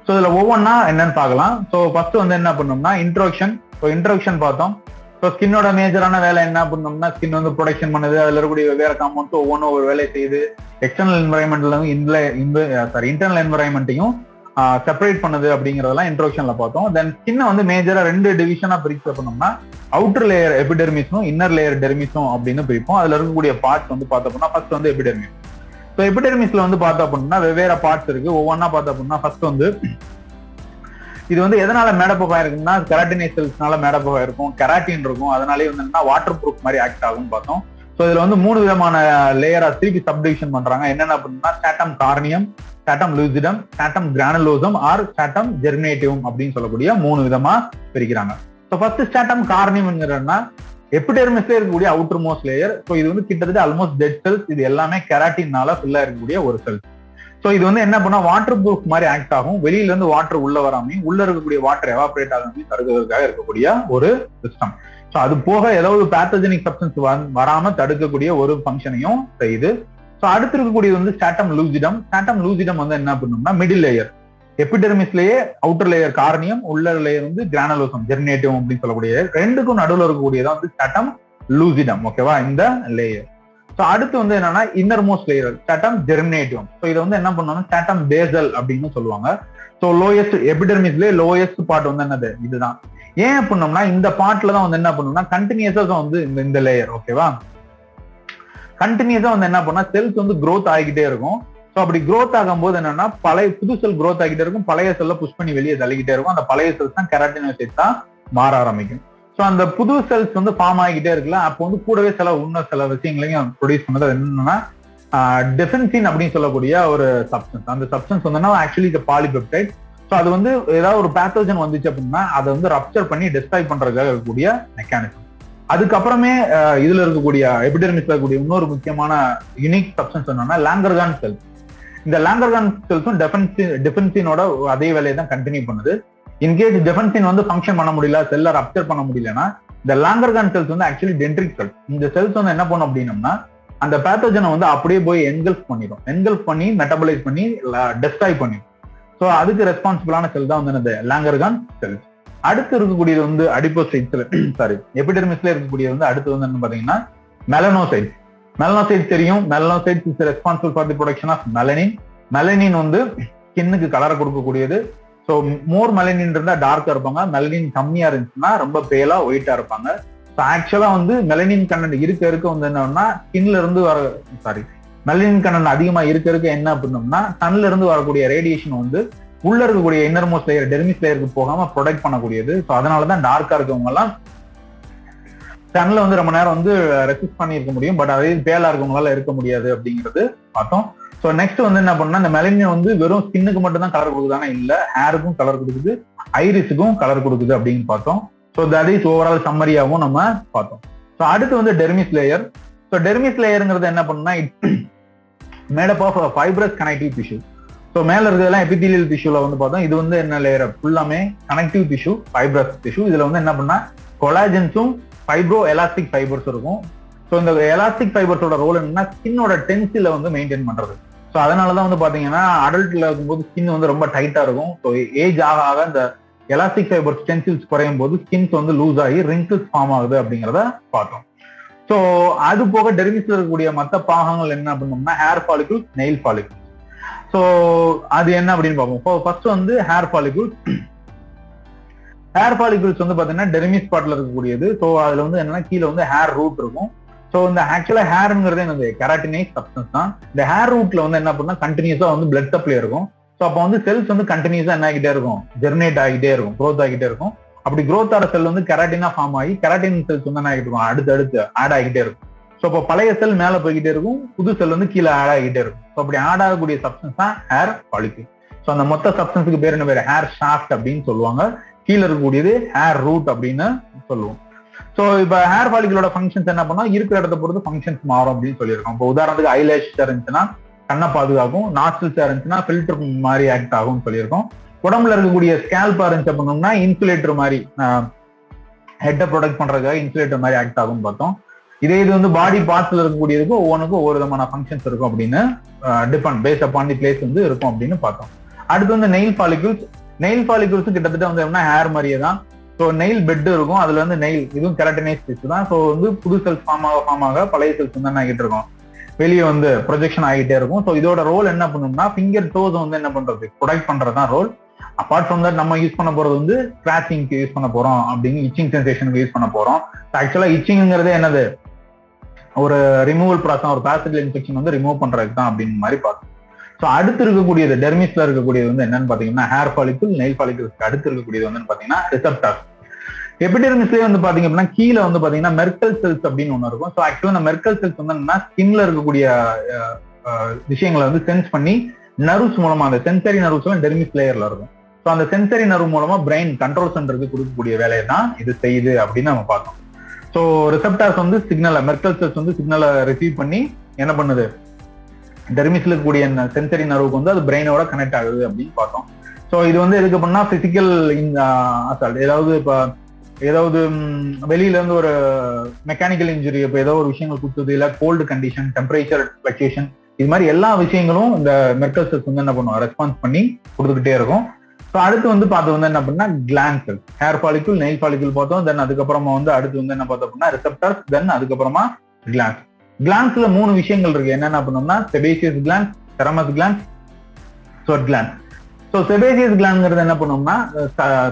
So இதில் ஒவ்வொன்றா என்னன்னு பார்க்கலாம். ஸோ ஃபர்ஸ்ட் வந்து என்ன பண்ணோம்னா இன்ட்ரோடக்ஷன். ஸோ இன்ட்ரோடக்ஷன் பார்த்தோம். ஸோ ஸ்கின்னோட மேஜரான வேலை என்ன பண்ணோம்னா ஸ்கின் வந்து ப்ரொடக்ஷன் பண்ணுது, அதில் இருக்கக்கூடிய வெவ்வேறு காம்பவுண்ட்ஸ் ஒவ்வொன்றும் ஒரு வேலையை செய்யுது. எக்ஸ்டர்னல் என்வரான்மெண்ட்லையும் இன்டர்னல் என்வரான்மெண்ட்டையும் செப்பரேட் பண்ணுது. அப்படிங்கிறதெல்லாம் இன்ட்ரோடக்ஷன்ல பார்த்தோம். தென் ஸ்கின்னை வந்து மேஜராக ரெண்டு டிவிஷனாக பிரிக்க பண்ணோம்னா அவுட்டர் லேயர் எபிடெர்மிஸும் இன்னர் லேயர் டெர்மிஸும் அப்படின்னு பிரிப்போம். அதில் இருக்கக்கூடிய பார்ட்ஸ் வந்து பார்த்தோம்னா ஃபர்ஸ்ட் வந்து எபிடெர்மிஸ். ஸோ எபிடெர்மிஸ்ல வந்து பார்த்தா அப்படின்னா வெவ்வேறு பார்ட்ஸ் இருக்கு. ஒவ்வொன்றா பார்த்தா அப்படின்னா ஃபர்ஸ்ட் வந்து இது வந்து எதனால மேடப்பா இருக்குன்னா கெராட்டினேஸ் செல்ஸ்னால மேடப்பா இருக்கும், கெராட்டின் இருக்கும். அதனாலே வந்து என்னன்னா வாட்டர் ப்ரூஃப் மாதிரி ஆக்ட் ஆகும் பார்த்தோம். ஸோ இதுல வந்து மூணு விதமான லேயரா திருப்பி சப்டிவிஷன் பண்றாங்க. என்னென்ன அப்படின்னா ஸ்ட்ராட்டம் கார்னியம், ஸ்ட்ராட்டம் லூசிடம், stratum granulosum or ஸ்ட்ராட்டம் ஜெர்மினேட்டிவம் அப்படின்னு சொல்லக்கூடிய மூணு விதமா பிரிக்கிறாங்க. ஸோ ஃபர்ஸ்ட் ஸ்ட்ராட்டம் கார்னியம்ங்கிறன்னா எபிடெர்மிஸ்ல இருக்கக்கூடிய அவுட்டர் மோஸ்ட் லேயர். ஸோ இது வந்து கிட்டத்தட்ட ஆல்மோஸ்ட் டெட் செல்ஸ். இது எல்லாமே கெராட்டினால ஃபுல்லா இருக்கக்கூடிய ஒரு செல்ஸ். ஸோ இது வந்து என்ன பண்ணா வாட்டர் ப்ரூஃப் மாதிரி ஆக்ட் ஆகும். வெளியில இருந்து வாட்டர் உள்ள வராமையும் உள்ள இருக்கக்கூடிய வாட்டர் எவாபரேட் ஆகாமையும் தடுக்கிறதுக்காக இருக்கக்கூடிய ஒரு சிஸ்டம். ஸோ அது போக ஏதாவது பேத்தஜெனிக் சப்ஸ்டன்ஸ் வராம தடுக்கக்கூடிய ஒரு ஃபங்க்ஷனையும் செய்யுது. ஸோ அடுத்து இருக்கக்கூடியது வந்து ஸ்ட்ராட்டம் லூசிடம். ஸ்ட்ராட்டம் லூசிடம் வந்து என்ன பண்ணோம்னா மிடில் லேயர். எபிடெர்மிஸ்லயே அவுட்டர் லேயர் கார்னியம், உள்ள லேயர் வந்து கிரானுலோசம் ஜெர்மினேட்டிவம் அப்படின்னு சொல்லக்கூடிய ரெண்டுக்கும் நடுவில் இருக்கக்கூடியதான் வந்து ஸ்ட்ராட்டம் லூசிடம். ஓகேவா, இந்த லேயர். ஸோ அடுத்து வந்து என்னன்னா inner most layer ஸ்ட்ராட்டம் ஜெர்மினேட்டிவம். So இதை வந்து என்ன பண்ணோம்னா ஸ்ட்ராட்டம் பேசல் அப்படின்னு சொல்லுவாங்க. ஸோ லோயஸ்ட் எபிடெர்மிஸ்லயே லோயஸ்ட் பார்ட் வந்து என்னது இதுதான். ஏன் அப்படின்னோம்னா இந்த பார்ட்ல தான் வந்து என்ன பண்ணோம்னா கண்டினியூஸா வந்து இந்த லேயர். ஓகேவா, கண்டினியூஸா வந்து என்ன பண்ணா செல்ஸ் வந்து க்ரோத் ஆகிக்கிட்டே இருக்கும். ஸோ அப்படி க்ரோத் ஆகும்போது என்னன்னா பழைய புது செல் க்ரோத் ஆகிட்டே இருக்கும், பழைய செல்ல புஷ் பண்ணி வெளியே தள்ளிக்கிட்டே இருக்கும். அந்த பழைய செல்ஸ் தான் கெராட்டினோசைட்டா மாற ஆரம்பிக்கும். ஸோ அந்த புது செல்ஸ் வந்து ஃபார்ம் ஆகிக்கிட்டே இருக்குல்ல, அப்போ வந்து கூடவே சில விஷயங்களையும் ப்ரொடியூஸ் பண்ணது. அது என்னன்னா டெஃபென்சின் அப்படின்னு சொல்லக்கூடிய ஒரு சப்ஸ்டன்ஸ். அந்த சப்ஸ்டன்ஸ் வந்துன்னா ஆக்சுவலி இந்த பாலிபெப்டைட். ஸோ அது வந்து ஏதாவது ஒரு பேத்தோஜன் வந்துச்சு அப்படின்னா அதை வந்து ரப்சர் பண்ணி டெஸ்ட்ராய் பண்றதுக்காக இருக்கக்கூடிய மெக்கானிசம். அதுக்கப்புறமே இதுல இருக்கக்கூடிய எபிடெர்மிஸ்ல இருக்கக்கூடிய இன்னொரு முக்கியமான யூனிக் சப்ஸ்டன்ஸ் என்னன்னா லாங்கர்ஹான் செல்ஸ். இந்த லாங்கர்ஹான் செல்ஸும் டெஃபென்சினோட அதே வேலையை தான் கண்டினியூ பண்ணுது. இன்கேஸ் டெஃபென்சின் வந்து ஃபங்க்ஷன் பண்ண முடியல, செல்ல ரப்சர் பண்ண முடியலன்னா இந்த லாங்கர்ஹான் செல்ஸ் வந்து ஆக்சுவலி டென்ட்ரிக் செல்ஸ். இந்த செல்ஸ் வந்து என்ன பண்ணும் அப்படின்னம்னா அந்த பேத்தோஜனை வந்து அப்படியே போய் என்கல்ஃப் பண்ணிடும், என்கல்ஃப் பண்ணி மெட்டபலைஸ் பண்ணி டெஸ்ட்ராய் பண்ணிடும். ஸோ அதுக்கு ரெஸ்பான்சிபிளான செல் தான் வந்து என்னது லாங்கர்ஹான் செல்ஸ். அடுத்து இருக்கக்கூடியது வந்து அடிப்போசைட்ஸ்ல எபிடெர்மிஸ்ல இருக்கக்கூடியது வந்து அடுத்து வந்து என்ன பாத்தீங்கன்னா மெலனோசைட்ஸ். மெலனோசைட்ஸ் தெரியும். Melanocytes is responsible for the production of மெலனின். மெலனின் வந்து ஸ்கின்னுக்கு கலரை கொடுக்கக்கூடியது. ஸோ மோர் மெலனின் இருந்தா டார்க்கா இருப்பாங்க, மெலனின் கம்மியா இருந்துச்சுன்னா ரொம்ப பேலா ஒயிட்டா இருப்பாங்க. ஸோ ஆக்சுவலா வந்து மெலனின் கண்டென்ட் இருக்க இருக்க வந்து என்னன்னா ஸ்கின்ல இருந்து வர மெலனின் கண்டென்ட் அதிகமா இருக்க இருக்க என்ன அப்படின்னோம்னா சன்ல இருந்து வரக்கூடிய ரேடியேஷன் வந்து உள்ள இருக்கக்கூடிய இன்னர்மோஸ்ட் லேயர் டெர்மிஸ் லேயருக்கு போகாம ப்ரொடெக்ட் பண்ணக்கூடியது. ஸோ அதனாலதான் டார்க்கா இருக்கவங்க எல்லாம் சன்ல வந்து ரொம்ப நேரம் வந்து ரெசிஸ்ட் பண்ணி இருக்க முடியும், பட் அதே பேலா இருக்கவங்களால இருக்க முடியாது அப்படிங்கிறது பார்த்தோம். ஸோ நெக்ஸ்ட் வந்து என்ன பண்ணா இந்த மெலனின் வந்து வெறும் ஸ்கின்னுக்கு மட்டும் தான் கலர் கொடுக்குதானா இல்ல ஹேருக்கும் கலர் கொடுக்குது, ஐரிஸுக்கும் கலர் கொடுக்குது அப்படின்னு பார்த்தோம். ஸோ தட் இஸ் ஓவரால் சம்மரியாகவும் நம்ம பார்த்தோம். ஸோ அடுத்து வந்து டெர்மிஸ் லேயர். ஸோ டெர்மிஸ் லேயருங்கிறது என்ன பண்ணுன்னா it made up of fibrous connective tissue. So மேல இருக்கிறதெல்லாம் எபிதீலியல் டிஷ்யூல வந்து பார்த்தோம். இது வந்து என்ன லேயர் ஃபுல்லாமே கனெக்டிவ் டிஷ்யூ, ஃபைப்ரஸ் டிஷ்யூ. இதுல வந்து என்ன பண்ணா கொலாஜன்ஸும் ஃபைப்ரோ எலாஸ்டிக் ஃபைபர்ஸ் இருக்கும். ஸோ இந்த எலாஸ்டிக் ஃபைபர்ஸோட ரோல் என்னன்னா ஸ்கின்னோட டென்சில வந்து மெயின்டைன் பண்றது. ஸோ அதனாலதான் வந்து பாத்தீங்கன்னா அடல்ட்ல இருக்கும்போது ஸ்கின் வந்து ரொம்ப டைட்டா இருக்கும். ஸோ ஏஜ் ஆக ஆக இந்த எலாஸ்டிக் ஃபைபர்ஸ் டென்சில்ஸ் குறையும் போது ஸ்கின்ஸ் வந்து லூஸ் ஆகி ரிங்கிள்ஸ் ஃபார்ம் ஆகுது அப்படிங்கிறத பார்த்தோம். ஸோ அது போக டெர்மிஸ்ல இருக்கக்கூடிய மற்ற பாகங்கள் என்ன பண்ணோம்னா hair follicles, nail follicles. So அது என்ன அப்படின்னு பார்ப்போம். ஃபர்ஸ்ட் வந்து ஹேர் ஃபாலிகூல்ஸ். ஹேர் ஃபாலிகூல்ஸ் வந்து பாத்தீங்கன்னா டெர்மிஸ் பார்ட்ல இருக்கக்கூடியது. ஸோ அதுல வந்து என்னன்னா கீழே வந்து ஹேர் ரூட் இருக்கும். ஸோ இந்த ஆக்சுவலா ஹேருங்கிறது என்னது கெராட்டினைஸ் சப்ஸ்டன்ஸ் தான். இந்த ஹேர் ரூட்ல வந்து என்ன பண்ணா கண்டினியூஸா வந்து பிளட் சப்ளை இருக்கும். ஸோ அப்போ வந்து செல்ஸ் வந்து கண்டினியூஸா என்ன ஆகிட்டே இருக்கும், ஜெர்மினேட் ஆகிட்டே இருக்கும், க்ரோத் ஆகிட்டே இருக்கும். அப்படி க்ரோத் ஆகிற செல் வந்து கெராட்டினா ஃபார்ம் ஆகி கெராட்டின் செல்ஸ் வந்து என்ன ஆகிட்டு இருக்கும் அடுத்தடுத்து ஆட் ஆகிட்டே இருக்கும். ஸோ அப்போ பழைய செல் மேல போய்கிட்டே இருக்கும், புது செல் வந்து கீழே ஆட் ஆகிட்டே இருக்கும். ஸோ அப்படி ஆட் ஆகக்கூடிய சப்ஸ்டன்ஸ் தான் ஹேர் ஃபாலிகூல். ஸோ அந்த மொத்த சப்ஸ்டன்ஸுக்கு பேர் என்ன பேர் ஹேர் ஷாஃப்ட் அப்படின்னு சொல்லுவாங்க. கீழே இருக்கக்கூடியது ஹேர் ரூட் அப்படின்னு சொல்லுவோம். ஸோ இப்போ ஹேர் ஃபாலிகூலோட ஃபங்க்ஷன்ஸ் என்ன பண்ணா இருக்கிற இடத்த பொறுத்து ஃபங்க்ஷன்ஸ் மாறும் அப்படின்னு சொல்லியிருக்கோம். இப்போ உதாரணத்துக்கு ஐலேஷா இருந்துச்சுன்னா கண்ணை பாதுகாக்கும், நாஸ்டில்ஸா இருந்துச்சுன்னா ஃபில்டர் மாதிரி ஆக்ட் ஆகும்னு சொல்லியிருக்கோம். உடம்புல இருக்கக்கூடிய ஸ்கேல்பா இருந்துச்சு அப்படின்னா இன்சுலேட்டர் மாதிரி ஹெட்டை ப்ரொடெக்ட் பண்றதுக்காக இன்சுலேட்டர் மாதிரி ஆக்ட் ஆகும்னு பார்த்தோம். இதே இது வந்து பாடி பார்ட்ஸ்ல இருக்கக்கூடியதுக்கும் ஒவ்வொன்றுக்கும் ஒவ்வொரு விதமான ஃபங்க்ஷன்ஸ் இருக்கும் அப்படின்னு depend base upon the place வந்து இருக்கும் அப்படின்னு பார்த்தோம். அடுத்து வந்து நெயில் ஃபாலிகல்ஸ் கிட்டத்தட்ட வந்து என்ன ஹேர் மாதிரியே தான். ஸோ நெயில் பெட் இருக்கும், அதுல வந்து நெயில் இதுவும் கெரட்டினைஸ் டிஷ்யூ தான். ஸோ வந்து புது செல்ஸ் ஃபார்ம் ஆக பழைய செல்ஸ் வந்து என்ன ஆகிட்டு இருக்கும், வெளியே வந்து ப்ரொஜெக்ஷன் ஆகிட்டே இருக்கும். ஸோ இதோட ரோல் என்ன பண்ணணும்னா ஃபிங்கர் டோஸ் வந்து என்ன பண்றது, ப்ரொடெக்ட் பண்றதுதான் ரோல். அப்பார்ட் ஃப்ரம் தட் நம்ம யூஸ் பண்ண போறது வந்து ஸ்கிராச்சிங்க்கு யூஸ் பண்ண போறோம் அப்படின்னு, இச்சிங் சென்சேஷனுக்கு யூஸ் பண்ண போறோம். ஆக்சுவலா இச்சிங்கிறதே என்னது, ஒரு ரிமூவல் ப்ராசஸ், ஒரு பாசிட்டிவ் இன்ஃபெக்ஷன் வந்து ரிமூவ் பண்றதுக்கு தான் அப்படின்னு மாதிரி பார்க்கணும். ஸோ அடுத்து இருக்கக்கூடியது டெர்மிஸ்ல இருக்கக்கூடியது வந்து என்னன்னு பாத்தீங்கன்னா ஹேர் ஃபாலிக்கிள், நெயில் ஃபாலிக்கிள்ஸ்க்கு அடுத்து இருக்கக்கூடியது வந்து பாத்தீங்கன்னா ரிசெப்டார்ஸ். எபிடெர்மிஸ்லயே வந்து பாத்தீங்க அப்படின்னா கீழே வந்து பாத்தீங்கன்னா மெர்க்கல் செல்ஸ் அப்படின்னு ஒண்ணு இருக்கும். ஸோ ஆக்சுவலா அந்த மெர்க்கல் செல்ஸ் வந்து என்னன்னா ஸ்கின்ல இருக்கக்கூடிய விஷயங்களை வந்து சென்ஸ் பண்ணி நர்வ்ஸ் மூலமா, அந்த சென்சரி நர்வ்ஸ் எல்லாம் டெர்மிஸ் லேயர்ல இருக்கும். ஸோ அந்த சென்சரி நர்வ் மூலமா பிரெயின் கண்ட்ரோல் சென்டருக்கு கொடுக்கக்கூடிய வேலையை தான் இது செய்யுது அப்படின்னு நம்ம பார்த்தோம். ஸோ ரிசெப்டார்ஸ் வந்து சிக்னலை, மெர்க்கல் செல்ஸ் வந்து சிக்னலை ரிசீவ் பண்ணி என்ன பண்ணுது, டெர்மிஸ்ல கூடிய சென்சரி நர்வுக்கு வந்து அது பிரெயினோட கனெக்ட் ஆகுது அப்படின்னு பார்த்தோம். ஸோ இது வந்து எதுக்கு பண்ணா பிசிக்கல் அசால்ட், ஏதாவது இப்போ ஏதாவது வெளியில இருந்து ஒரு மெக்கானிக்கல் இன்ஜுரி, இப்போ ஏதோ ஒரு விஷயங்கள் கொடுத்தது, இல்லை கோல்டு கண்டிஷன், டெம்பரேச்சர் ஃபிளக்சுவேஷன், இது மாதிரி எல்லா விஷயங்களும் இந்த மெர்க்கல் செல்ஸ் வந்து என்ன பண்ணுவோம், ரெஸ்பான்ஸ் பண்ணி கொடுத்துக்கிட்டே இருக்கும். ஸோ அடுத்து வந்து பார்த்து வந்து என்ன அப்படின்னா gland cells, hair follicle, nail follicle பார்த்தோம். தென் அதுக்கப்புறமா வந்து அடுத்து வந்து என்ன பார்த்தோம் அப்படின்னா ரிசெப்டர்ஸ், தென் அதுக்கப்புறமா கிளாண்ட்ஸ். கிளாண்ட்ஸ்ல மூணு விஷயங்கள் இருக்கு, என்னென்ன பண்ணோம்னா sebaceous glands, ceruminous glands, sweat glands. So sebaceous கிளாண்ட்ங்கிறது என்ன பண்ணோம்னா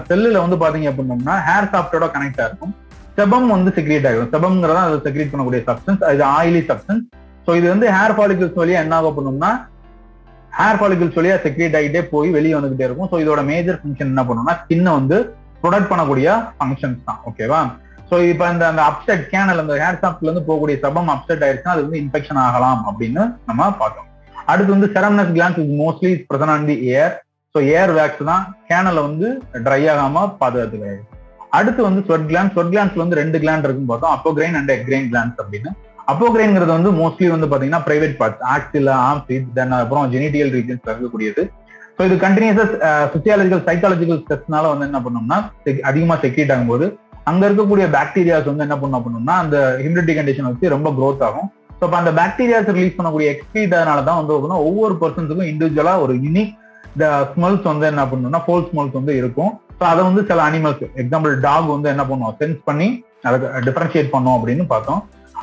செல்லுல வந்து பாத்தீங்க அப்படின்னோம்னா ஹேர் சாப்டோட கனெக்டா இருக்கும். செபம் வந்து செக்ரேட் ஆகிடும், செபம்ங்கிறதா அதை செக்ரேட் பண்ணக்கூடிய சப்ஸ்டன்ஸ், அது ஆயிலி சப்ஸ்டன்ஸ். ஸோ இது வந்து ஹேர் ஃபாலிக்கிள்ஸ் வழியா என்ன ஆக பண்ணோம்னா ஹேர் ஃபாலிக்கிள்ஸ் வழியா செக்ரேட் ஆகிட்டே போய் வெளியே வந்துகிட்டே இருக்கும். ஸோ இதோட மேஜர் ஃபங்க்ஷன் என்ன பண்ணோம்னா ஸ்கின்னை வந்து ப்ரொடெக்ட் பண்ணக்கூடிய ஃபங்க்ஷன்ஸ் தான், ஓகேவா. ஸோ இப்போ அந்த அப்செட் கேனல், அந்த ஹேர் சாப்ட்ல இருந்து போகக்கூடிய சபம் அப்செட் ஆயிடுச்சுன்னா அது வந்து இன்ஃபெக்ஷன் ஆகலாம் அப்படின்னு நம்ம பார்த்தோம். அடுத்து வந்து ceruminous glands is mostly present on the ear. So ear wax தான் கேனலை வந்து ட்ரை ஆகாம பாதுகாத்துக்காது. அடுத்து வந்து ஸ்வெட் கிளாண்ட், ஸ்வெட் கிளாண்ட்ஸ்ல வந்து ரெண்டு கிளாண்ட் இருக்குன்னு பார்த்தோம், அபோக்ரைன் அண்ட் எக்ரைன் கிளாண்ட்ஸ் அப்படின்னு. அபோக்ரைன்ங்கிறது வந்து மோஸ்ட்லி வந்து பாத்தீங்கன்னா private parts, axil, arms, then அப்புறம் ஜெனிட்டியல் ரீஜன்ஸ் இருக்கக்கூடியது. ஸோ இது கண்டினியூஸா பிசியாலஜிக்கல் சைக்காலஜிக்கல் ஸ்ட்ரெஸ்னால வந்து என்ன பண்ணோம்னா அதிகமா செக்ரேட் ஆகும்போது அங்க இருக்கக்கூடிய பாக்டீரியாஸ் வந்து என்ன பண்ணோம்னா அந்த ஹியூமிடிட்டி கண்டிஷன் வச்சு ரொம்ப க்ரோத் ஆகும். ஸோ அப்ப அந்த பாக்டீரியாஸ் ரிலீஸ் பண்ணக்கூடிய எக்ஸ்பீரியனால தான் வந்து ஒவ்வொரு பர்சன்ஸுக்கும் இண்டிவிஜுவலா ஒரு யூனிக் இந்த ஸ்மெல்ஸ் வந்து என்ன பண்ணணும்னா ஃபோல் ஸ்மெல்ஸ் வந்து இருக்கும். ஸோ அதை வந்து சில அனிமல்ஸ், எக்ஸாம்பிள் டாக் வந்து என்ன பண்ணுவோம், சென்ஸ் பண்ணி அதை டிஃபரன்ஷியேட் பண்ணோம் அப்படின்னு பார்த்தோம்.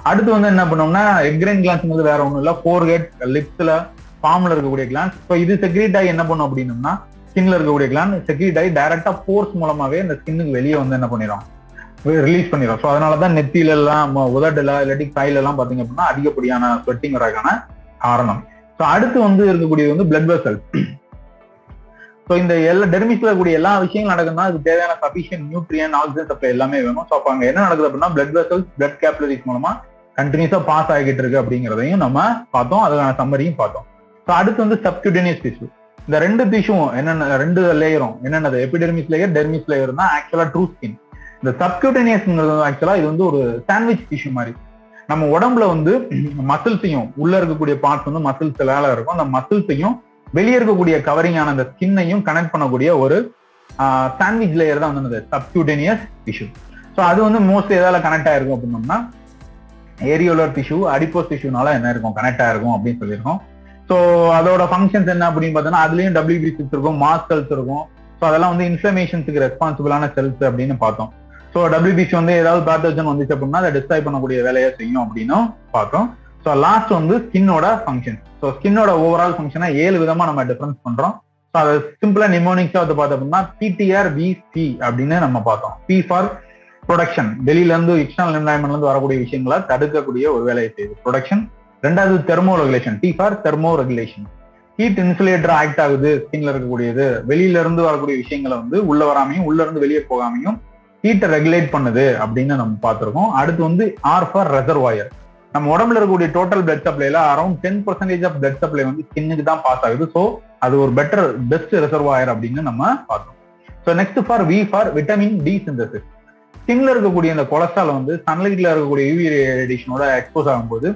அடுத்து வந்து என்ன பண்ணோம்னா எக்ரைன் கிளான்ஸ் வந்து வேற ஒன்றும் இல்லை, ஃபோர்ஹெட், லிப்ஸ்ல, பாம்ல இருக்கக்கூடிய கிளான்ஸ். ஸோ இது செக்ரேட் ஆகி என்ன பண்ணும் அப்படின்னம்னா ஸ்கின்ல இருக்கக்கூடிய கிளான் செக்ரேட் ஆகி டைரக்டா போர்ஸ் மூலமாவே அந்த ஸ்கின்னுக்கு வெளியே வந்து என்ன பண்ணிடும், ரிலீஸ் பண்ணிடும். ஸோ அதனாலதான் நெத்தில எல்லாம், உதடுல, இல்லாட்டி காயில எல்லாம் பாத்தீங்க அப்படின்னா அதிகப்படியான ஸ்வெட்டிங் வரக்கான காரணம். ஸோ அடுத்து வந்து இருக்கக்கூடியது வந்து பிளட் வெசல். ஸோ இந்த எல்லா டெர்மிஸ்ல கூடிய எல்லா விஷயங்களும் நடக்குதுன்னா அதுக்கு தேவையான சஃபிஷியன்ட் நியூட்ரியன், ஆக்சிஜன் சப்ளை எல்லாமே வேணும். ஸோ அப்போ அங்க என்ன நடக்குது அப்படின்னா பிளட் வெசல்ஸ், பிளட் கேப்லரிஸ் மூலமா கண்டினியூஸா பாஸ் ஆகிட்டு இருக்கு அப்படிங்கிறதையும் நம்ம பார்த்தோம், அதுக்கான சம்மரியும் பார்த்தோம். ஸோ அடுத்து வந்து சப்குடேனியஸ் டிஷ்யூ. இந்த ரெண்டு டிஷ்யூவும் என்னென்ன, ரெண்டு லேயரும் என்னென்னது, எபிடெர்மிஸ் லேயர், டெர்மிஸ் லேயர் தான் ஆக்சுவலா ட்ரூ ஸ்கின். இந்த சப்குடேனியஸ்ங்கிறது ஆக்சுவலா இது வந்து ஒரு சாண்ட்விச் டிஷ்யூ மாதிரி. நம்ம உடம்புல வந்து மசில்ஸையும், உள்ள இருக்கக்கூடிய பார்ட்ஸ் வந்து மசில்ஸ் வேலை இருக்கும், அந்த மசில்ஸையும் வெளியே இருக்கக்கூடிய கவரிங் ஆன அந்த ஸ்கின்னையும் கனெக்ட் பண்ணக்கூடிய ஒரு சாண்ட்விச் லேயர் தான் வந்து சப்குடேனியஸ் டிஷ்யூ. ஸோ அது வந்து மோஸ்ட்லி எதாவது கனெக்ட் ஆயிருக்கும் அப்படின்னோம்னா ஏரியோலர் டிஷ்யூ, அடிப்போஸ் டிஷ்யூனால என்ன இருக்கும், கனெக்ட் ஆயிருக்கும் அப்படின்னு சொல்லியிருக்கோம். ஸோ அதோட ஃபங்க்ஷன்ஸ் என்ன அப்படின்னு பார்த்தோம்னா அதுலயும் WBCs இருக்கும், மாஸ் செல்ஸ் இருக்கும். ஸோ அதெல்லாம் வந்து இன்ஃபிளமேஷன்ஸுக்கு ரெஸ்பான்சிபிளான செல்ஸ் அப்படின்னு பார்த்தோம். ஸோ WBC வந்து ஏதாவது பேத்தோஜன் வந்துச்சு அப்படின்னா அதை டிஸ்ட்ராய் பண்ணக்கூடிய வேலையை செய்யும் அப்படின்னு பார்த்தோம். ஸோ லாஸ்ட் வந்து ஸ்கின்னோட ஃபங்க்ஷன். ஸோ ஸ்கின்னோட ஓவரால் ஃபங்க்ஷனா 7 விதமா நம்ம டிஃபரன்ஸ் பண்றோம். ஸோ அதை சிம்பிளா நிமோனிக்ஸா வந்து பார்த்தோம் அப்படின்னா PTR VC அப்படின்னு நம்ம பார்த்தோம். P ஃபார் ப்ரொடக்ஷன், வெளியில இருந்து எக்ஸ்டர்னல் என்வாயன்மெண்ட்ல இருந்து வரக்கூடிய விஷயங்களை தடுக்கக்கூடிய ஒரு வேலையை செய்யுது ப்ரொடக்ஷன். ரெண்டாவது thermoregulation, T for thermoregulation. Heat insulator act ஆகுது ஸ்கின்ல இருக்கக்கூடியது, வெளியில இருந்து வரக்கூடிய விஷயங்களை வந்து உள்ள வராமையும் உள்ள இருந்து வெளியே போகாமையும் ஹீட்டை ரெகுலேட் பண்ணுது அப்படின்னு நம்ம பார்த்திருக்கோம். அடுத்து வந்து ஆர் ஃபார் ரெசர்வாயர். நம்ம உடம்புல இருக்கக்கூடிய டோட்டல் பிளட் சப்ளைல அரௌண்ட் 10% ஆஃப் பிளட் சப்ளை வந்து ஸ்கின்னுக்கு தான் பாஸ் ஆகுது. ஸோ அது ஒரு பெட்டர் பெஸ்ட் ரெசர்வாயர் அப்படின்னு நம்ம பார்த்தோம். So next for V for vitamin D synthesis. ஸ்கின்ல இருக்கக்கூடிய இந்த கொலஸ்ட்ரால் வந்து சன்லைட்ல இருக்கக்கூடிய UV ரேடியேஷனோட எக்ஸ்போஸ் ஆகும்போது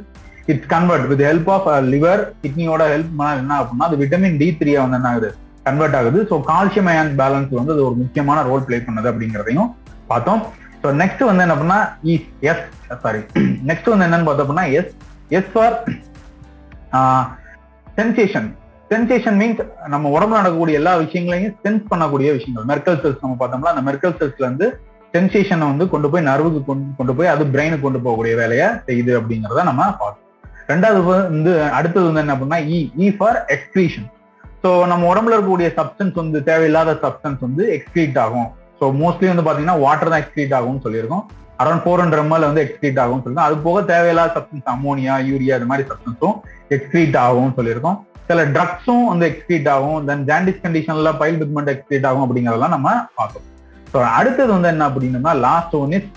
it's convert with help of liver, கிட்னியோட ஹெல்ப் என்ன ஆகும்னா அது விட்டமின் D3 வந்து என்ன ஆகுது, கன்வெர்ட் ஆகுது. ஸோ கால்சியம் அயன் பேலன்ஸ் வந்து அது ஒரு முக்கியமான ரோல் பிளே பண்ணுது அப்படிங்கிறதையும் பார்த்தோம். ஸோ நெக்ஸ்ட் வந்து என்ன பண்ணா நெக்ஸ்ட் வந்து என்னன்னு பார்த்தோம்னா S for sensation. Sensation means நம்ம உடம்புல நடக்கக்கூடிய எல்லா விஷயங்களையும் சென்ஸ் பண்ணக்கூடிய விஷயங்கள். மெர்க்கல் செல்ஸ் நம்ம பார்த்தோம்னா அந்த மெர்க்கல் செல்ஸ்ல இருந்து சென்சேஷனை வந்து கொண்டு போய் நர்வுக்கு கொண்டு போய் அது பிரெயினுக்கு கொண்டு போகக்கூடிய வேலையை செய்யுது அப்படிங்கிறத நம்ம பார்த்தோம். ரெண்டாவது வந்து அடுத்தது வந்து என்ன அப்படின்னா இ ஃபார் எக்ஸ்கிரீஷன். ஸோ நம்ம உடம்புல இருக்கக்கூடிய சப்ஸ்டன்ஸ் வந்து தேவையில்லாத சப்ஸ்டன்ஸ் வந்து எக்ஸ்கிரீட் ஆகும். ஸோ மோஸ்ட்லி வந்து பார்த்தீங்கன்னா வாட்டர் தான் எக்ஸ்கிரீட் ஆகும்னு சொல்லியிருக்கோம். அரௌண்ட் 400 ml வந்து எக்ஸ்கிரீட் ஆகும்னு சொல்லியிருக்கோம். அது போக தேவையில்லாத சப்ஸ்டன்ஸ் அமோனியா யூரியா இது மாதிரி சப்ஸ்டன்ஸும் எக்ஸ்கிரீட் ஆகும்னு சொல்லியிருக்கோம். சில ட்ரக்ஸும் வந்து எக்ஸ்கிரீட் ஆகும். தென் ஜாண்டிஸ் கண்டிஷன்ல பைல் பிக்மெண்ட் எக்ஸ்கிரீட் ஆகும் அப்படிங்கிறதெல்லாம் நம்ம பார்த்தோம். ஸோ அடுத்தது வந்து என்ன அப்படின்னா லாஸ்ட் ஒன் இஸ்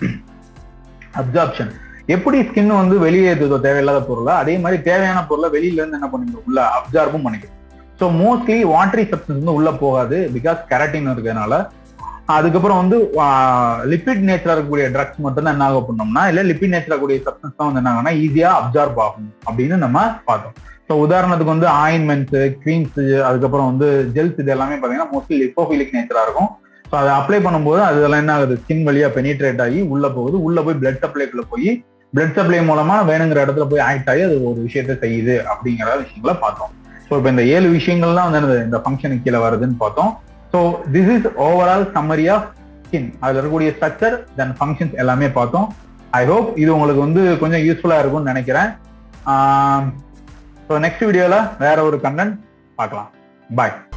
அப்சார்ப்ஷன். எப்படி ஸ்கின் வந்து வெளியேற்றுதோ தேவையில்லாத பொருளை, அதே மாதிரி தேவையான பொருளை வெளியில இருந்து என்ன பண்ணுங்க உள்ள அப்சார்பும் பண்ணிக்கும். ஸோ மோஸ்ட்லி வாட்டரி சப்ஸ்டன்ஸ் வந்து உள்ள போகாது, பிகாஸ் கெரட்டின் இருக்கிறதுனால. அதுக்கப்புறம் வந்து லிப்பிட் நேச்சரா இருக்கக்கூடிய ட்ரக்ஸ் மட்டும் தான் என்ன ஆக பண்ணோம்னா இல்லை லிப்பிட் நேச்சரா இருக்கக்கூடிய சப்ஸ்டன்ஸ் தான் வந்து என்ன ஆகும்னா ஈஸியா அப்சார்ப் ஆகும் அப்படின்னு நம்ம பார்த்தோம். ஸோ உதாரணத்துக்கு வந்து ஆயின்மெண்ட்ஸ், கிரீம்ஸ், அதுக்கப்புறம் வந்து ஜெல்ஸ், இது எல்லாமே பார்த்தீங்கன்னா மோஸ்ட்லி லிப்போஃபிலிக் நேச்சரா இருக்கும். ஸோ அதை அப்ளை பண்ணும்போது அதெல்லாம் என்ன ஆகுது, ஸ்கின் வழியா பெனிட்ரேட் ஆகி உள்ள போகுது. உள்ள போய் பிளட் சப்ளைக்குள்ள போய் பிளட் சப்ளை மூலமா வேணுங்கிற இடத்துல போய் ஆக்ட் ஆகி அது ஒரு விஷயத்த செய்யுது அப்படிங்கிற விஷயங்களை பார்த்தோம். ஸோ இப்போ இந்த 7 விஷயங்கள்லாம் வந்து இந்த ஃபங்க்ஷனுக்கு கீழே வருதுன்னு பார்த்தோம். So this is overall summary of skin. அதில் இருக்கக்கூடிய ஸ்ட்ரக்சர் தென் ஃபங்க்ஷன்ஸ் எல்லாமே பார்த்தோம். ஐ ஹோப் இது உங்களுக்கு வந்து கொஞ்சம் யூஸ்ஃபுல்லாக இருக்கும்னு நினைக்கிறேன். ஸோ நெக்ஸ்ட் வீடியோவில் வேற ஒரு கண்டென்ட் பார்க்கலாம். பாய்.